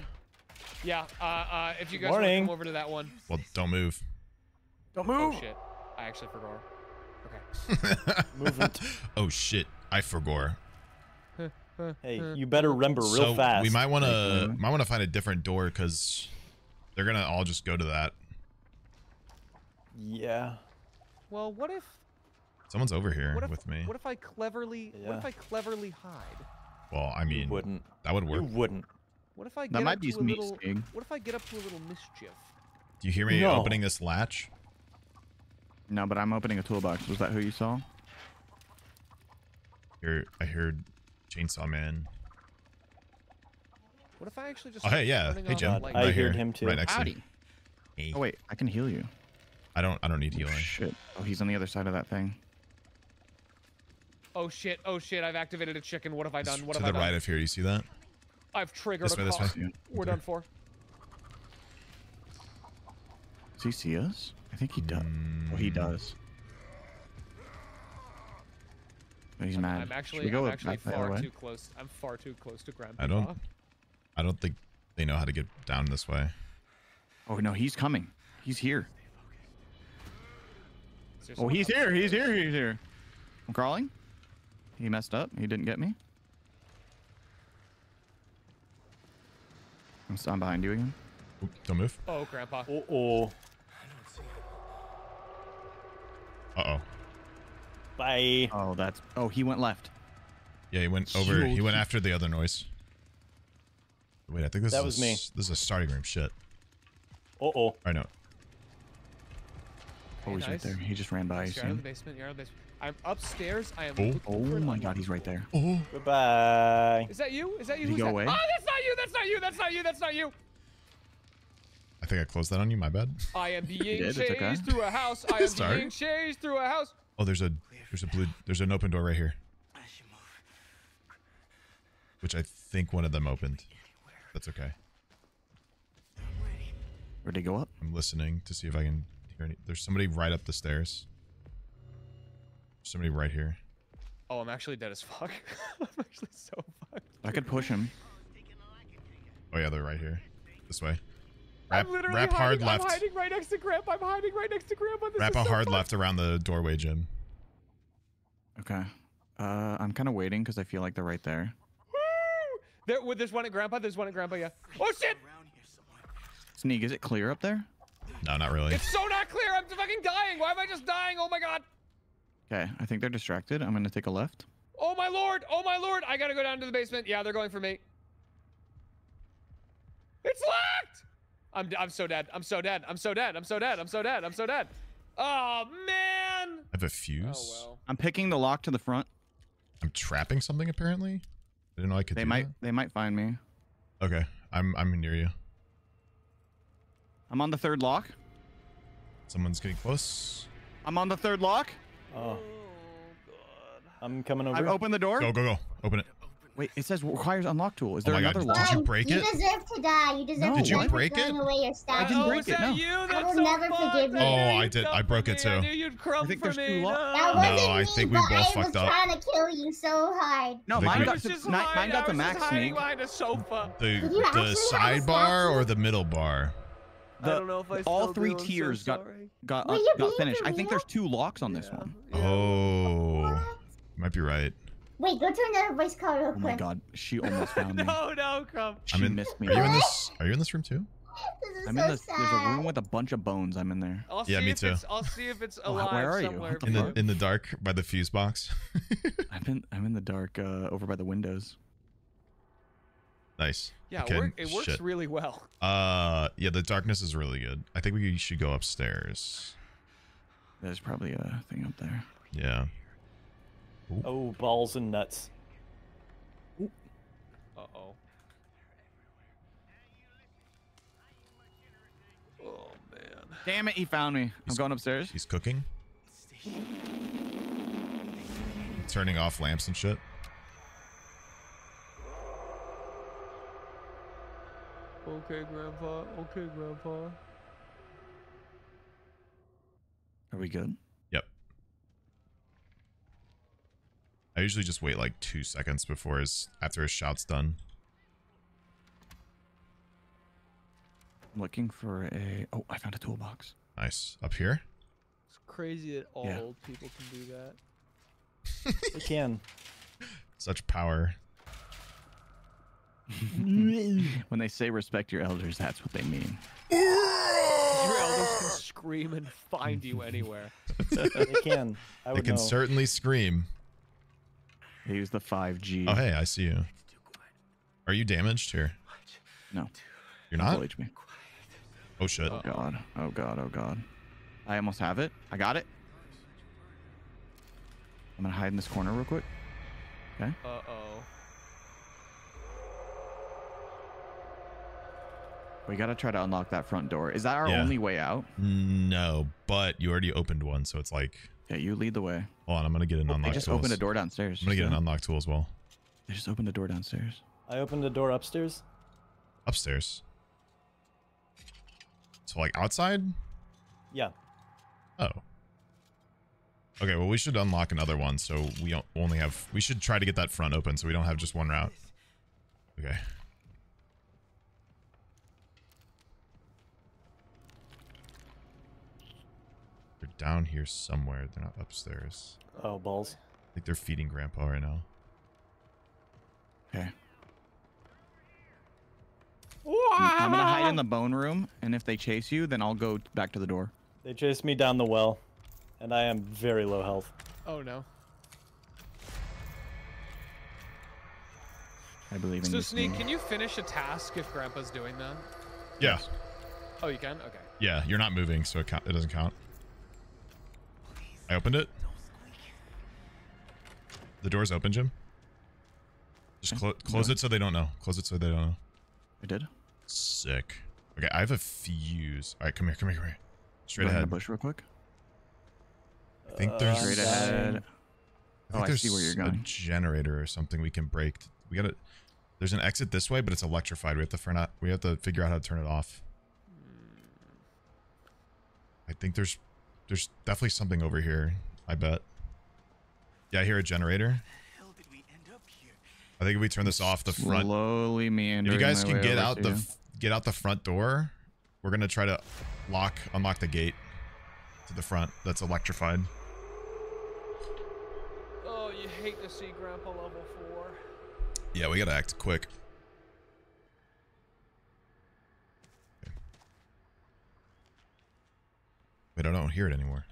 yeah, if you guys want to come over to that one. Well, don't move. Don't move. Oh shit! I actually forgot. Okay. Move it. Oh shit! I forgot. Hey, you better remember real fast. We might want to find a different door because they're gonna all just go to that. Yeah. Well, what if someone's over here with me? What if I cleverly? Yeah. What if I cleverly hide? Well, I mean, you wouldn't. That would work. You wouldn't. What if I get up to a little? What if I get up to a little mischief? Do you hear me opening this latch? No, but I'm opening a toolbox. Was that who you saw? Here, I heard Chainsaw Man. What if I actually just? Oh hey, yeah. Hey, Jim. Right I heard him too. Right next to me. Oh wait, I can heal you. I don't need healing. Shit. Oh, he's on the other side of that thing. Oh shit! Oh shit! I've activated a chicken. What have I done? What have I done? To the right of here, you see that? I've triggered a call. We're done for. Does he see us? I think he does. Well, he does. But he's mad. I'm actually far too close. I'm far too close to Grandpa. I don't think they know how to get down this way. Oh no, he's coming. He's here. Oh, he's here. He's here. He's here. I'm crawling. He messed up. He didn't get me. I'm behind you again. Oop, don't move. Oh, Grandpa. Uh-oh. Uh-oh. Bye. Oh, that's... Oh, he went left. Yeah, he went over... He went after the other noise. Wait, I think this was me. This is a starting room shit. Uh-oh. I know. Oh, he's right there. He just ran by. You're out of the basement. You're out of the basement. I'm upstairs. I am. Oh my God, he's right there. Oh. Goodbye. Is that you? Is that you? Did he go away? Oh, that's not you. That's not you. That's not you. That's not you. I think I closed that on you. My bad. I am being chased through a house. I am being chased through a house. Oh, there's an open door right here. I should move. Which I think one of them opened. That's okay. Where'd they go up? I'm listening to see if I can. There's somebody right up the stairs. Somebody right here. Oh, I'm actually dead as fuck. I'm actually so fucked. I could push him. Oh yeah, they're right here. This way. Wrap hard left. I'm hiding right next to Grandpa. I'm hiding right next to Grandpa. Wrap a hard left around the doorway, Jim. Okay. I'm kind of waiting because I feel like they're right there. Woo! There's one at Grandpa. There's one at Grandpa. Yeah. Oh shit! Sneak, is it clear up there? No, not really. It's so not clear. I'm fucking dying. Why am I just dying? Oh my God. Okay, I think they're distracted. I'm gonna take a left. Oh my Lord. Oh my Lord. I gotta go down to the basement. Yeah, they're going for me. It's locked. I'm so dead. I'm so dead. I'm so dead. I'm so dead. I'm so dead. I'm so dead. Oh, man! I have a fuse. Oh, well. I'm picking the lock to the front. I'm trapping something, apparently. I didn't know I could They might find me. Okay. I'm near you. I'm on the third lock. Someone's getting close. I'm on the third lock. Oh. I'm coming over. I've opened the door. Go, go, go. Open it. Wait, it says requires unlock tool. Is there another lock? Did you break it? You deserve to die. You deserve to die. Did you break it? I didn't break it. No. I will never forgive you. Oh, I did. I broke it too. I think there's two locks. No, I think we both fucked up. I was trying to kill you so hard. No, mine got the max. The sidebar or the middle bar? I don't know if I all three tiers got finished. I think there's two locks on this one. Oh. Might be right. Wait, go to another voice call real quick. Oh my god, she almost found me. No, Crump. She missed me. Are you in this room too? This is I'm so in this, sad. There's a room with a bunch of bones. I'm in there. Yeah, me too. I'll see if it's alive where are somewhere. You? In the dark by the fuse box. I'm in the dark over by the windows. Nice. Yeah, it works really well. Yeah, the darkness is really good. I think we should go upstairs. There's probably a thing up there. Yeah. Ooh. Oh, balls and nuts. Uh-oh. Oh, man. Damn it, he found me. I'm going upstairs. He's cooking. Turning off lamps and shit. Okay, Grandpa. Okay, Grandpa. Are we good? I usually just wait like 2 seconds before after his shout's done. I'm looking for a... Oh, I found a toolbox. Nice. Up here? It's crazy that all old people can do that. They can. Such power. When they say respect your elders, that's what they mean. Your elders can scream and find you anywhere. They can. They can certainly scream. They use the 5G. Oh, hey, I see you. Are you damaged here? No. You're not? Oh, shit. Oh, God. Oh, God. Oh, God. I almost have it. I got it. I'm going to hide in this corner real quick. Okay. Uh-oh. We got to try to unlock that front door. Is that our only way out? No, but you already opened one, so it's like... Yeah, you lead the way. Hold on, I'm gonna get an unlock tool. I just opened a door downstairs. I'm gonna get an unlock tool as well. I just opened a door downstairs. I opened a door upstairs. Upstairs? So like outside? Yeah. Oh. Okay, well we should unlock another one so we don't only have... We should try to get that front open so we don't have just one route. Okay. Down here somewhere. They're not upstairs. Oh, balls. I think they're feeding Grandpa right now. Okay. I'm gonna hide in the bone room, and if they chase you, then I'll go back to the door. They chased me down the well, and I am very low health. Oh, no. I believe in you. So, Sneak, can you finish a task if Grandpa's doing that? Yeah. Oh, you can? Okay. Yeah, you're not moving, so it doesn't count. I opened it. The door's open, Jim. Just close it so they don't know. Close it so they don't know. I did. Sick. Okay, I have a fuse. All right, come here. Straight ahead. In the bush real quick. I think there's straight ahead. I see where you're going. A generator or something we can break. We gotta. There's an exit this way, but it's electrified. We have to figure out how to turn it off. I think there's. There's definitely something over here, I bet. Yeah, I hear a generator. The hell did we end up here? I think if we turn this off, the front... Slowly meandering. If you guys can get out the front door, we're going to try to unlock the gate to the front that's electrified. Oh, you hate to see Grandpa level 4. Yeah, we got to act quick. Wait, I don't hear it anymore.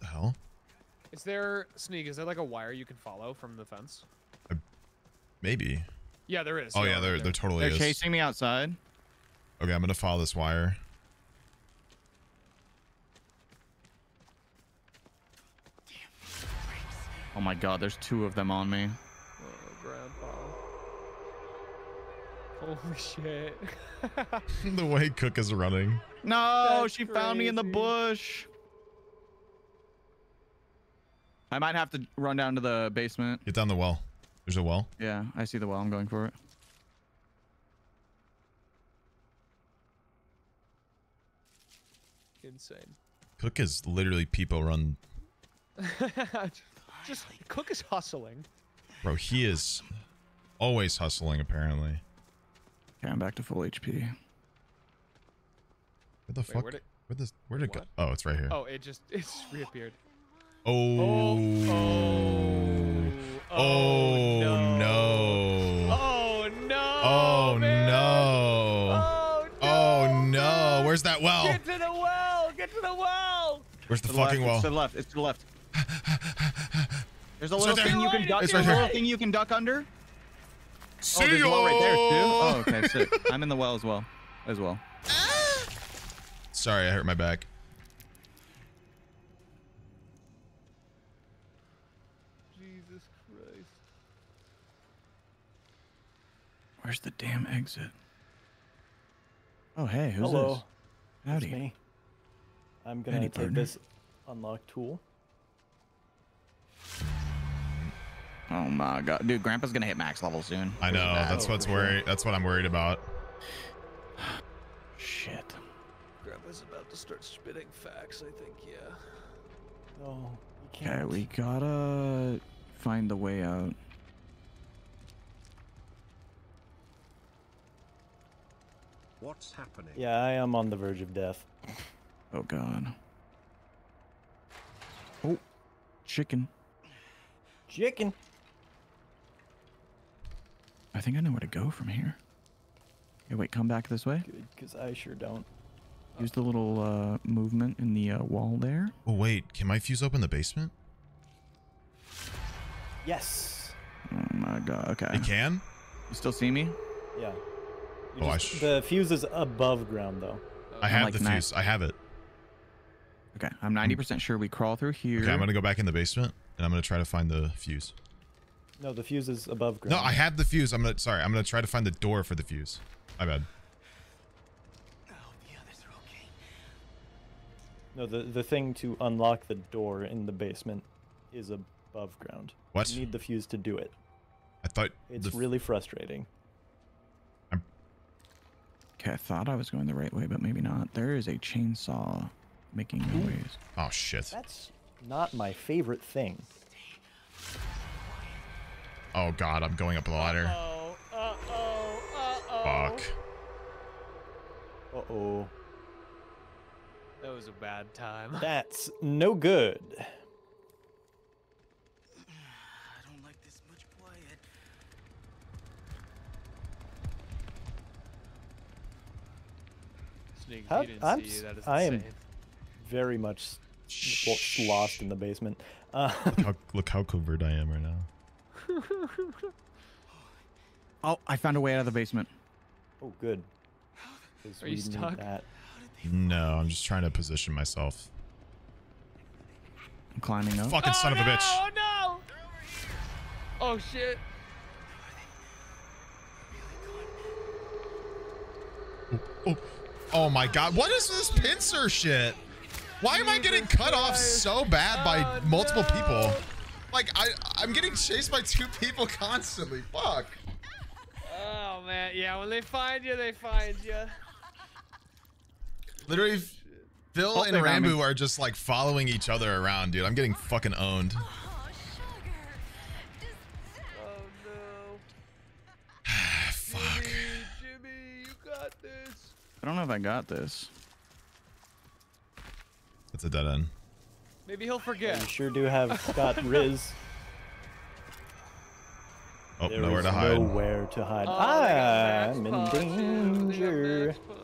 The hell? Is there, Sneak, is there like a wire you can follow from the fence? Maybe. Yeah, there is. Oh, yeah, there totally is. They're chasing me outside. Okay, I'm going to follow this wire. Oh my god, there's two of them on me. Oh, Grandpa. Holy shit. The way Cook is running. No, that's she crazy. Found me in the bush. I might have to run down to the basement. Get down the well. There's a well. Yeah, I see the well. I'm going for it. Insane. Cook is literally people run. Just Cook is hustling. Bro, he is always hustling, apparently. Okay, I'm back to full HP. Where the fuck? Where'd it go? Oh, it's right here. Oh, it's reappeared. Oh no. Where's that well? Get to the well. Get to the well. Where's the fucking well? It's to the left. It's to the left. There's a little thing you can duck. There's a little thing you can duck under. See you. Oh, right there too. Oh, okay, sick. I'm in the well as well. Sorry, I hurt my back. Jesus Christ. Where's the damn exit? Oh, hey, who's this? Howdy. That's me. I'm gonna take this unlock tool. Oh my god, dude! Grandpa's gonna hit max level soon. I know. That's what's worried. That's what I'm worried about. Shit. Grandpa's about to start spitting facts. I think. Yeah. Oh. Okay, we gotta find the way out. What's happening? Yeah, I am on the verge of death. Oh god. Oh, chicken. Chicken. I think I know where to go from here. Hey, wait, come back this way. Good, because I sure don't. Use the little movement in the wall there. Oh, wait. Can my fuse open the basement? Yes. Oh, my God. Okay. It can? You still see me? Yeah. The fuse is above ground, though. I have the fuse. I have it. Okay. I'm 90% sure we crawl through here. Okay, I'm going to go back in the basement. And I'm gonna try to find the fuse. No, the fuse is above ground. No, I have the fuse. I'm gonna try to find the door for the fuse. My bad. Oh, the others are okay. No, the thing to unlock the door in the basement is above ground. What? You need the fuse to do it. I thought it's really frustrating. Okay, I thought I was going the right way, but maybe not. There is a chainsaw making noise. Oh shit. That's not my favorite thing. Oh god, I'm going up the ladder. Fuck. Uh-oh. That was a bad time. That's no good. I don't like this much quiet. Sneak, you didn't see you. That is insane. I am very much lost in the basement. Look how covert I am right now. Oh, I found a way out of the basement. Oh, good. Are you stuck? No, I'm just trying to position myself. I'm climbing up. Fucking son of a bitch. Oh, no. Oh, shit. Oh, my God. What is this pincer shit? Why am I getting cut off so bad by multiple people? Like, I'm getting chased by two people constantly. Fuck. Oh, man. Yeah, when they find you, they find you. Literally, Phil and Ranboo are just, like, following each other around, dude. I'm getting fucking owned. Oh, sugar. Oh no. Fuck. Jimmy, you got this. I don't know if I got this. It's a dead end. Maybe he'll forget. You sure do have got Riz. Oh, there nowhere to hide. Nowhere to hide. Oh, I'm in danger. I'm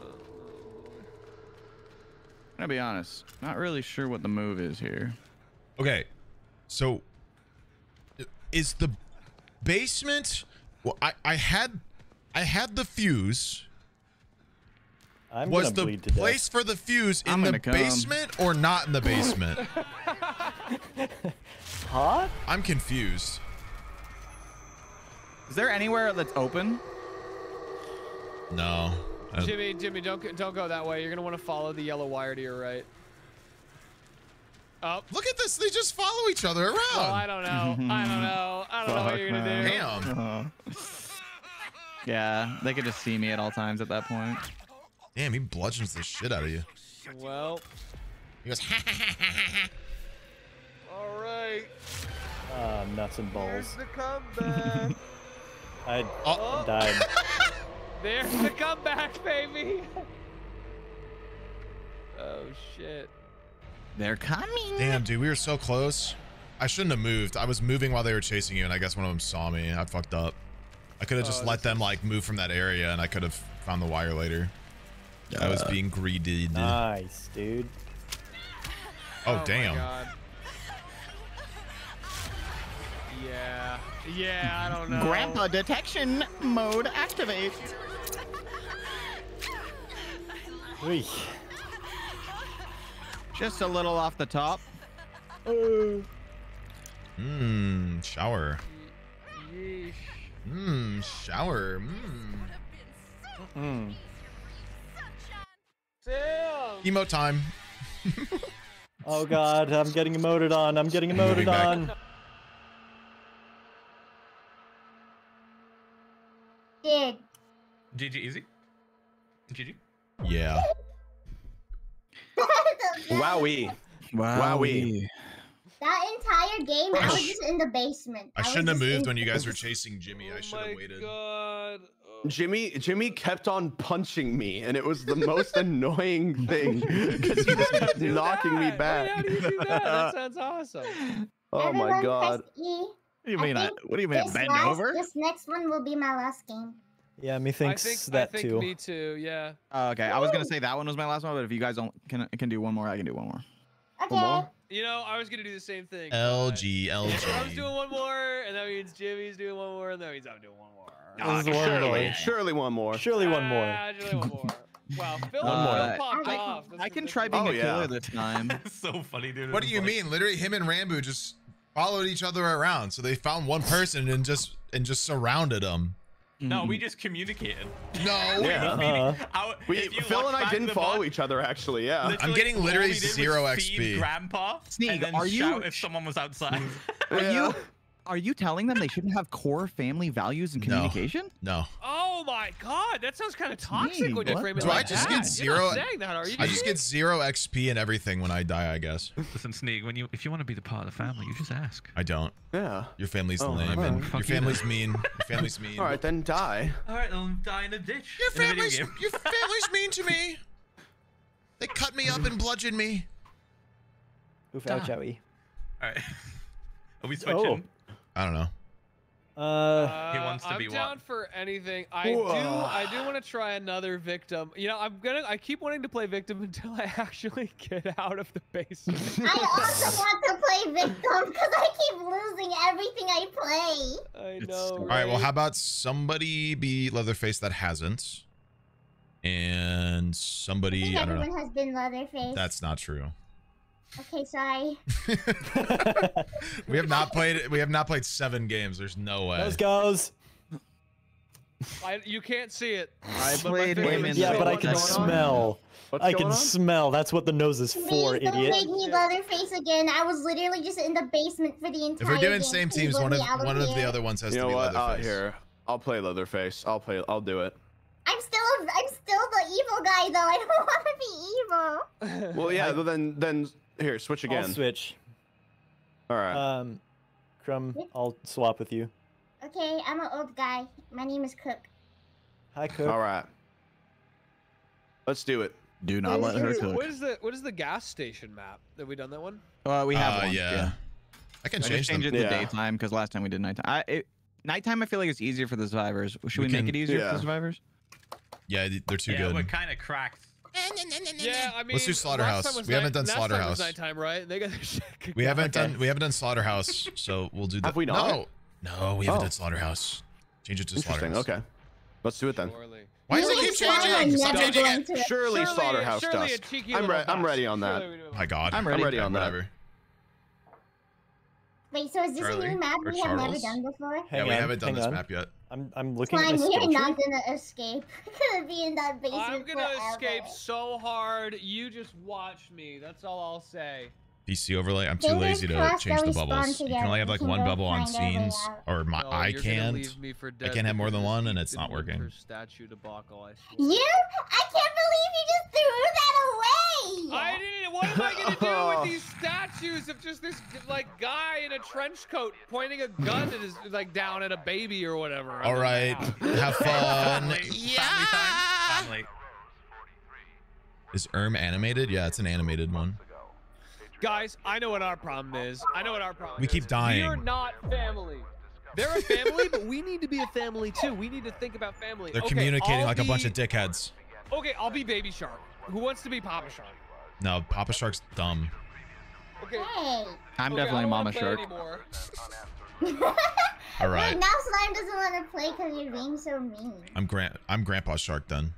gonna be honest. Not really sure what the move is here. Okay. So is the basement, well, I had the fuse. I'm was the bleed to place death. For the fuse in the basement or not in the basement? Huh? I'm confused. Is there anywhere that's open? No. Jimmy, don't go that way. You're gonna want to follow the yellow wire to your right. Oh, look at this! They just follow each other around. Well, I don't know what you're gonna do. Damn. Yeah, they could just see me at all times at that point. Damn, he bludgeons the shit out of you. Well, he goes. Ha, ha, ha, ha, ha. All right. Nuts and balls. Here's the comeback. I died. There's the comeback, baby. Oh shit. They're coming. Damn, dude, we were so close. I shouldn't have moved. I was moving while they were chasing you, and I guess one of them saw me. I fucked up. I could have just let them like move from that area, and I could have found the wire later. I was being greedy. Nice, dude. Oh damn. My God. Yeah. Yeah, I don't know. Grandpa detection mode activate. Just a little off the top. Mmm, shower. Mmm, shower. Mmm. Mm. Emo time. Oh God, I'm getting emoted on. I'm getting emoted on. Back. GG easy. GG. Yeah. Wowee. Wowee. That entire game, I was just in the basement. I shouldn't have moved when you guys were chasing Jimmy. I should have waited. God. Oh. Jimmy kept on punching me, and it was the most annoying thing because he just kept knocking me back. How do you do that? That sounds awesome. Oh my God. What do you mean? What do you mean? Bend over? This next one will be my last game. Yeah, I think that too. Me too. Yeah. Okay, I was gonna say that one was my last one, but if you guys can do one more, I can do one more. Okay. One more? You know, I was gonna do the same thing. LG. I was doing one more, and that means Jimmy's doing one more, and that means I'm doing one more. Surely one more. Surely one more. Surely one more. Wow, Phil popped off. I can try being a killer this time. That's so funny, dude. What do you mean? Literally, him and Ranboo just followed each other around, so they found one person and just surrounded them. No, we just communicated. No, Phil and I didn't follow each other actually. Yeah, I'm getting literally 0 XP. Grandpa, Sneeg, are you? Shout if someone was outside, are you telling them they shouldn't have core family values and communication? No. Oh my God, that sounds kind of toxic when you frame it like that. Do I just get 0? I just get 0 XP and everything when I die, I guess. Listen, Sneeg, if you want to be the part of the family, you just ask. I don't. Yeah. Your family's lame. And your family's mean. Your family's mean. All right, then die. All right, then die in a ditch. Your family's mean to me. They cut me up and bludgeoned me. Oof, ouch, owie. All right. Are we switching? Oh. I don't know. He wants to be one. I'm down for anything. I do want to try another victim. You know, I keep wanting to play victim until I actually get out of the basement. I also want to play victim because I keep losing everything I play. I know. Right? All right. Well, how about somebody be Leatherface that hasn't, and somebody I don't know. Everyone has been Leatherface. That's not true. Okay, sorry. We have not played 7 games. There's no way. Those goes. You can't see it. I played women. Yeah, but I can smell. I can smell. That's what the nose is for, idiot. Please don't make me Leatherface again. I was literally just in the basement for the entire game. If we're doing same teams, one of the other ones has to be Leatherface. Out here, I'll play Leatherface. I'll do it. I'm still the evil guy though. I don't want to be evil. Well, yeah. Then. Here, switch again. I'll switch. All right. Crumb, I'll swap with you. Okay, I'm an old guy. My name is Cook. Hi, Cook. All right. Let's do it. Do not let her cook. What is the gas station map? Have we done that one? We have one. Yeah. I can change it to daytime because last time we did nighttime. Nighttime, I feel like it's easier for the survivors. Should we make it easier for the survivors? Yeah, they're too good. We're kind of cracked. Yeah, I mean, let's do Slaughterhouse. We haven't done Slaughterhouse. Nighttime, right? They got their shit we haven't done. We haven't done Slaughterhouse, so we'll do. Have we not? No, no, we haven't done Slaughterhouse. Change it to Slaughterhouse. Okay, let's do it then. Why does it keep changing? Stop changing it. Surely Slaughterhouse dust. I'm ready on that. My God, I'm ready on that. Wait, so is this a new map we have never done before? Yeah, we haven't done this map yet. I'm looking at the skill tree. We're not gonna escape. We're gonna be in that basement forever. I'm gonna escape so hard. You just watch me. That's all I'll say. PC overlay. I'm too lazy to change the bubbles. You can only have like one bubble on scenes, or my I can't. I can't have more than one, and it's not working. You? I can't believe you just threw that away. I didn't. What am I gonna do with these statues of just this like guy in a trench coat pointing a gun at his like down at a baby or whatever? All right, have fun. Family time. Is Erm animated? Yeah, it's an animated one. Guys, I know what our problem is. We keep dying. We are not family. They're a family, but we need to be a family too. We need to think about family. They're communicating like a bunch of dickheads. Okay, I'll be Baby Shark. Who wants to be Papa Shark? No, Papa Shark's dumb. Okay. I'm definitely Mama Shark. All right. Wait, now Slime doesn't want to play because you're being so mean. I'm Grandpa Shark then.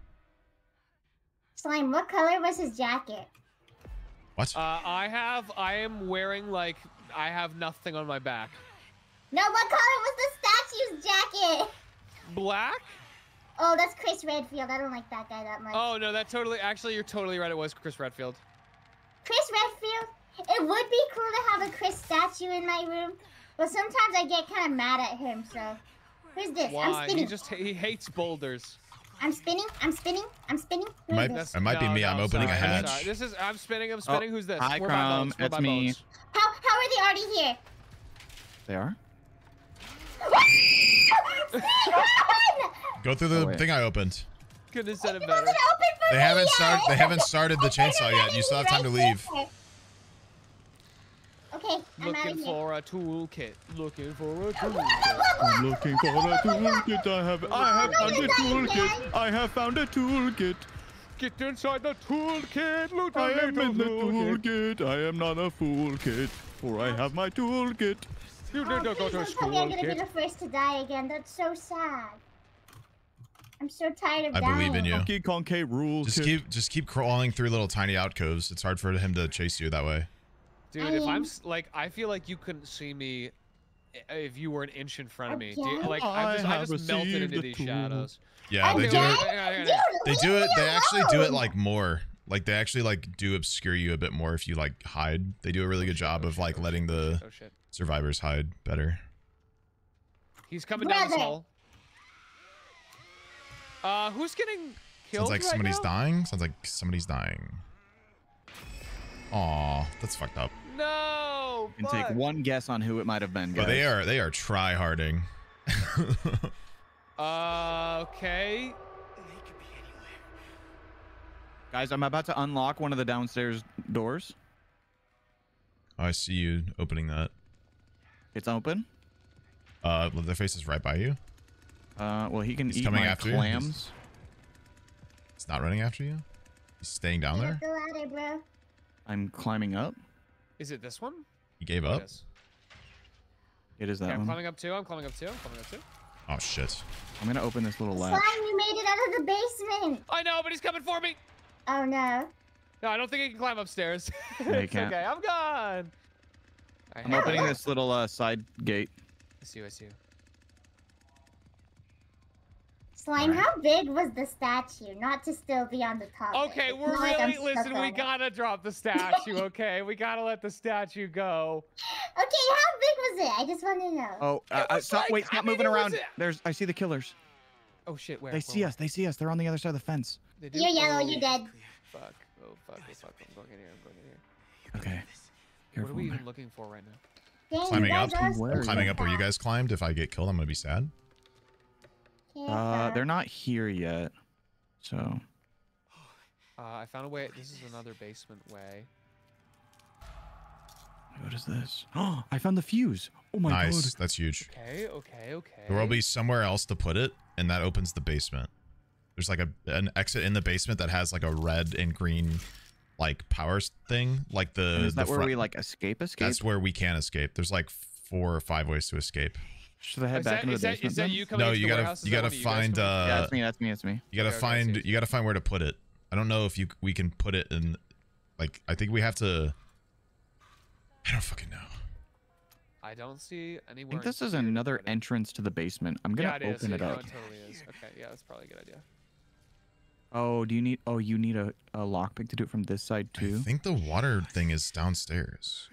Slime, what color was his jacket? What? I am wearing like I have nothing on my back. No, what color was the statue's jacket? Black? Oh, that's Chris Redfield. I don't like that guy that much. Oh no, that totally. Actually, you're totally right. It was Chris Redfield. Chris Redfield. It would be cool to have a Chris statue in my room, but sometimes I get kind of mad at him. So, who's this? Why? I'm spinning. He hates boulders. I'm spinning. It might be me. I'm opening a hatch. This is I'm spinning. Oh, who's this? Hi, Chrome. It's me. How are they already here? They are. Go through the thing I opened. Couldn't have said it better. They haven't started. They haven't started the chainsaw yet. You still have time to leave. Okay, I'm out of here. Looking for a toolkit. I'm looking for a toolkit. I have found a toolkit. Get inside the toolkit. Look, I am in the toolkit. I am not a fool, kid, for I have my toolkit. You did not go to school, kid. I'm gonna be the first to die again. That's so sad. I'm so tired of dying. I believe in you. Donkey Kong K rules. Just keep crawling through little tiny alcoves. It's hard for him to chase you that way. Dude, if I'm like, I feel like you couldn't see me if you were an inch in front of me. Dude, like I just melted into these shadows. Yeah, they do it. They do it. They actually do it like more. Like they actually like do obscure you a bit more if you like hide. They do a really good job of like letting the survivors hide better. He's coming down this hole. Who's getting killed? Sounds like somebody's dying. Aw, that's fucked up. No. You can take one guess on who it might have been, guys. But they are try-harding. Okay. They could be anywhere. Guys, I'm about to unlock one of the downstairs doors. Oh, I see you opening that. It's open. Leatherface is right by you. Well, he can eat my clams. He's not running after you. He's staying down there. Get the ladder, bro. I'm climbing up. Is it this one? You gave up? It is that one. I'm climbing up too. Oh, shit. I'm going to open this little latch. Slime, you made it out of the basement. I know, but he's coming for me. Oh, no. No, I don't think he can climb upstairs. No, he can't. Okay, I'm gone. Right, I'm opening this little side gate. I see you. Slime, how big was the statue? Not to still be on the top. Okay, we're really, listen, we gotta drop the statue, okay? We gotta let the statue go. Okay, how big was it? I just want to know. Oh, wait, stop moving around. I see the killers. Oh, shit, where? They see us. They're on the other side of the fence. You're yellow, you're dead. Fuck, oh, fuck, oh, fuck. I'm going in here. Okay. Careful. What are we even looking for right now? Climbing up. I'm climbing up where you guys climbed. If I get killed, I'm gonna be sad. They're not here yet, so. I found a way. This is another basement way. What is this? Oh, I found the fuse. Oh my god. Nice, that's huge. Okay. There will be somewhere else to put it, and that opens the basement. There's like an exit in the basement that has like a red and green like power thing. Like the is that the where we like escape? That's where we can escape. There's like 4 or 5 ways to escape. Should I head back into the basement? Is that you coming? No, you gotta find. Yeah, that's me. That's me. You gotta find. You gotta find where to put it. I don't know if we can put it in. Like I think we have to. I don't fucking know. I don't see anywhere. I think this is another entrance to the basement. I'm gonna open it up. Yeah, it totally is. Okay, yeah, that's probably a good idea. Oh, do you need? Oh, you need a lockpick to do it from this side too. I think the water thing is downstairs.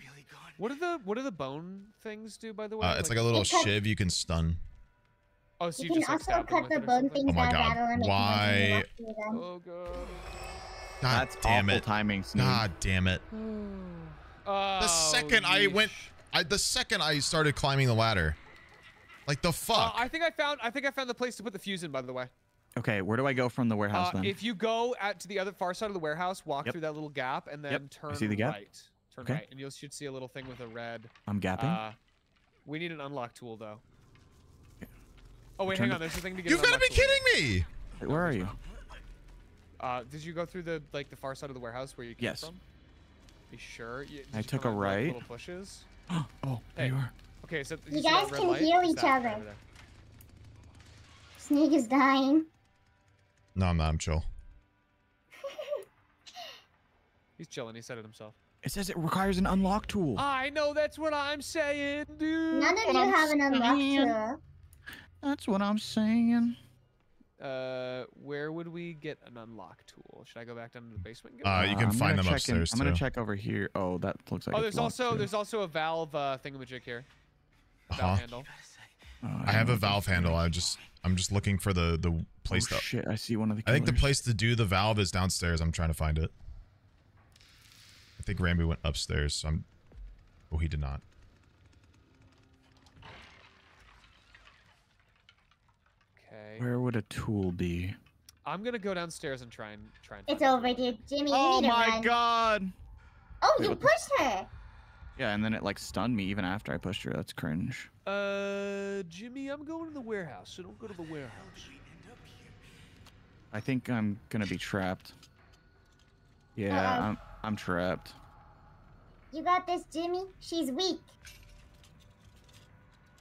What do the bone things do, by the way? It's like a little shiv you can stun. Oh, so you can just like, cut the bone things. Oh my god! Why? Oh god! God damn it! Timing, Sneeg. God damn it! The second I went, the second I started climbing the ladder, like the fuck. I think I found the place to put the fuse in. By the way. Okay, where do I go from the warehouse then? If you go to the other far side of the warehouse, walk through that little gap, and then turn right. Turn right, and you should see a little thing with a red. I'm gapping. We need an unlock tool though. Oh wait, hang on. There's a thing to get. You've got to be kidding me! Wait, where are you? Did you go through the like the far side of the warehouse where you came from? Be sure. I took a right. Little bushes. Oh, there you are. Okay, so you guys can hear each other. Sneeg is dying. No, I'm not. I'm chill. He's chilling. He said it himself. It says it requires an unlock tool. I know. That's what I'm saying, dude. None of you have an unlock tool. That's what I'm saying. Where would we get an unlock tool? Should I go back down to the basement? You can find them upstairs. I'm gonna check over here. Oh, that looks like. Oh, there's also a valve thingamajig here. Valve handle. I have a valve handle. I'm just looking for the place. Oh, shit, I see one of the killers. I think the place to do the valve is downstairs. I'm trying to find it. I think Ranboo went upstairs. So I'm. Oh, he did not. Okay. Where would a tool be? I'm gonna go downstairs and try and. It's over, dude. Jimmy, oh my god! Oh, you pushed her. Yeah, and then it like stunned me even after I pushed her. That's cringe. Jimmy, I'm going to the warehouse, so don't go to the warehouse. I think I'm gonna be trapped. Yeah, I'm trapped. You got this, Jimmy. She's weak.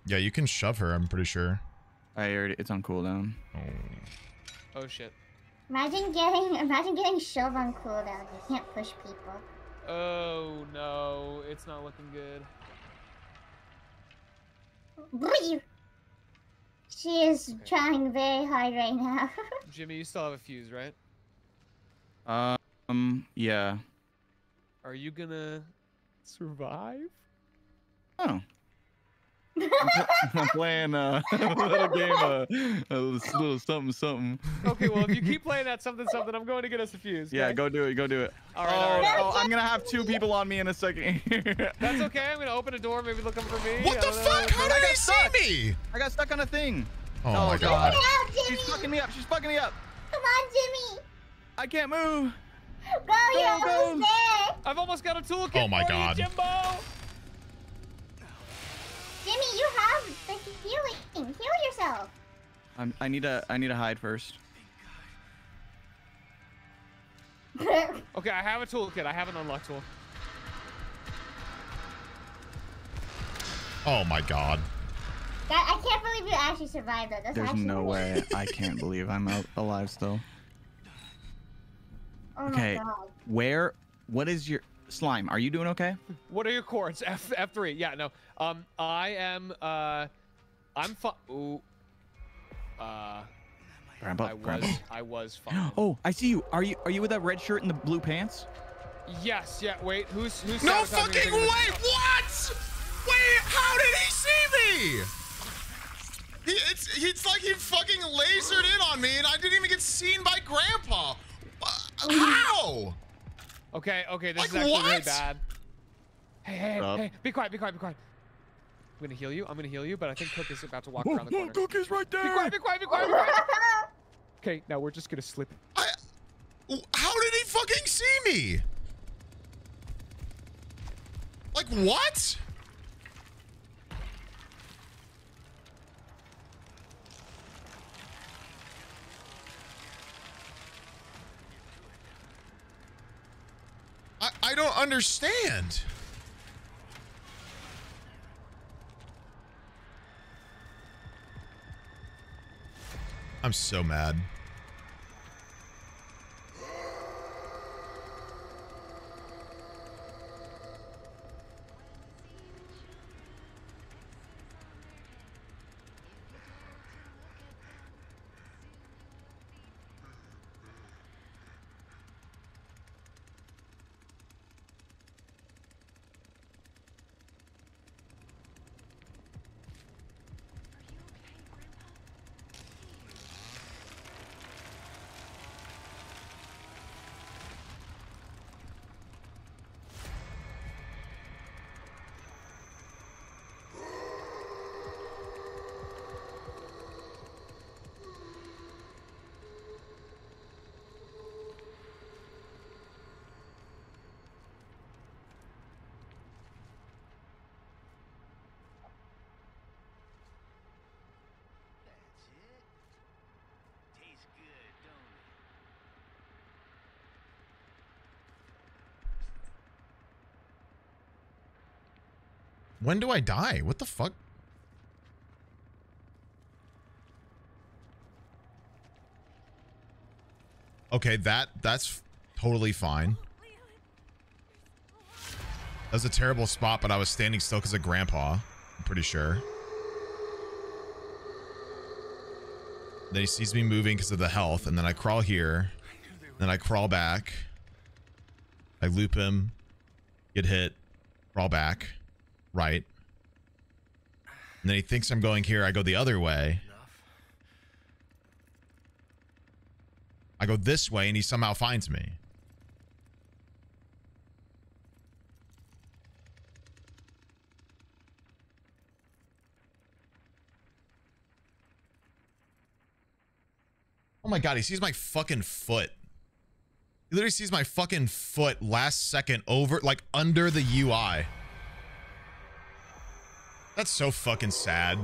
Yeah, you can shove her. I'm pretty sure. I already. It's on cooldown. Oh. Oh shit. Imagine getting shove on cooldown. You can't push people. Oh no, it's not looking good. She is trying very hard right now. Jimmy, you still have a fuse, right? Yeah. Are you gonna survive? Oh. I'm playing a little game, a little something. Okay, well if you keep playing that something, I'm going to get us a fuse. Okay? Yeah, go do it. All right, all right. I'm gonna have 2 people on me in a second. That's okay. I'm gonna open a door, maybe looking for me. What the fuck? How did he see me? I got stuck on a thing. Oh my god. She's fucking me up. Come on, Jimmy. I can't move. Go, you're almost there. I've almost got a toolkit. Oh my god. You, Jimbo. Jimmy, you have the healing. Heal yourself. I need to hide first. Okay, I have a toolkit. I have an unlock tool. Oh my god. That, I can't believe you actually survived that. There's no way. I can't believe I'm alive still. Oh okay. My god. What is your slime? Are you doing okay? What are your chords? F3. Yeah, no. I am. I'm fine. Ooh. Grandpa. I was fine. Oh, I see you. Are you with that red shirt and the blue pants? Yes. Yeah. Wait. Who's? No fucking way! What? Wait. How did he see me? It's like he fucking lasered in on me, and I didn't even get seen by Grandpa. How? Okay, this is actually really bad. Hey, be quiet. I'm gonna heal you, but I think Cook is about to walk around the corner. Cook is right there! Be quiet. Okay, now we're just gonna slip. How did he fucking see me? Like, what? I don't understand. I'm so mad. When do I die? What the fuck? Okay, that's totally fine. That was a terrible spot, but I was standing still because of Grandpa. I'm pretty sure. Then he sees me moving because of the health, and then I crawl here. Then I crawl back. I loop him. Get hit. Crawl back. Right. And then he thinks I'm going here. I go the other way. I go this way and he somehow finds me. Oh my God. He sees my fucking foot. He literally sees my fucking foot last second over, like under the UI. That's so fucking sad.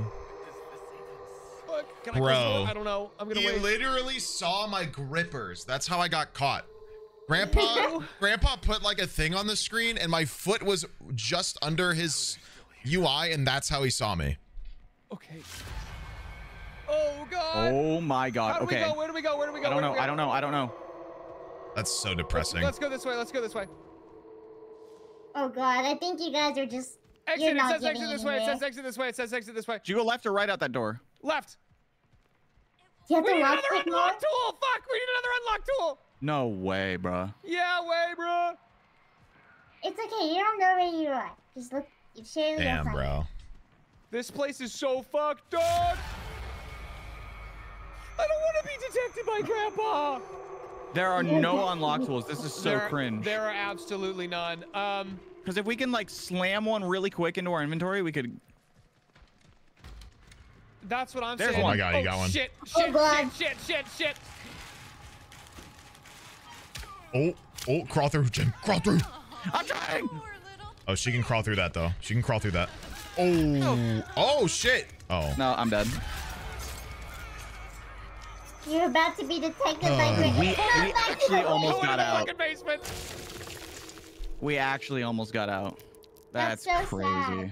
Fuck, bro. I don't know. I'm gonna wait. Literally saw my grippers. That's how I got caught. Grandpa put like a thing on the screen and my foot was just under his UI and that's how he saw me. Okay. Oh God. Oh my God. How do we go? Where do we go? Where do we go? I don't know. I don't know. I don't know. That's so depressing. Let's go this way. Let's go this way. Oh God. I think you guys are just... Exit, it says exit this way, it says exit this way, it says exit this way. Do you go left or right out that door? Left. We need another unlock tool! Fuck, we need another unlock tool! No way, bro. Yeah, way, bro. It's okay, you don't know where you are. Just look, you share the damn, bro. This place is so fucked up. I don't want to be detected by Grandpa. There are no unlock tools. This is so cringe. There are absolutely none. Because if we can like slam one really quick into our inventory, we could. That's what I'm saying. Oh my God, you got one. Shit, shit, shit, shit, shit. Oh, oh, crawl through, Jim. Crawl through. I'm trying. Oh, she can crawl through that though. She can crawl through that. Oh, oh shit. Oh. No, I'm dead. You're about to be detected by Grandpa. We actually almost got out. We actually almost got out. That's so crazy. Sad.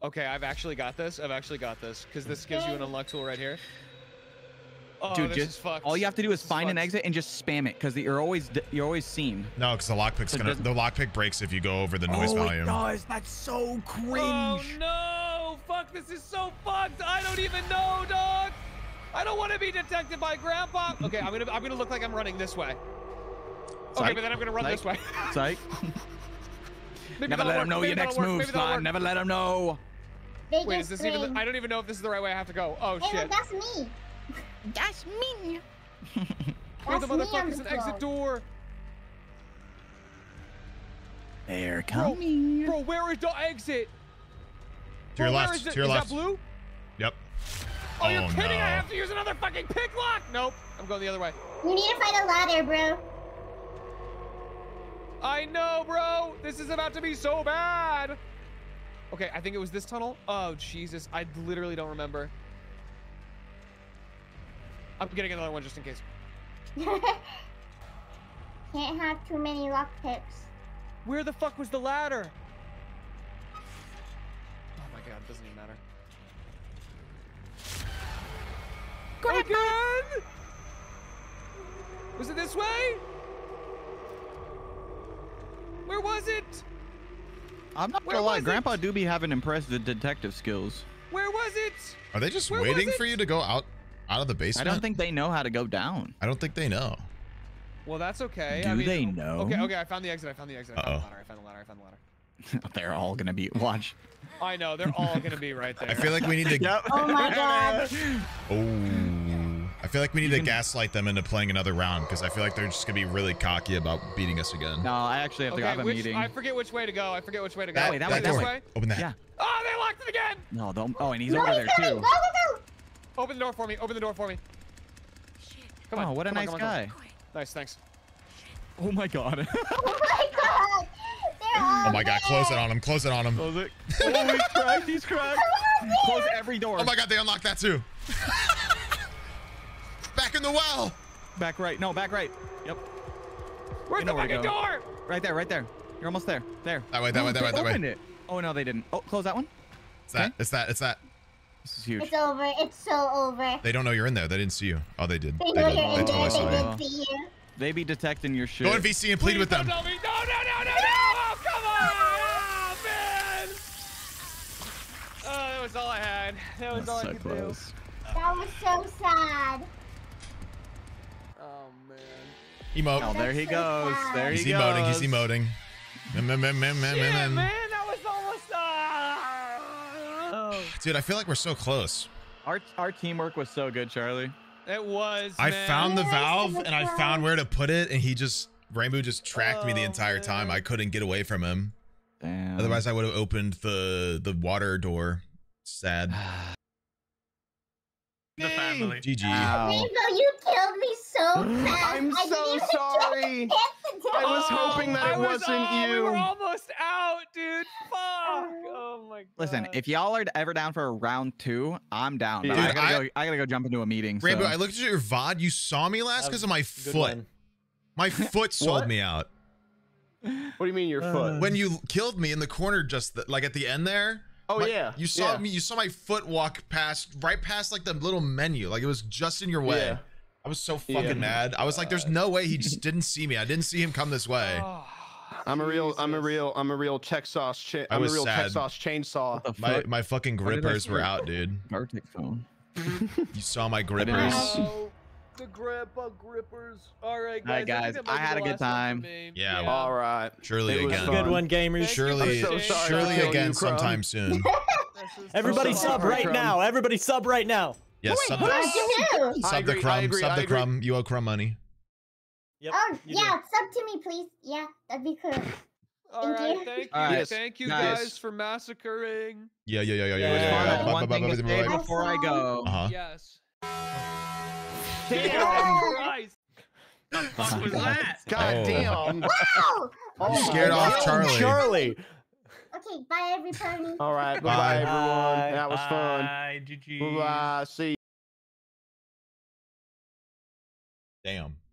Okay, I've actually got this. I've actually got this because this gives you an unlock tool right here. Oh, dude, this is fucked. All you have to do is find an exit and just spam it because you're always seen. No, because the lockpick's gonna the lockpick breaks if you go over the noise volume. Oh my gosh, that's so cringe. Oh no, fuck! This is so fucked. I don't even know, dog. I don't want to be detected by Grandpa. Okay, I'm gonna look like I'm running this way. Okay, but then I'm gonna run this way. Psych. Never let him know your next move, man. Never let him know. Wait, is this even? I don't even know if this is the right way I have to go. Oh shit. That's me. That's me. Where the motherfucker is an exit door? They're coming. Bro, where is the exit? To your left. To your left. Is that blue? Yep. Oh, you're kidding! I have to use another fucking pick lock. Nope. I'm going the other way. You need to find a ladder, bro. I know, bro. This is about to be so bad. Okay, I think it was this tunnel. Oh, Jesus. I literally don't remember. I'm getting another one just in case. Can't have too many lock picks. Where the fuck was the ladder? Oh my god, it doesn't even matter. Again? Was it this way? Where was it? I'm not gonna lie, Grandpa do be having impressive detective skills. Where was it? Are they just waiting for you to go out of the basement? I don't think they know how to go down. I don't think they know. Well, that's okay. Do they know? Okay, okay, I found the exit. I found the exit. I found the ladder. They're all gonna be watch. I know they're all gonna be right there. I feel like we need to. Oh my god. Oh. I feel like we need to gaslight them into playing another round because I feel like they're just gonna be really cocky about beating us again. No, I actually have to go have a meeting. I forget which way to go. That way. That way. Open that. Yeah. Oh, they locked it again. No, don't. Oh, and he's over there too. Open the door for me. Shit. Come on. What a nice guy. Nice, thanks. Oh my god. Oh my god, close it on him, Close it. Oh, he's cracked, Close every door. Oh my god, they unlocked that too. Back in the well. Back right, no, back right. Yep. Where's the fucking door? Right there, You're almost there, That way, that way. It. Oh no, they didn't. Oh, close that one. It's that, it's that. This is huge. It's over, it's so over. They don't know you're in there, they didn't see you. Oh, they did. They did. They totally saw you. They didn't see you. They be detecting your shit. Go to VC and plead with them. No, no, no, no, no. That was all I had. That was all I could do. That was so sad. Oh man. Emote. Oh, there he goes. There he goes. He's emoting. Shit, man, that was almost. Oh. Dude, I feel like we're so close. Our teamwork was so good, Charlie. It was. Man. I found the valve and I found where to put it, and he just Ranboo just tracked me the entire time. I couldn't get away from him. Damn. Otherwise, I would have opened the water door. Sad. The family. GG. Ranboo, you killed me so fast. I'm so sorry. I was hoping that it wasn't you. We were almost out, dude. Fuck. Oh my god. Listen, if y'all are ever down for a round two, I'm down. Dude, I gotta go jump into a meeting. Ranboo, I looked at your VOD. You saw me last because of my foot. My foot sold me out. What do you mean your foot? When you killed me in the corner, just like at the end there. Oh yeah. You saw me. You saw my foot walk past, right past like the little menu. Like it was just in your way. Yeah. I was so fucking mad. I was like, "There's no way he just didn't see me. I didn't see him come this way." Oh, I'm a real Texas chainsaw. I'm a real Texas chainsaw. My fucking grippers were out, dude. Arctic phone. You saw my grippers. The grandpa grippers. All right, guys. I had a good time. Yeah. All right. Surely again. It was a good one, gamers. Surely again sometime soon. Everybody sub right now. Everybody sub right now. Yes. Sub the crumb. Sub the crumb. You owe crumb money. Yep. Oh yeah. Sub to me, please. Yeah, that'd be cool. All right. Thank you guys for massacring. Yeah. Yeah. Yeah. Yeah. One thing to say before I go. Yes. Damn Christ! The fuck was that? Goddamn! Wow! You scared off Charlie. Okay, bye everybody. All right, bye everyone. That was fun. Bye, GG. Bye. See. Damn.